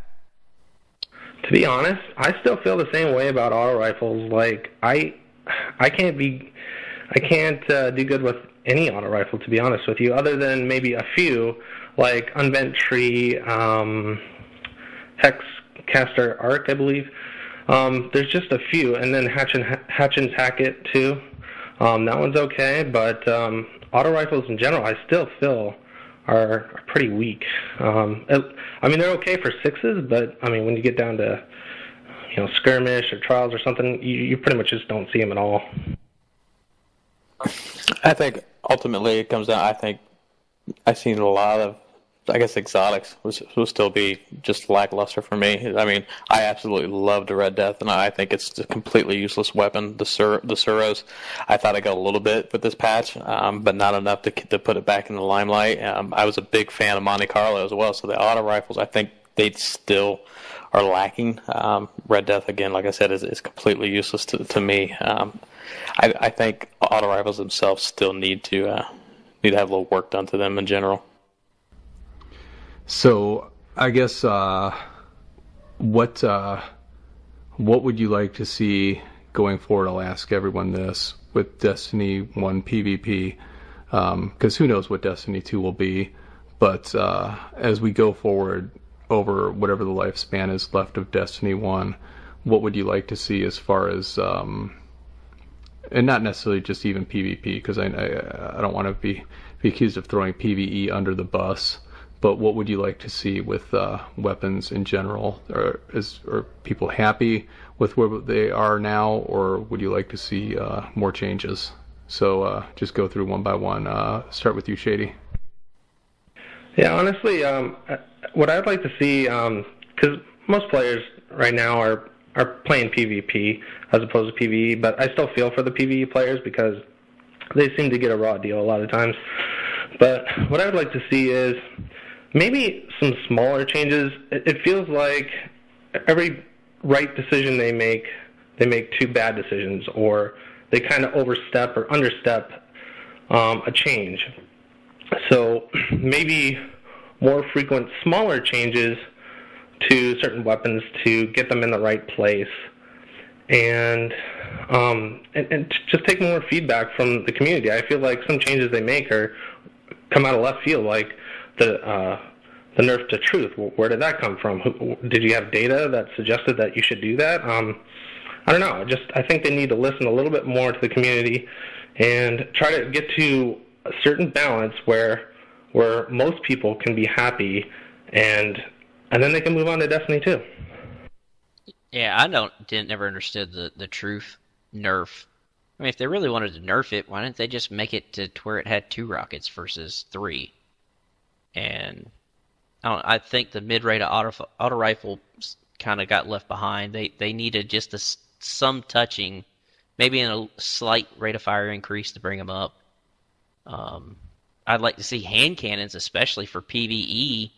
To be honest, I still feel the same way about auto rifles. Like I can't do good with any auto rifle, to be honest with you, other than maybe a few. Like Unbent Tree, Hexcaster Arc, I believe. There's just a few, and then Hatchin's Hackett too. That one's okay, but auto rifles in general, I still feel are pretty weak. I mean, they're okay for 6s, but I mean, when you get down to, you know, skirmish or trials or something, you pretty much just don't see them at all. I think ultimately it comes down. I've seen a lot of, I guess, exotics, which will still be just lackluster for me. I mean, I absolutely loved the Red Death, and I think it's a completely useless weapon. The Suros, I thought I got a little bit with this patch, but not enough to put it back in the limelight. I was a big fan of Monte Carlo as well, so the auto rifles, I think they still are lacking. Red Death, again, like I said, is completely useless to me. I think auto rivals themselves still need to have a little work done to them in general. So I guess what would you like to see going forward? I'll ask everyone this with Destiny 1 PvP, because who knows what Destiny 2 will be. But as we go forward over whatever the lifespan is left of Destiny 1, what would you like to see as far as, and not necessarily just even PvP, because I don't want to be accused of throwing PvE under the bus, but what would you like to see with weapons in general? Are people happy with where they are now, or would you like to see more changes? So just go through one by one. Start with you, Shady. Yeah, honestly, what I'd like to see, because most players right now are playing PvP as opposed to PvE, but I still feel for the PvE players because they seem to get a raw deal a lot of times. But what I would like to see is maybe some smaller changes. It feels like every right decision they make two bad decisions, or they kind of overstep or understep a change. So maybe more frequent, smaller changes to certain weapons to get them in the right place, and just take more feedback from the community. I feel like some changes they make come out of left field, like the nerf to Truth. Where did that come from? Did you have data that suggested that you should do that? I don't know. I think they need to listen a little bit more to the community and try to get to a certain balance where most people can be happy, and then they can move on to Destiny 2. Yeah, I never understood the Truth nerf. I mean, if they really wanted to nerf it, why didn't they just make it to where it had 2 rockets versus 3? And I think the mid-rate auto rifle kind of got left behind. They needed just some touching, maybe in a slight rate of fire increase to bring them up. I'd like to see hand cannons, especially for PvE,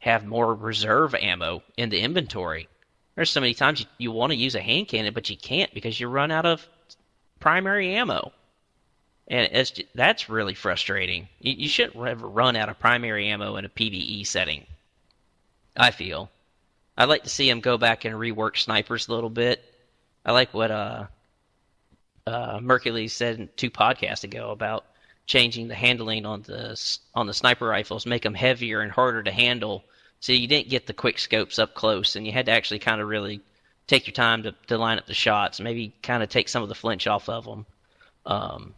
have more reserve ammo in the inventory. There's so many times you want to use a hand cannon, but you can't because you run out of primary ammo. And that's really frustrating. You shouldn't ever run out of primary ammo in a PvE setting, I feel. I'd like to see them go back and rework snipers a little bit. I like what Mercules said in 2 podcasts ago about changing the handling on the sniper rifles, make them heavier and harder to handle, so you didn't get the quick scopes up close, and you had to actually kind of really take your time to line up the shots, maybe kind of take some of the flinch off of them.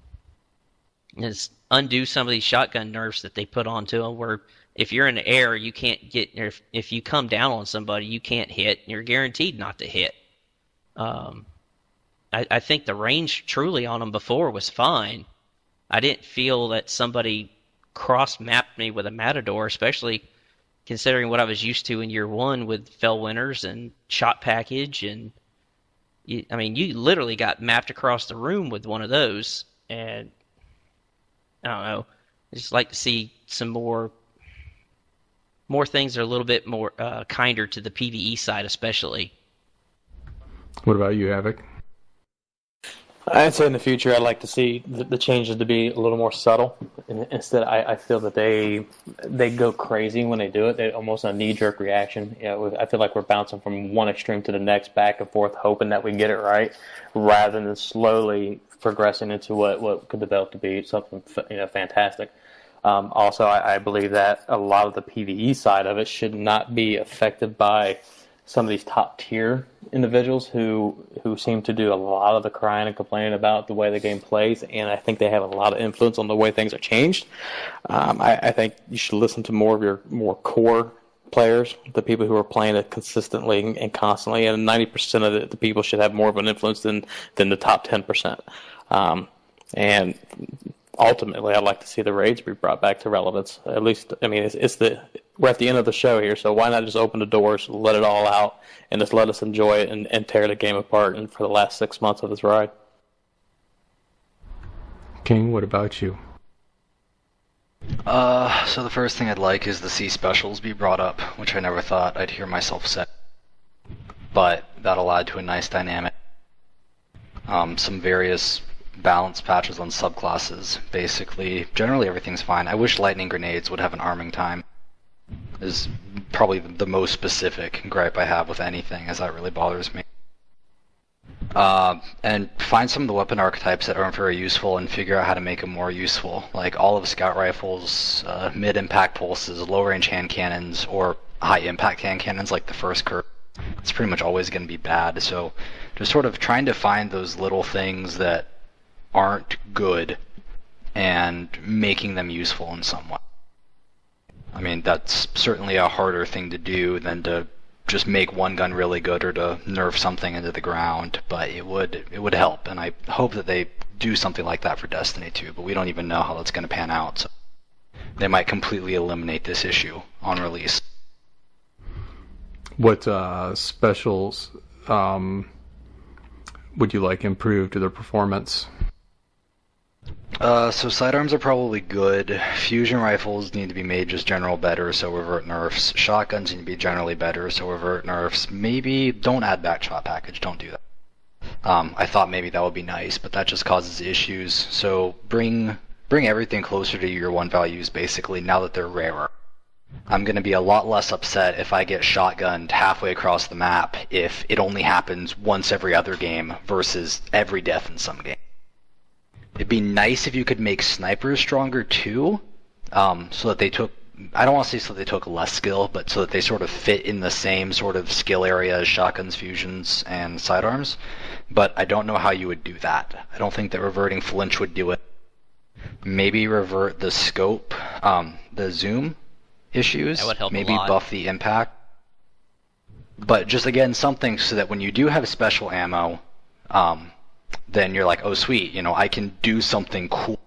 Is undo some of these shotgun nerfs that they put onto them, where if you're in the air, you can't get, if you come down on somebody, you can't hit, and you're guaranteed not to hit. I think the range truly on them before was fine. I didn't feel that somebody cross-mapped me with a Matador, especially considering what I was used to in year 1 with Fell Winters and Shot Package. And you literally got mapped across the room with one of those. And I don't know. I just like to see some more things that are a little bit more kinder to the PvE side, especially. What about you, Havoc? I'd say in the future, I'd like to see the changes to be a little more subtle. Instead, I feel that they go crazy when they do it. They almost a knee-jerk reaction. You know, I feel like we're bouncing from one extreme to the next, back and forth, hoping that we get it right, rather than slowly progressing into what could develop to be something fantastic. Also, I believe that a lot of the PvE side of it should not be affected by some of these top-tier individuals who seem to do a lot of the crying and complaining about the way the game plays, and I think they have a lot of influence on the way things are changed. I think you should listen to more of your more core players, the people who are playing it consistently and constantly, and 90% of the people should have more of an influence than the top 10%. And ultimately, I'd like to see the raids be brought back to relevance. At least, we're at the end of the show here, so why not just open the doors, let it all out, and just let us enjoy it and tear the game apart and for the last 6 months of this ride. King, what about you? So the first thing I'd like is the C specials be brought up, which I never thought I'd hear myself say. But that'll add to a nice dynamic. Some various balance patches on subclasses. Basically, generally everything's fine. I wish lightning grenades would have an arming time. Is probably the most specific gripe I have with anything, as that really bothers me. And find some of the weapon archetypes that aren't very useful and figure out how to make them more useful. Like all of scout rifles, mid-impact pulses, low-range hand cannons, or high-impact hand cannons like the first curve. It's pretty much always going to be bad, so just sort of trying to find those little things that aren't good and making them useful in some way. I mean, that's certainly a harder thing to do than to just make one gun really good or to nerf something into the ground, but it would help, and I hope that they do something like that for Destiny 2, but we don't even know how that's going to pan out, so they might completely eliminate this issue on release. What specials would you like improved to their performance? So sidearms are probably good. Fusion rifles need to be made just general better, so revert nerfs. Shotguns need to be generally better, so revert nerfs. Maybe don't add back shot package, don't do that. I thought maybe that would be nice, but that just causes issues. So bring everything closer to year one values, basically, now that they're rarer. I'm going to be a lot less upset if I get shotgunned halfway across the map if it only happens once every other game versus every death in some game. It'd be nice if you could make snipers stronger too, so that they took, I don't want to say so that they took less skill, but so that they sort of fit in the same sort of skill area as shotguns, fusions, and sidearms. But I don't know how you would do that. I don't think that reverting flinch would do it. Maybe revert the scope, the zoom issues. That would help maybe a lot. Buff the impact. But just again, something so that when you do have special ammo, then you're like, oh sweet, you know, I can do something cool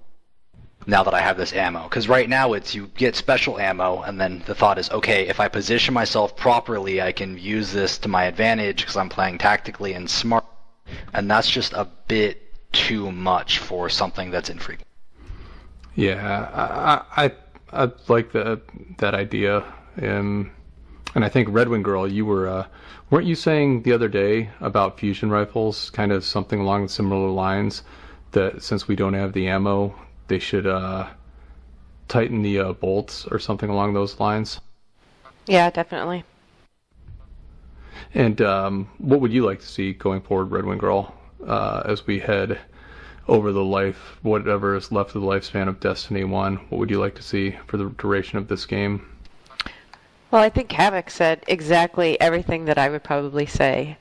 now that I have this ammo. Because right now it's you get special ammo, and then the thought is, okay, if I position myself properly, I can use this to my advantage because I'm playing tactically and smart. And that's just a bit too much for something that's infrequent. Yeah, I like that idea. And I think Red Wing Girl, you were, weren't you saying the other day about fusion rifles, kind of something along similar lines, that since we don't have the ammo, they should tighten the bolts or something along those lines? Yeah, definitely. And what would you like to see going forward, Red Wing Girl, as we head over the life, whatever is left of the lifespan of Destiny 1? What would you like to see for the duration of this game? Well, I think Havoc said exactly everything that I would probably say,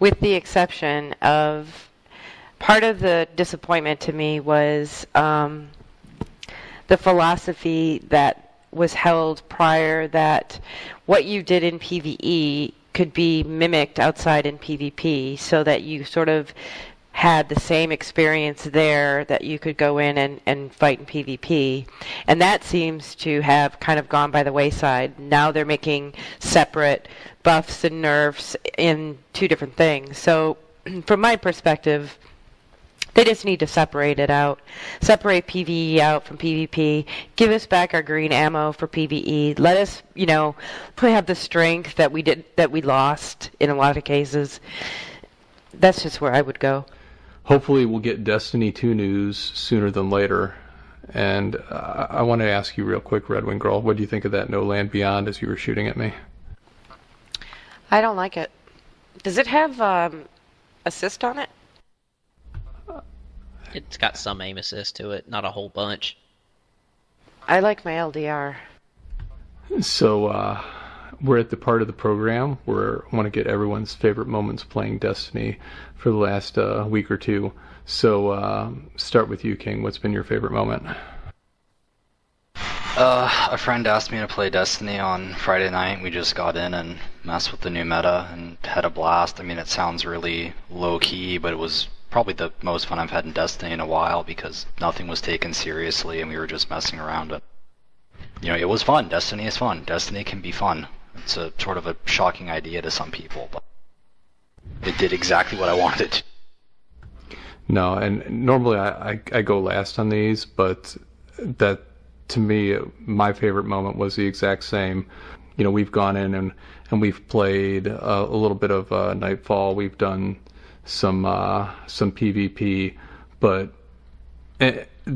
with the exception of part of the disappointment to me was the philosophy that was held prior, that what you did in PvE could be mimicked outside in PvP, so that you sort of had the same experience there that you could go in and fight in PvP. And that seems to have kind of gone by the wayside. Now they're making separate buffs and nerfs in two different things. So from my perspective, they just need to separate it out. Separate PvE out from PvP. Give us back our green ammo for PvE. Let us, you know, have the strength that we lost in a lot of cases. That's just where I would go. Hopefully we'll get Destiny 2 news sooner than later. And I want to ask you real quick, Red Wing Girl, what do you think of that No Land Beyond as you were shooting at me? I don't like it. Does it have assist on it? It's got some aim assist to it, not a whole bunch. I like my LDR. So, we're at the part of the program where I want to get everyone's favorite moments playing Destiny for the last week or two. So start with you, King. What's been your favorite moment? A friend asked me to play Destiny on Friday night. We just got in and messed with the new meta and had a blast. I mean, it sounds really low-key, but it was probably the most fun I've had in Destiny in a while because nothing was taken seriously and we were just messing around. And, you know, it was fun. Destiny is fun. Destiny can be fun. It's a sort of a shocking idea to some people, but it did exactly what I wanted. No, and normally I go last on these, but that, to me, my favorite moment was the exact same. You know, we've gone in and we've played a little bit of Nightfall. We've done some PvP, but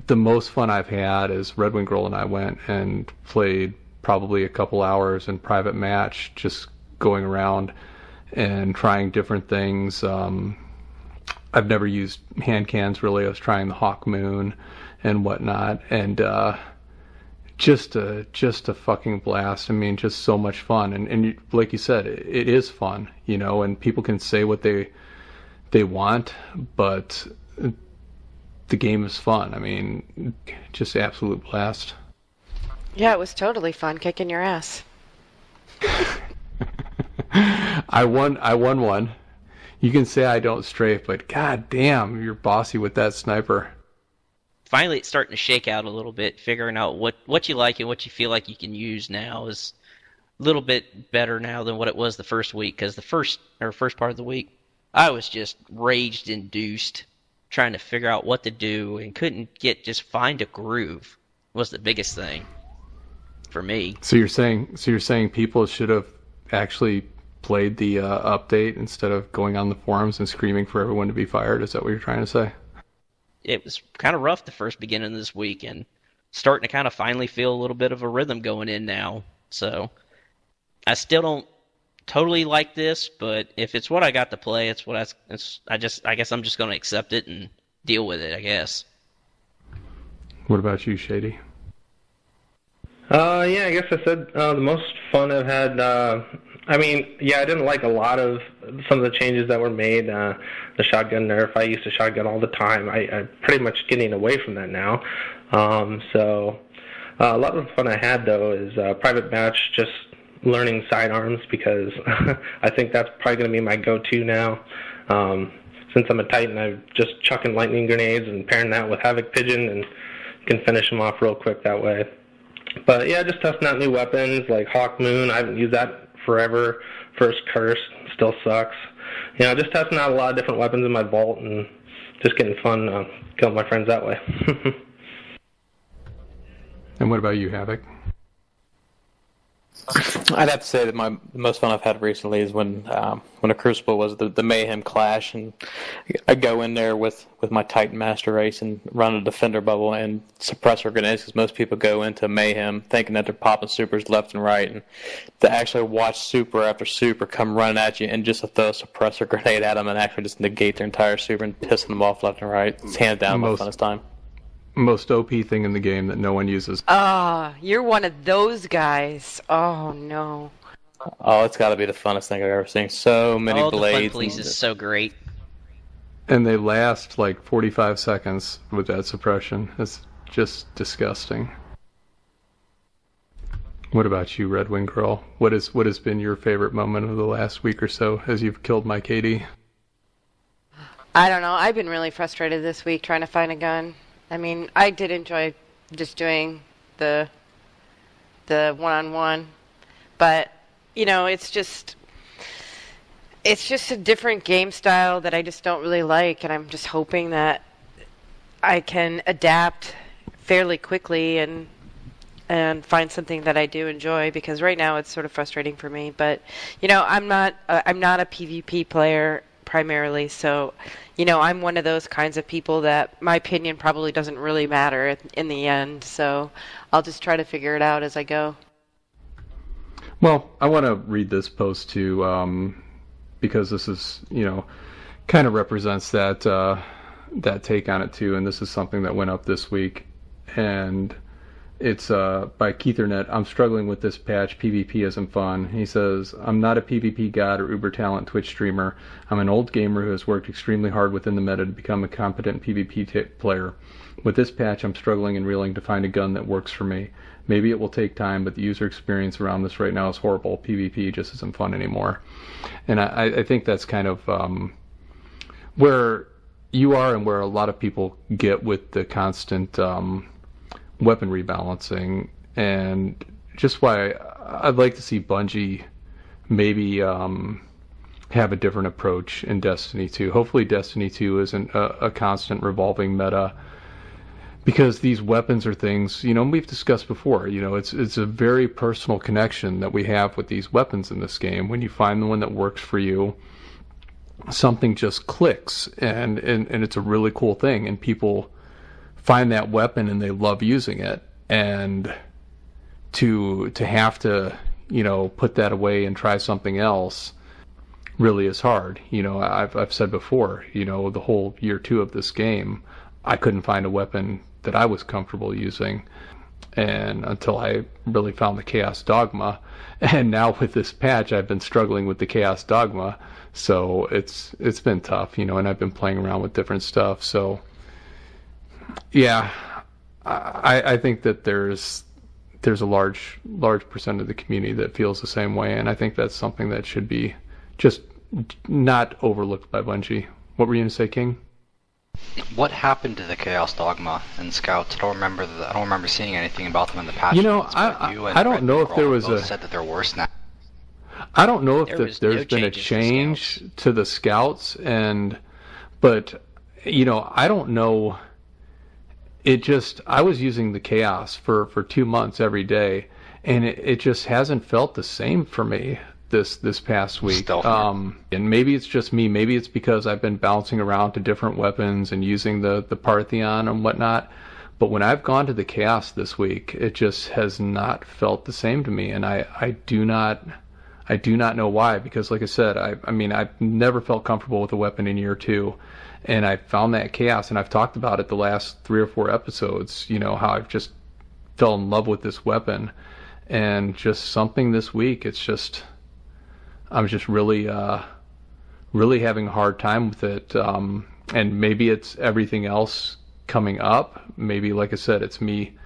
The most fun I've had is Red Wing Girl and I went and played probably a couple hours in private match, just going around and trying different things. I've never used hand cannons really. I was trying the Hawkmoon and whatnot, and just a fucking blast. I mean, just so much fun. And you, like you said, it is fun, you know. And people can say what they want, but the game is fun. I mean, just absolute blast. Yeah, it was totally fun kicking your ass. I won one. You can say I don't strafe, but god damn, you're bossy with that sniper. Finally, it's starting to shake out a little bit, figuring out what you like and what you feel like you can use now is a little bit better now than what it was the first week, because the first part of the week, I was just rage-induced trying to figure out what to do and couldn't find a groove was the biggest thing for me. So you're saying people should have actually played the update instead of going on the forums and screaming for everyone to be fired? Is that what you're trying to say? It was kind of rough the first beginning of this week, and starting to kind of finally feel a little bit of a rhythm going in now. So I still don't totally like this, but if it's what I got to play, I guess I'm just going to accept it and deal with it, I guess. What about you, Shady? Yeah, I guess I said the most fun I've had. I didn't like a lot of some of the changes that were made. The shotgun nerf, I used to shotgun all the time. I'm pretty much getting away from that now. A lot of the fun I had, though, is private match, just learning sidearms, because I think that's probably going to be my go-to now. Since I'm a Titan, I'm just chucking lightning grenades and pairing that with Havoc Pigeon and can finish them off real quick that way. But yeah, just testing out new weapons like Hawkmoon. I haven't used that forever. First Curse still sucks. You know, just testing out a lot of different weapons in my vault and just getting fun killing my friends that way. And what about you, Havoc? I'd have to say that the most fun I've had recently is when a Crucible was the Mayhem Clash, and I go in there with my Titan Master Race and run a Defender bubble and suppressor grenades, because most people go into Mayhem thinking that they're popping supers left and right, and to actually watch super after super come running at you and just throw a suppressor grenade at them and actually just negate their entire super and pissing them off left and right. It's hands down my funnest time. Most OP thing in the game that no one uses. You're one of those guys. Oh, no. Oh, it's got to be the funnest thing I've ever seen. So many blades. The fun police is so great. And they last like 45 seconds with that suppression. It's just disgusting. What about you, Red Wing Girl? What has been your favorite moment of the last week or so as you've killed my Katie? I don't know. I've been really frustrated this week trying to find a gun. I mean, I did enjoy just doing the one-on-one, but, you know, it's just a different game style that I just don't really like, and I'm just hoping that I can adapt fairly quickly and find something that I do enjoy, because right now it's sort of frustrating for me. But, you know, I'm not a PvP player primarily, so, you know, I'm one of those kinds of people that my opinion probably doesn't really matter in the end, so I'll just try to figure it out as I go. Well, I want to read this post too, because this is, you know, kind of represents that take on it too, and this is something that went up this week, and it's by Keithernet. I'm struggling with this patch. PvP isn't fun. He says, I'm not a PvP god or uber talent Twitch streamer. I'm an old gamer who has worked extremely hard within the meta to become a competent PvP player. With this patch, I'm struggling and reeling to find a gun that works for me. Maybe it will take time, but the user experience around this right now is horrible. PvP just isn't fun anymore. And I think that's kind of where you are and where a lot of people get with the constant weapon rebalancing, and just why I'd like to see Bungie maybe have a different approach in Destiny 2. Hopefully Destiny 2 isn't a constant revolving meta, because these weapons are things, you know, we've discussed before, you know, it's a very personal connection that we have with these weapons in this game. When you find the one that works for you, something just clicks, and it's a really cool thing, and people find that weapon and they love using it, and to have to, you know, put that away and try something else really is hard. You know, I've said before, you know, the whole year two of this game, I couldn't find a weapon that I was comfortable using, and until I really found the Chaos Dogma, and now with this patch I've been struggling with the Chaos Dogma, so it's been tough, you know, and I've been playing around with different stuff. So yeah, I think that there's a large percent of the community that feels the same way, and I think that's something that should be just not overlooked by Bungie. What were you going to say, King? What happened to the Chaos Dogma and Scouts? I don't remember seeing anything about them in the past. You know, I don't know if there was a said that they're worse now. I don't know if there's been a change to the Scouts, but you know, I don't know. It just, I was using the Chaos for 2 months every day, and it just hasn't felt the same for me this past week. And maybe it's just me. Maybe it's because I've been bouncing around to different weapons and using the Parthian and whatnot. But when I've gone to the Chaos this week, it just has not felt the same to me, and I do not know why. Because like I said, I mean I've never felt comfortable with a weapon in year two. And I found that Chaos, and I've talked about it the last 3 or 4 episodes, you know, how I've just fell in love with this weapon. And just something this week, it's just, I'm just really having a hard time with it. And maybe it's everything else coming up. Maybe, like I said, it's me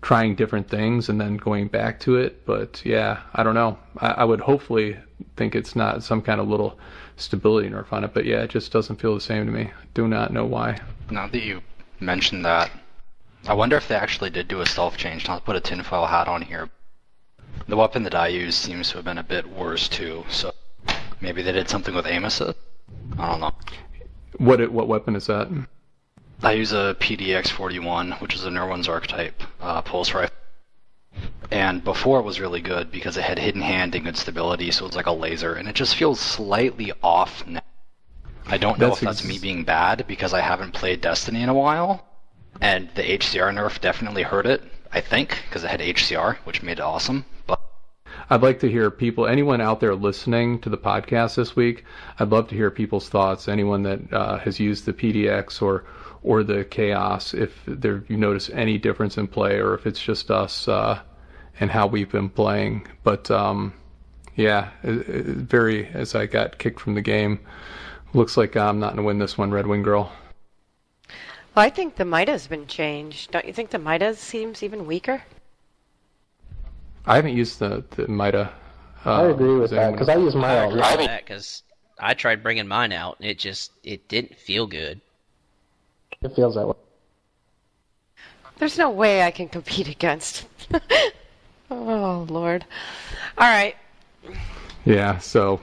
trying different things and then going back to it. But yeah, I don't know. I would hopefully think it's not some kind of little stability nerf on it, but yeah, it just doesn't feel the same to me. I do not know why. Now that you mentioned that, I wonder if they actually did do a stealth change. Not to put a tinfoil hat on here, the weapon that I use seems to have been a bit worse too, so maybe they did something with aim assist. I don't know. What weapon is that? I use a PDX-41, which is a Nerwin's Archetype pulse rifle. And before it was really good because it had hidden hand and good stability, so it's like a laser, and it just feels slightly off now. I don't know if that's me being bad because I haven't played Destiny in a while, and the HCR nerf definitely hurt it, I think, because it had HCR, which made it awesome. But I'd like to hear people, anyone out there listening to the podcast this week, I'd love to hear people's thoughts, anyone that has used the PDX or the Chaos, if there you notice any difference in play, or if it's just us and how we've been playing. But yeah, very, as I got kicked from the game, looks like I'm not going to win this one, Red Wing Girl. Well, I think the Mida's been changed. Don't you think the Mida seems even weaker? I haven't used the Mida. I agree with that, because I use mine all the time. I agree with that, because I tried bringing mine out, and it didn't feel good. It feels that way. There's no way I can compete against. Oh, Lord. All right. Yeah, so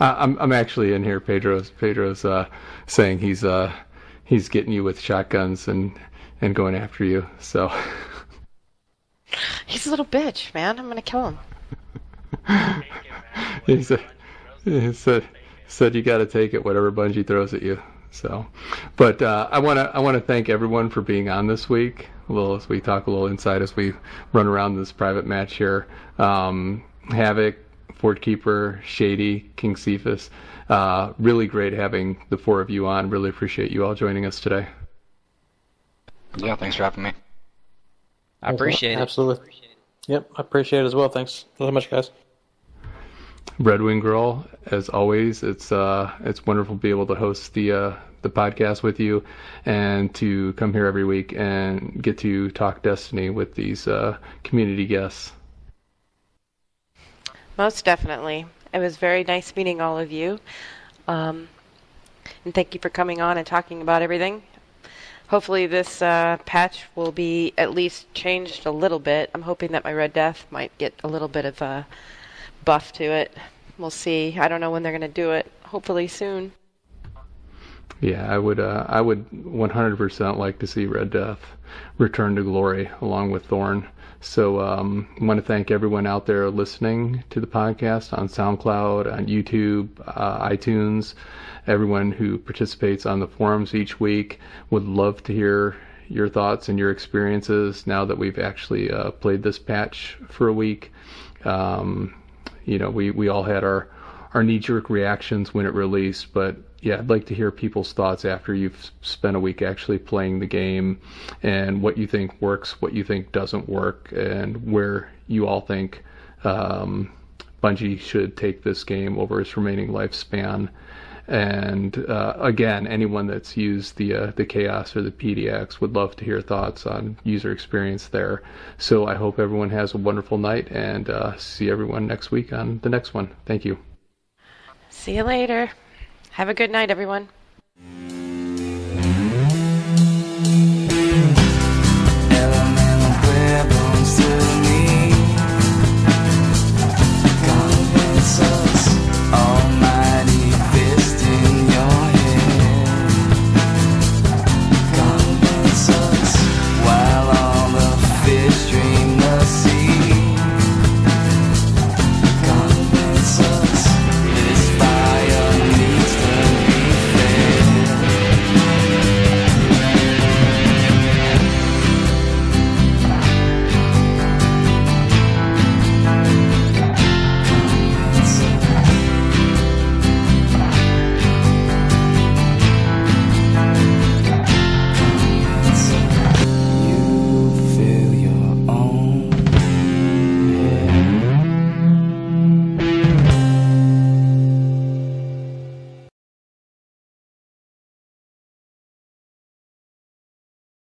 I'm actually in here. Pedro's saying he's getting you with shotguns and going after you. So he's a little bitch, man. I'm going to kill him. he said you got to take it, whatever Bungie throws at you. So, but I want to thank everyone for being on this week. As we talk a little inside as we run around this private match here. Havoc, Fort Keeper, Shady, King Cepheus. Really great having the 4 of you on. Really appreciate you all joining us today. Yeah, thanks for having me. I appreciate it. Absolutely. Appreciate it. Yep, I appreciate it as well. Thanks so much, guys. Red Wing Girl, as always, it's wonderful to be able to host the podcast with you, and to come here every week and get to talk Destiny with these community guests. Most definitely. It was very nice meeting all of you, and thank you for coming on and talking about everything. Hopefully this patch will be at least changed a little bit. I'm hoping that my Red Death might get a little bit of a buff to it. We'll see. I don't know when they're going to do it. Hopefully soon. Yeah, I would 100% like to see Red Death return to glory along with Thorn. So I want to thank everyone out there listening to the podcast on SoundCloud, on YouTube, iTunes, everyone who participates on the forums each week. Would love to hear your thoughts and your experiences now that we've actually played this patch for a week. You know, we all had our knee-jerk reactions when it released, but yeah, I'd like to hear people's thoughts after you've spent a week actually playing the game, and what you think works, what you think doesn't work, and where you all think Bungie should take this game over its remaining lifespan. And again, anyone that's used the Chaos or the PDX, would love to hear thoughts on user experience there. So I hope everyone has a wonderful night, and see everyone next week on the next one. Thank you. See you later. Have a good night, everyone.